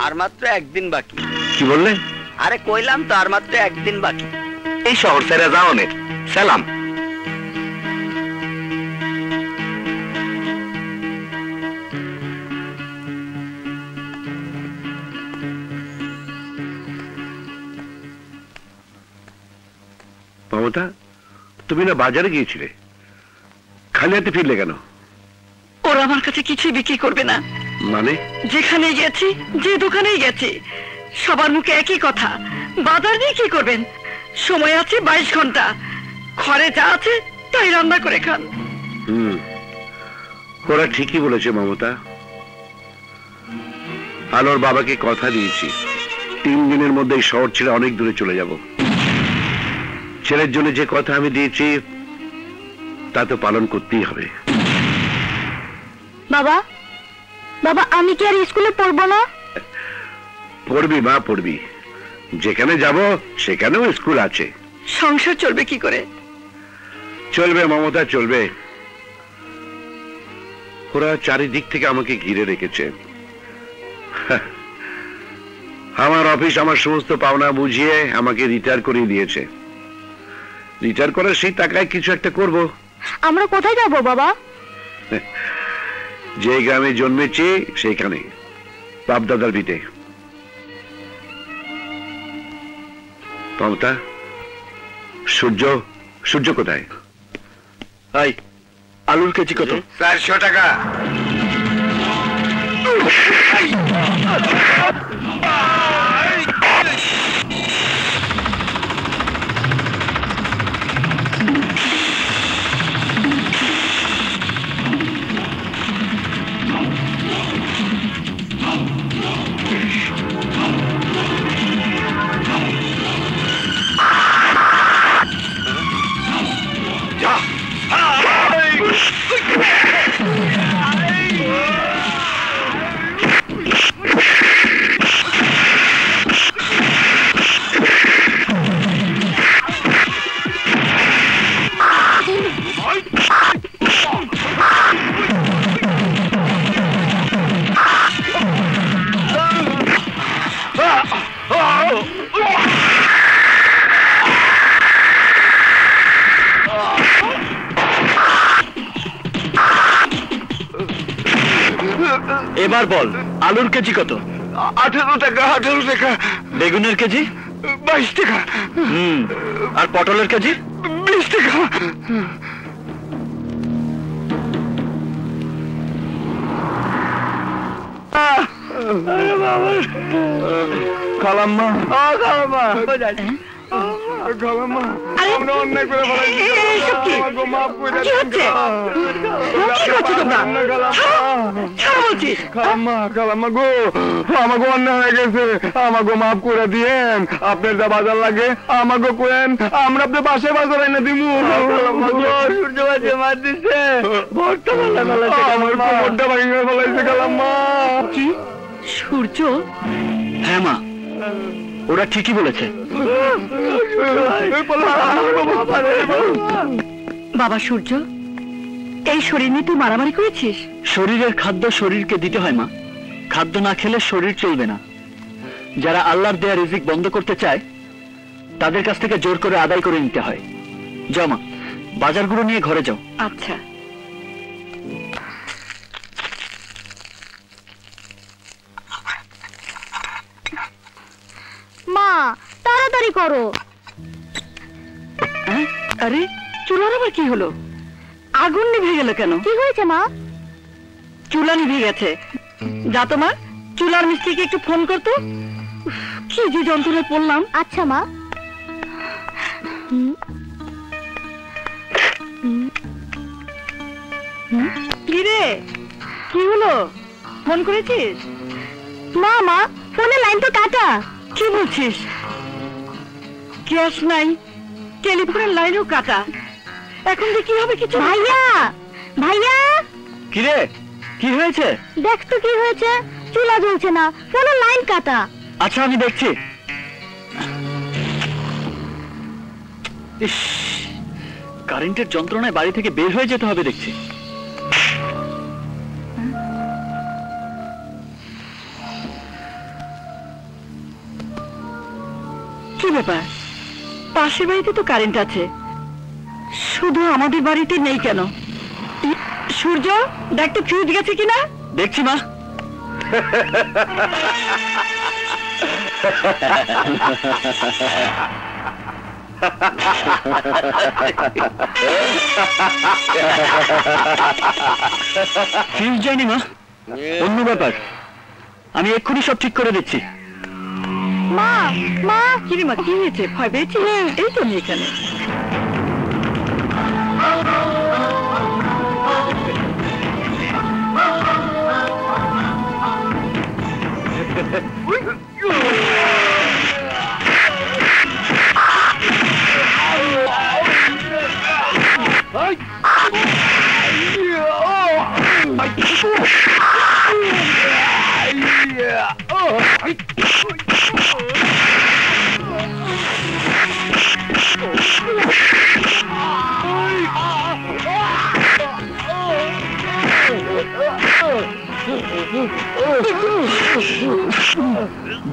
আর মাত্র 1 দিন বাকি। কি বললে? আরে কইলাম তো আর মাত্র 1 দিন বাকি। এই শহর ছেড়ে যাও নে। সালাম। মমতা তুমি না বাজারে গিয়েছিলে, খালি হাতে ফিরলে কেন? ওরা আমার কাছে কিছুই বিক্রি করবে না। মানে? যেখানে গেছি, যে দোকানেই গেছি, সবার মুখে একই কথা, বাজার নিয়ে কি করবেন, সময় আছে 22 ঘন্টা, ঘরে যা আছে তাই রান্না করে খান। ওরা ঠিকই বলেছে মমতা, আলোর বাবাকে কথা দিয়েছি 3 দিনের মধ্যে এই শহর ছেড়ে অনেক দূরে চলে যাব। ছেলের জন্য যে কথা আমি দিয়েছি তা তো পালন করতেই হবে। বাবা বাবা আমি কি আর স্কুলে পড়বো না? পড়বি মা, পড়বি। যেখানে যাব সেখানেও স্কুল আছে। সংসার চলবে কি করে? চলবে মমতা, চলবে। ওরা চারিদিক থেকে আমাকে ঘিরে রেখেছে। আমার অফিস আমার সমস্ত পাওনা বুঝিয়ে আমাকে রিটায়ার করিয়ে দিয়েছে। রিটায়ার করার সেই টাকায় কিছু একটা করব। আমরা কোথায় যাব বাবা? যে গ্রামে জন্মেছি সেইখানে, বাপদাদার ভিটে। মমতা, সূর্য সূর্য কোথায়? হাই, আলুর কেজি কত? 400 টাকা। এবার বল আলুর কেজি কত? 18 টাকা। 18 টাকা। বেগুনের কেজি? 22 টাকা। আর পটলের কেজি? 20 টাকা। খালাম্মা খালাম্মা খালাম্মা সূর্য। হ্যাঁ মা, ওরা ঠিকই বলেছে। বাবা সূর্য, এই শরীর নিয়ে তুই মারামারি করেছিস? শরীরের খাদ্য শরীরকে দিতে হয় মা, খাদ্য না খেলে শরীর চলবে না। যারা আল্লাহর দেয়া রিজিক বন্ধ করতে চায় তাদের কাছ থেকে জোর করে আদায় করে নিতে হয়। যাও মা, বাজারগুলো নিয়ে ঘরে যাও। আচ্ছা। মা তাড়াতাড়ি করো। আরে চুলার আবার কি হলো? আগুন নিভে গেল কেন? কি হয়েছে মা? চুলা নিভে গেছে। যা তো মা, চুলার মিস্ত্রিকে একটু ফোন করতো। কি যে যন্ত্রণায় পড়লাম। আচ্ছা মা। কি রে, কি হলো? ফোন করেছিস? না মা, ফোনের লাইন তো কাটা। কি বলছিস? গ্যাস নাই, টেলিফোনের লাইনও কাটা, এখন যে কি হবে কিছু। ভাইয়া ভাইয়া। কি রে, কি হয়েছে? দেখ তো কি হয়েছে। চুলা জ্বলছে না, ফোনের লাইন কাটা। আচ্ছা আমি দেখছি। ইস, কারেন্টের যন্ত্রণায় বাড়ি থেকে বের হয়ে যেতে হবে দেখছি। কি ব্যাপার, পাশের বাড়িতে তো কারেন্ট আছে, শুধু আমাদের বাড়িতে নেই কেন? সূর্য দেখ তো ফিউজ গেছে কিনা। দেখছি মা। ফিউজ যায়নি মা, অন্য ব্যাপার, আমি এক্ষুনি সব ঠিক করে দিচ্ছি। মা মা। কি রে মা, কি হয়েছে? ভয় পেয়েছি। এই তো নেই এখানে।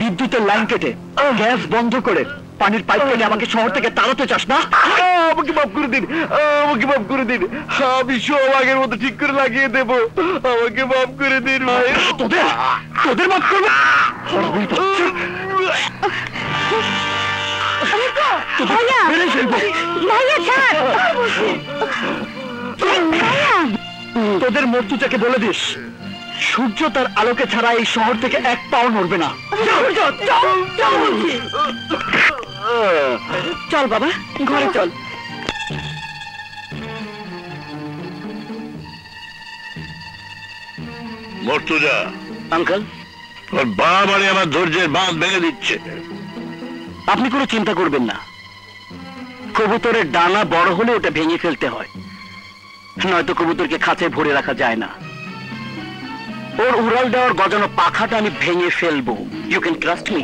বিদ্যুতের লাইন কেটে গ্যাস বন্ধ করে পানির পাইপ কেটে আমাকে শহর থেকে তাড়াতে চাস না? আমাকে মাফ করে দিন, আমাকে মাফ করে দিন, আমি সব আগের মতো ঠিক করে লাগিয়ে দেবো, আমাকে মাফ করে দিন। তোদের তোদের মাফ করবো? তোদের মুর্তুজাকে বলে দিস সূর্য তার আলোকে ছাড়া এই শহর থেকে এক পাও নড়বে না। চল বাবা, ঘরে চল। মুর্তুজা আঙ্কেল, তোর বাবারে আমার ধৈর্যের বাঁধ ভেঙে দিচ্ছে। আপনি কোনো চিন্তা করবেন না, কবুতরের ডানা বড় হলে ওটা ভেঙে ফেলতে হয়, নয়তো কবুতরকে খাঁচে ভরে রাখা যায় না। ওর উড়াল দেওয়ার গজানো পাখাটা আমি ভেঙে ফেলবো। You can trust me.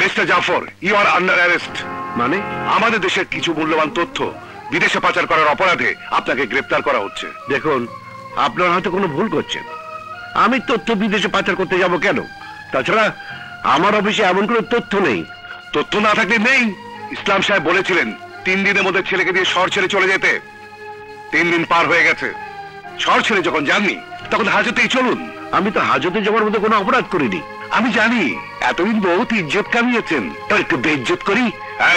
Mister Jafar, you are under arrest. মানে? আমাদের দেশের কিছু মূল্যবান তথ্য বিদেশে পাচার করার অপরাধে আপনাকে গ্রেফতার করা হচ্ছে। দেখুন, আপনারা হয়তো কোনো ভুল করছেন। আমি তথ্য বিদেশে পাচার করতে যাব কেন? তাছাড়া আমার অফিসে এমন কোনো তথ্য নেই। তথ্য না থাকলে নেই। ইসলাম সাহেব বলেছিলেন तीन दिन मध्य ऐले के दिए शहर ऐड़े चले जेते तीन दिन पार हो गए शहर ऐड़े जख जानी तक हाजते ही चलून আমি তো হাজতে যাওয়ার মধ্যে কোনো অপরাধ করিনি। আমি জানি এতদিন বহুত ইজ্জত কামিয়েছেন, তাই একটু বেইজ্জত করি।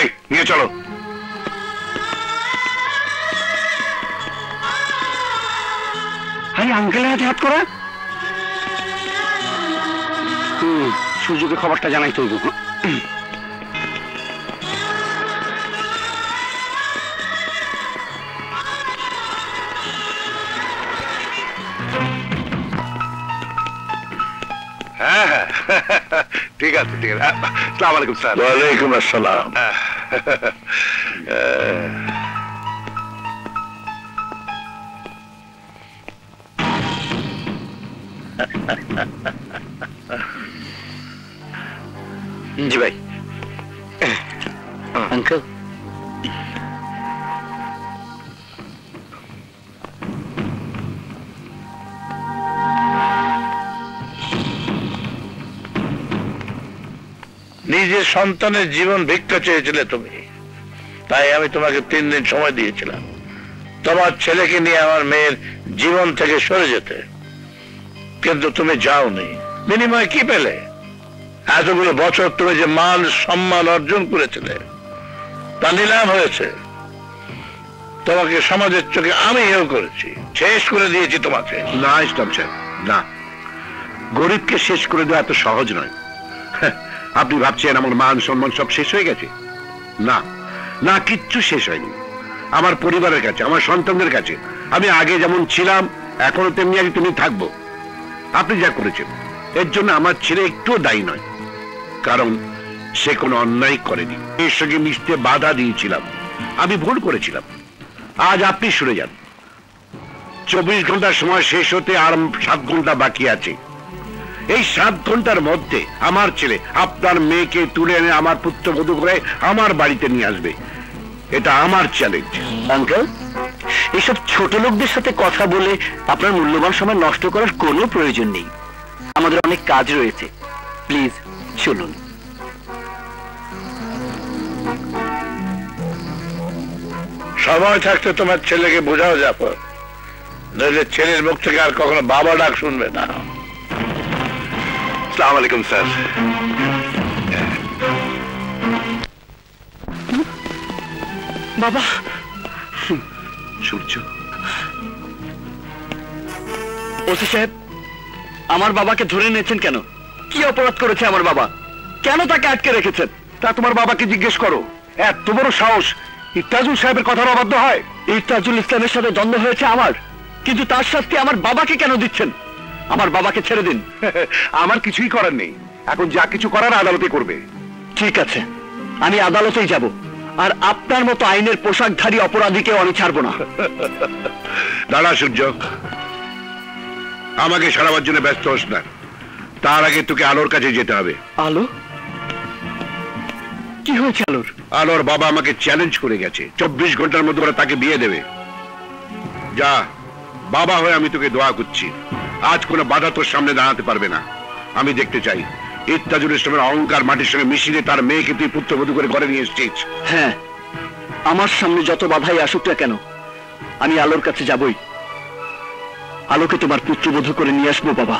এই নিয়ে চলো। আরে আঙ্কেলের হাতে হাত করা। সূর্যকে খবরটা জানাইতে হইব। ঠিক আছে ঠিক আছে। আসসালামু আলাইকুম স্যার। ওয়া আলাইকুম আসসালাম। জি ভাই। আঙ্কেল নিজের সন্তানের জীবন ভিক্ষা চেয়েছিলে তুমি, তাই আমি তোমাকে তিন দিন সময় দিয়েছিলাম তোমার ছেলেকে নিয়ে আমার মেয়ের জীবন থেকে সরে যেতে, কিন্তু তুমি যাওনি। বিনিময়ে কি পেলে? এতগুলো বছর তুমি যে মান সম্মান অর্জন করেছিলে তা নিলাম হয়েছে। তোমাকে সমাজের চোখে আমি হেয় করেছি, শেষ করে দিয়েছি তোমাকে। না ইসলাম সাহেব, না, গরিবকে শেষ করে দেওয়া এত সহজ নয়। আপনি ভাবছেন আমার মান সম্মান সব শেষ হয়ে গেছে? না না, কিচ্ছু শেষ হয়নি। আমার পরিবারের কাছে, আমার সন্তানদের কাছে আমি আগে যেমন ছিলাম এখনো তেমনি আগে তুমি থাকবো। আপনি যা করেছেন এর জন্য আমার ছেলে একটুও দায়ী নয়, কারণ সে কোনো অন্যায় করেনি। এর সঙ্গে মিশতে বাধা দিয়েছিলাম, আমি ভুল করেছিলাম। আজ আপনি সরে যান। 24 ঘন্টার সময় শেষ হতে আর 7 ঘন্টা বাকি আছে। এই 7 ঘন্টার মধ্যে আমার ছেলে আপনার মেয়েকে তুলে এনে আমার পুত্রবধূ করে আমার বাড়িতে নিয়ে আসবে। এটা আমার চ্যালেঞ্জ। আঙ্কেল, এইসব ছোট লোকদের সাথে কথা বলে আপনার মূল্যবান সময় নষ্ট করার কোনো প্রয়োজন নেই। আমাদের অনেক কাজ রয়েছে, প্লিজ চলুন। সময় থাকতে তোমার ছেলেকে বোঝাও যাবে, নইলে ছেলের মুখ থেকে আর কখনো বাবা ডাক শুনবে না। আসসালামু আলাইকুম স্যার। বাবা সূর্য, ওসি সাহেব আমার বাবাকে ধরে নিয়েছেন কেন? কি অপরাধ করেছে আমার বাবা? কেন তাকে আটকে রেখেছেন? তা তোমার বাবাকে জিজ্ঞেস করো। এত বড় সাহস ইত্তাজুল সাহেবের কথার অবাধ্য হয়? ইত্তাজুল ইসলামের সাথে দ্বন্দ্ব হয়েছে আমার, কিন্তু তার শাস্তি আমার বাবাকে কেন দিচ্ছেন? আমার বাবাকে ছেড়ে দিন। আমার কিছুই করার নেই, এখন যা কিছু করার আদালতে করবে। ঠিক আছে, আমি আদালতেই যাব, আর আপনার মতো আইনের পোশাকধারী অপরাধীকে আমি ছাড়বো না। দাঁড়া সূর্য, আমাকে সারাবার জন্য ব্যস্ত হোস না। তার আগে তোকে আলোর কাছে যেতে হবে। আলো? কি হয়েছে আলোর? আলোর বাবা আমাকে চ্যালেঞ্জ করে গেছে 24 ঘন্টার মধ্যে ওরা তাকে বিয়ে দেবে। যা, বাবা হয়ে আমি তোকে দোয়া করছি, আজ কোনো বাধা তোর সামনে দাঁড়াতে পারবে না। আমি দেখতে চাই ইত্তাজুল ইসলামের অহংকার মাটির সঙ্গে মিশিয়ে তার মেয়েকে তুই পুত্রবধূ করে ঘরে নিয়ে এসেছিস। হ্যাঁ, আমার সামনে যত বাধাই আসুক না কেন আমি আলোর কাছে যাবই। আলোকে তোমার পুত্রবধূ করে নিয়ে আসবো বাবা।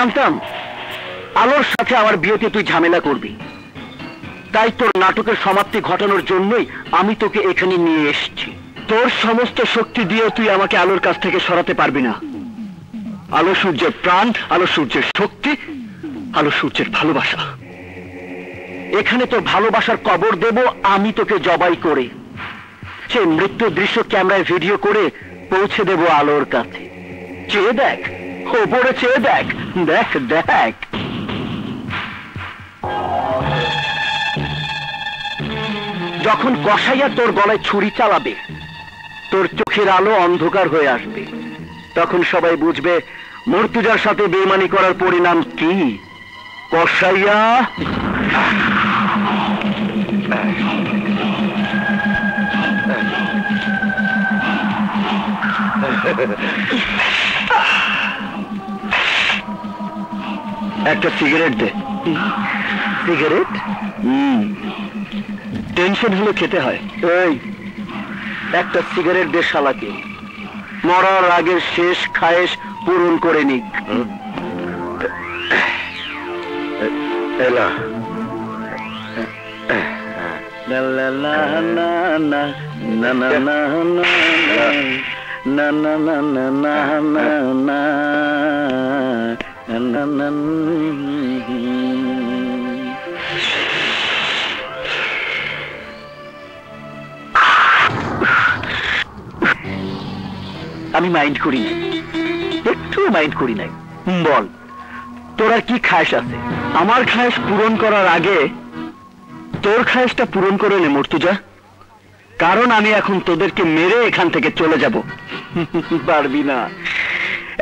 জানতাম আলোর সাথে আমার বিয়েতে তুই ঝামেলা করবি, তাই তোর নাটকের সমাপ্তি ঘটানোর জন্যই আমি তোকে এখানে নিয়ে এসেছি। তোর সমস্ত শক্তি দিয়ে তুই আমাকে আলোর কাছ থেকে সরাতে পারবি না। আলো সূর্যের প্রাণ, আলো সূর্যের শক্তি, আলো সূর্যের ভালোবাসা। এখানে তোর ভালোবাসার কবর দেব আমি তোকে জবাই করে। সেই মৃত্যু দৃশ্য ক্যামেরায় ভিডিও করে পৌঁছে দেব আলোর কাছে। চেয়ে দেখ, ওপরে চেয়ে দেখ, দেখ দেখ। যখন কষাইয়া তোর গলায় ছুরি চালাবে, তোর চোখের আলো অন্ধকার হয়ে আসবে, তখন সবাই বুঝবে মুর্তুজার সাথে বেইমানি করার পরিণাম কি। কষাইয়া একটা সিগারেট দে। সিগারেট? টেনশন হলে খেতে হয়। এই একটা সিগারেট দে শালাকে, মরার আগের শেষ খায়েশ পূরণ করে নিক। আমি মাইন্ড করি নাই, একটু মাইন্ড করি নাই। বল তোর আর কি খায়েশ আছে? আমার খায়েশ পূরণ করার আগে তোর খায়েশটা পূরণ করে নে মুর্তুজা, কারণ আমি এখন তোদেরকে মেরে এখান থেকে চলে যাব। পারবি না,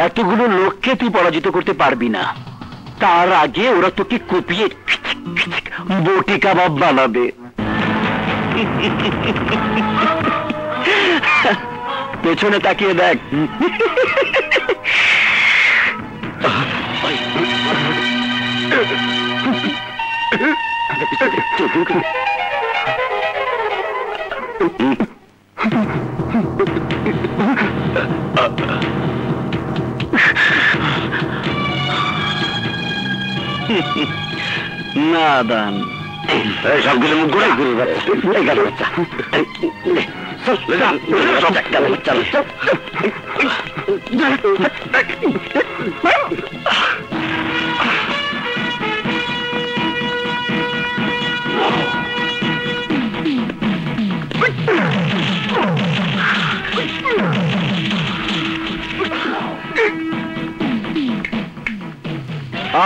এতগুলো লোককে তুই পরাজিত করতে পারবি না। তার আগে ওরা তোকে কুপিয়ে বটি কাবাব বানাবে। পেছনে তাকিয়ে দেখ। না দান সবগুলো মুখ ঘুরে ঘুরে বাচ্চা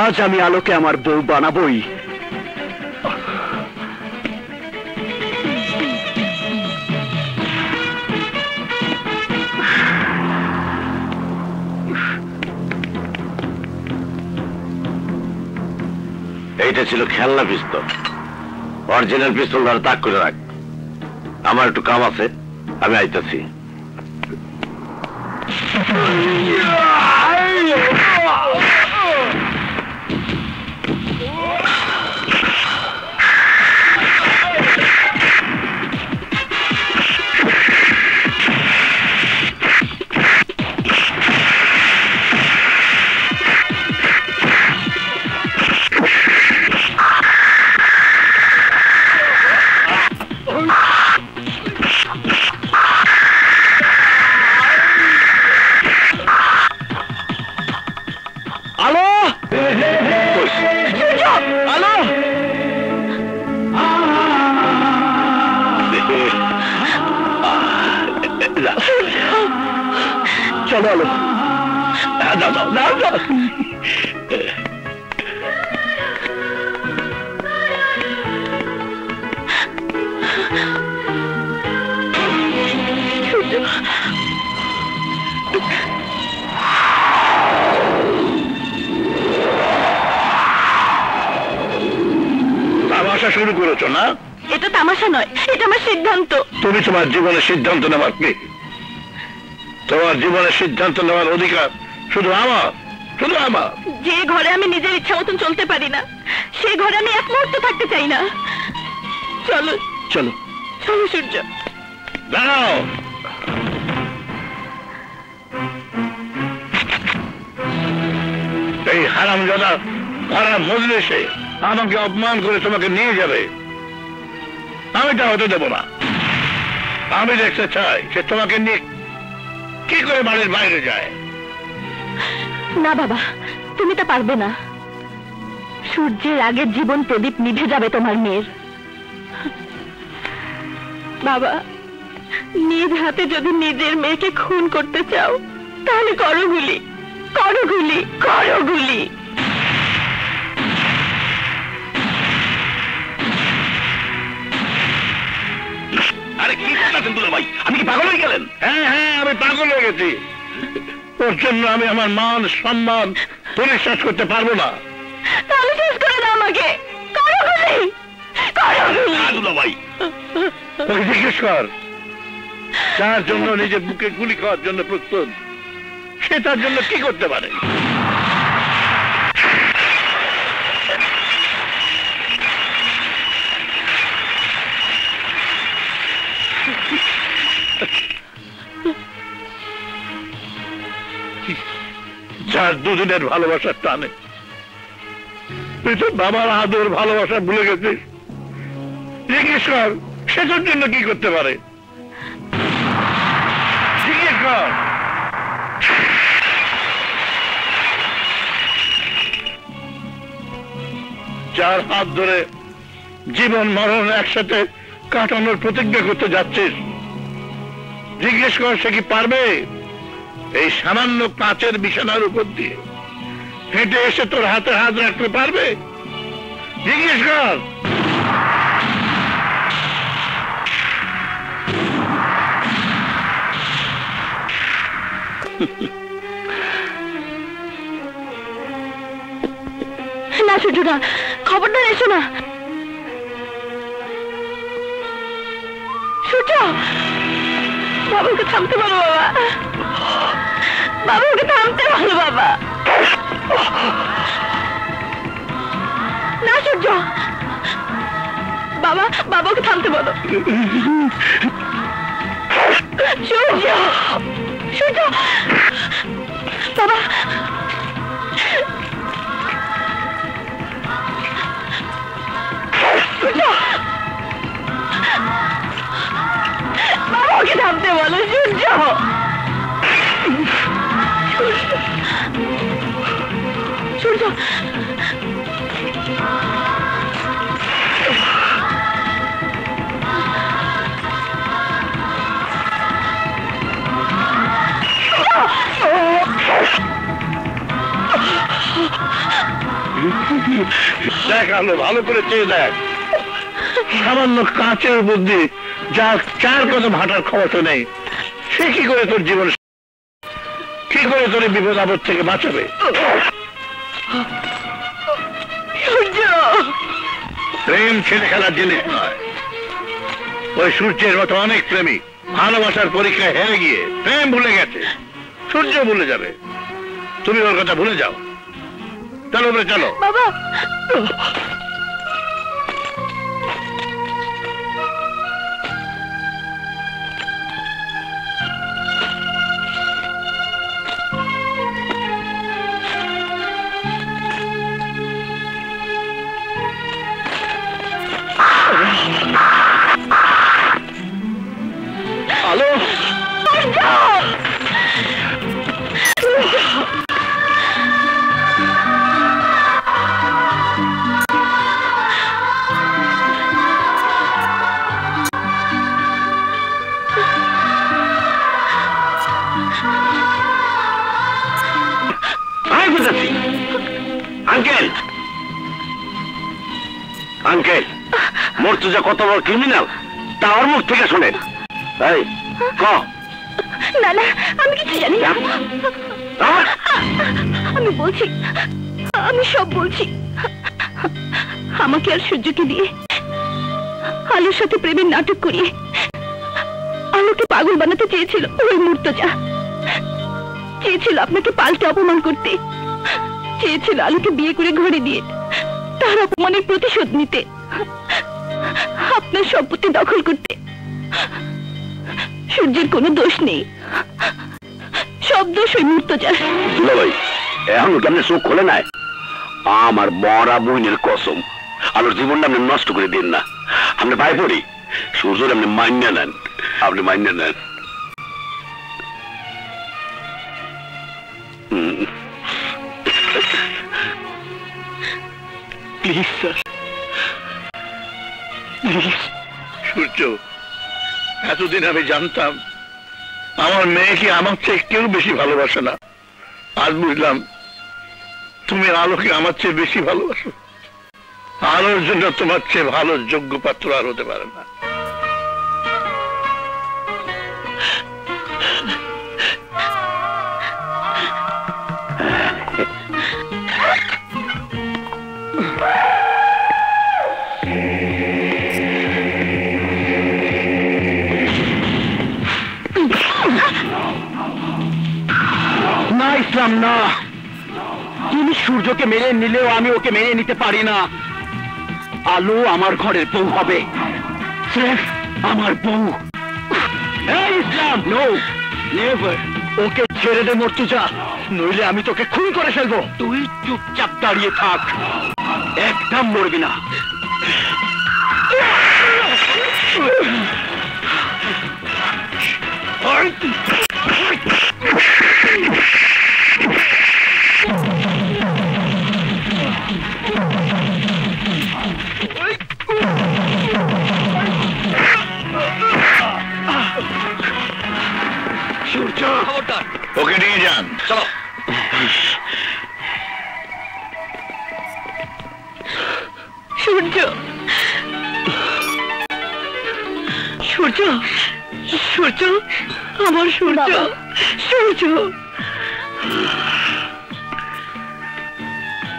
আজ আমি আলোকে আমার বউ বানাবই। এটা ছিল খেলনা পিস্তল, অরিজিনাল পিস্তল ধরে তাক করে রাখ। আমার একটু কাম আছে, আমি আইতাছি। শুরু করেছো না? এটা তামাশা নয়, এটা আমার সিদ্ধান্ত। তুমি তোমার জীবনের সিদ্ধান্ত নেওয়ার কি? তোমার জীবনের সিদ্ধান্ত নেওয়ার অধিকার শুধু আমার, শুধু আমার। যে ঘরে আমি নিজের ইচ্ছা মতন চলতে পারি না, সে ঘরে আমি এক মুহূর্ত থাকতে চাই না। চলো চলো চলো সূর্য, দাঁড়াও। এই হারামজাদা ভরা মজলিসে আমাকে অপমান করে তোমাকে নিয়ে যাবে, আমি তা হতে দেব না। আমি দেখতে চাই সে তোমাকে নিয়ে কি করে বাড়ির বাইরে যায়। না বাবা, তুমি তা পারবে না। সূর্যের আগে জীবন প্রদীপ নিভে যাবে তোমার মেয়ের। বাবা, নিজ হাতে যদি নিজের মেয়েকে খুন করতে চাও তাহলে করো গুলি, করো গুলি, করো গুলি। আরে কি করছেন দুলা ভাই, আমি কি পাগল হয়ে গেলেন? হ্যাঁ হ্যাঁ, আমি পাগল হয়ে গেছি। ওর জন্য আমি আমার মান সম্মান পরিশোধ করতে পারবো না। তাহলে শেষ করে দাও আমাকে, করো গুলি, করো গুলি। দুলা ভাই ওকে জিজ্ঞেস কর, যার জন্য নিজের বুকে গুলি খাওয়ার জন্য প্রস্তুত সে তার জন্য কি করতে পারে? যার দুদিনের ভালোবাসার টানে বাবার আদর ভালোবাসা ভুলে গেছে, জিজ্ঞেস কর সে তোর জন্য কি করতে পারে? জিজ্ঞেস কর। যার হাত ধরে জীবন মরণ একসাথে কাটানোর প্রতিজ্ঞা করতে যাচ্ছিস, জিজ্ঞেস কর সে কি পারবে এই সামান্য কাঁচের বিছানার উপর দিয়ে হেঁটে এসে তোর হাতে হাত রাখতে পারবে? জিজ্ঞেস কর। না সূর্য না, খবরটা এসো না সূর্য, বাবাকে থামতে বলো বাবা, বাবাকে থামতে বলো বাবা। না সূর্য, বাবা বাবাকে থামতে বলো। সূর্য, সূর্য, বাবা। সূর্য, বাবাকে থামতে বলো। সূর্য, সূর্য, দেখ আলো, ভালো করে চেয়ে দেখ, সামান্য কাঁচের বুদ্ধি যার চার কদম হাঁটার ক্ষমতা নেই সে কি করে তোর জীবন, কি করে তোর বিপদ আপদ থেকে বাঁচাবে? প্রেম ছেলে খেলার জিনিস নয়। ওই সূর্যের মতো অনেক প্রেমিক ভালোবাসার পরীক্ষায় হেরে গিয়ে প্রেম ভুলে গেছে, সূর্য ভুলে যাবে। তুমি ওর কথা ভুলে যাও, চলো বলে চলো। বাবা হ্যালো, আঙ্কেল আঙ্কেল মুর্তুজা কত বড় ক্রিমিনাল তা ওর মুখ থেকে শোনেন। না না, আমি কিছু জানি না, আমি বলছি, আমি সব বলছি। আমাকে আর সূর্যকে দিয়ে আলোর সাথে প্রেমের নাটক করিয়ে আলোকে পাগল বানাতে চেয়েছিল ওই মুর্তুজা। চেয়েছিল আপনাকে পাল্টে অপমান করতে, চেয়েছিল আলোকে বিয়ে করে ঘরে দিয়ে তার অপমানের প্রতিশোধ নিতে, আপনার সম্পত্তি দখল করতে। সূর্যের কোনো দোষ নেই, সব দোষ ওই মুর্তুজার। এখন ওটা আপনি চোখ খোলে নাই? আমার বড়া বোনের কসম, আলোর জীবনটা আপনি নষ্ট করে দিন না। আপনি ভাই পড়ি সূর্যের, আপনি মান্যা নেন, আপনি মান্যা নেন। Please sir, please. সূর্য, এতদিন আমি জানতাম আমার মেয়েকে আমার চেয়ে কেউ বেশি ভালোবাসে না। আজ বুঝলাম তুমি আলোকে আমার চেয়ে বেশি ভালোবাসো। আলোর জন্য তোমার চেয়ে ভালো যোগ্য পাত্র আর হতে পারে না। না ইসলাম, না, তুমি সূর্যকে মেরে নিলেও আমি ওকে মেরে নিতে পারি না। আলো আমার ঘরের বউ হবে, স্রেফ আমার বউ। ইসলাম, নো, নেভার। ওকে ছেড়ে দে মুর্তুজা, নইলে আমি তোকে খুন করে ফেলবো। তুই চুপচাপ দাঁড়িয়ে থাক, একদম মরবি না। সূর্য, ওকে নিয়ে যান। চলো। সূর্য, সূর্য, সূর্য, আমার সূর্য, সূর্য।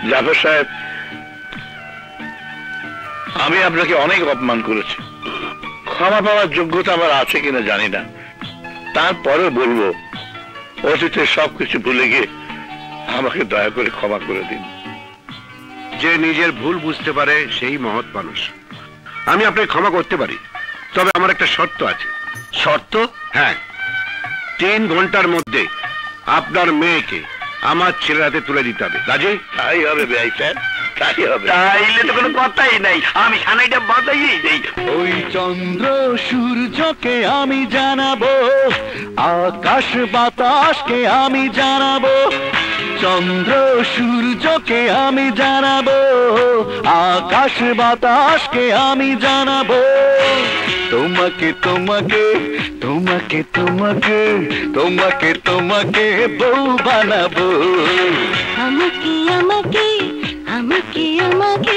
জাফর সাহেব, আমি আপনাকে অনেক অপমান করেছি। ক্ষমা পাওয়ার যোগ্যতা আমার আছে কিনা জানি না, তারপরে বলবো অতীতে সবকিছু ভুলে গিয়ে আমাকে দয়া করে ক্ষমা করে দিন। যে নিজের ভুল বুঝতে পারে সেই মহৎ মানুষ। আমি আপনাকে ক্ষমা করতে পারি, তবে আমার একটা শর্ত আছে। শর্ত? হ্যাঁ, 3 ঘন্টার মধ্যে আপনার মেয়েকে আমার ছেলের হাতে তুলে দিতে হবে। রাজি? তাই হবে ভাই, তাই হবে। তাইলে তো কোনো কথাই নাই, আমি খানাইটা বাজাইয়েই দেই। ওই চন্দ্র সূর্যকে আমি জানাবো, আকাশ বাতাসকে আমি জানাবো। চন্দ্র সূর্যকে আমি জানাবো, আকাশ বাতাসকে আমি জানাবো। তোমাকে তোমাকে তোমাকে তোমাকে তোমাকে তোমাকে বউ বানাবো। আমাকে আমাকে আমাকে আমাকে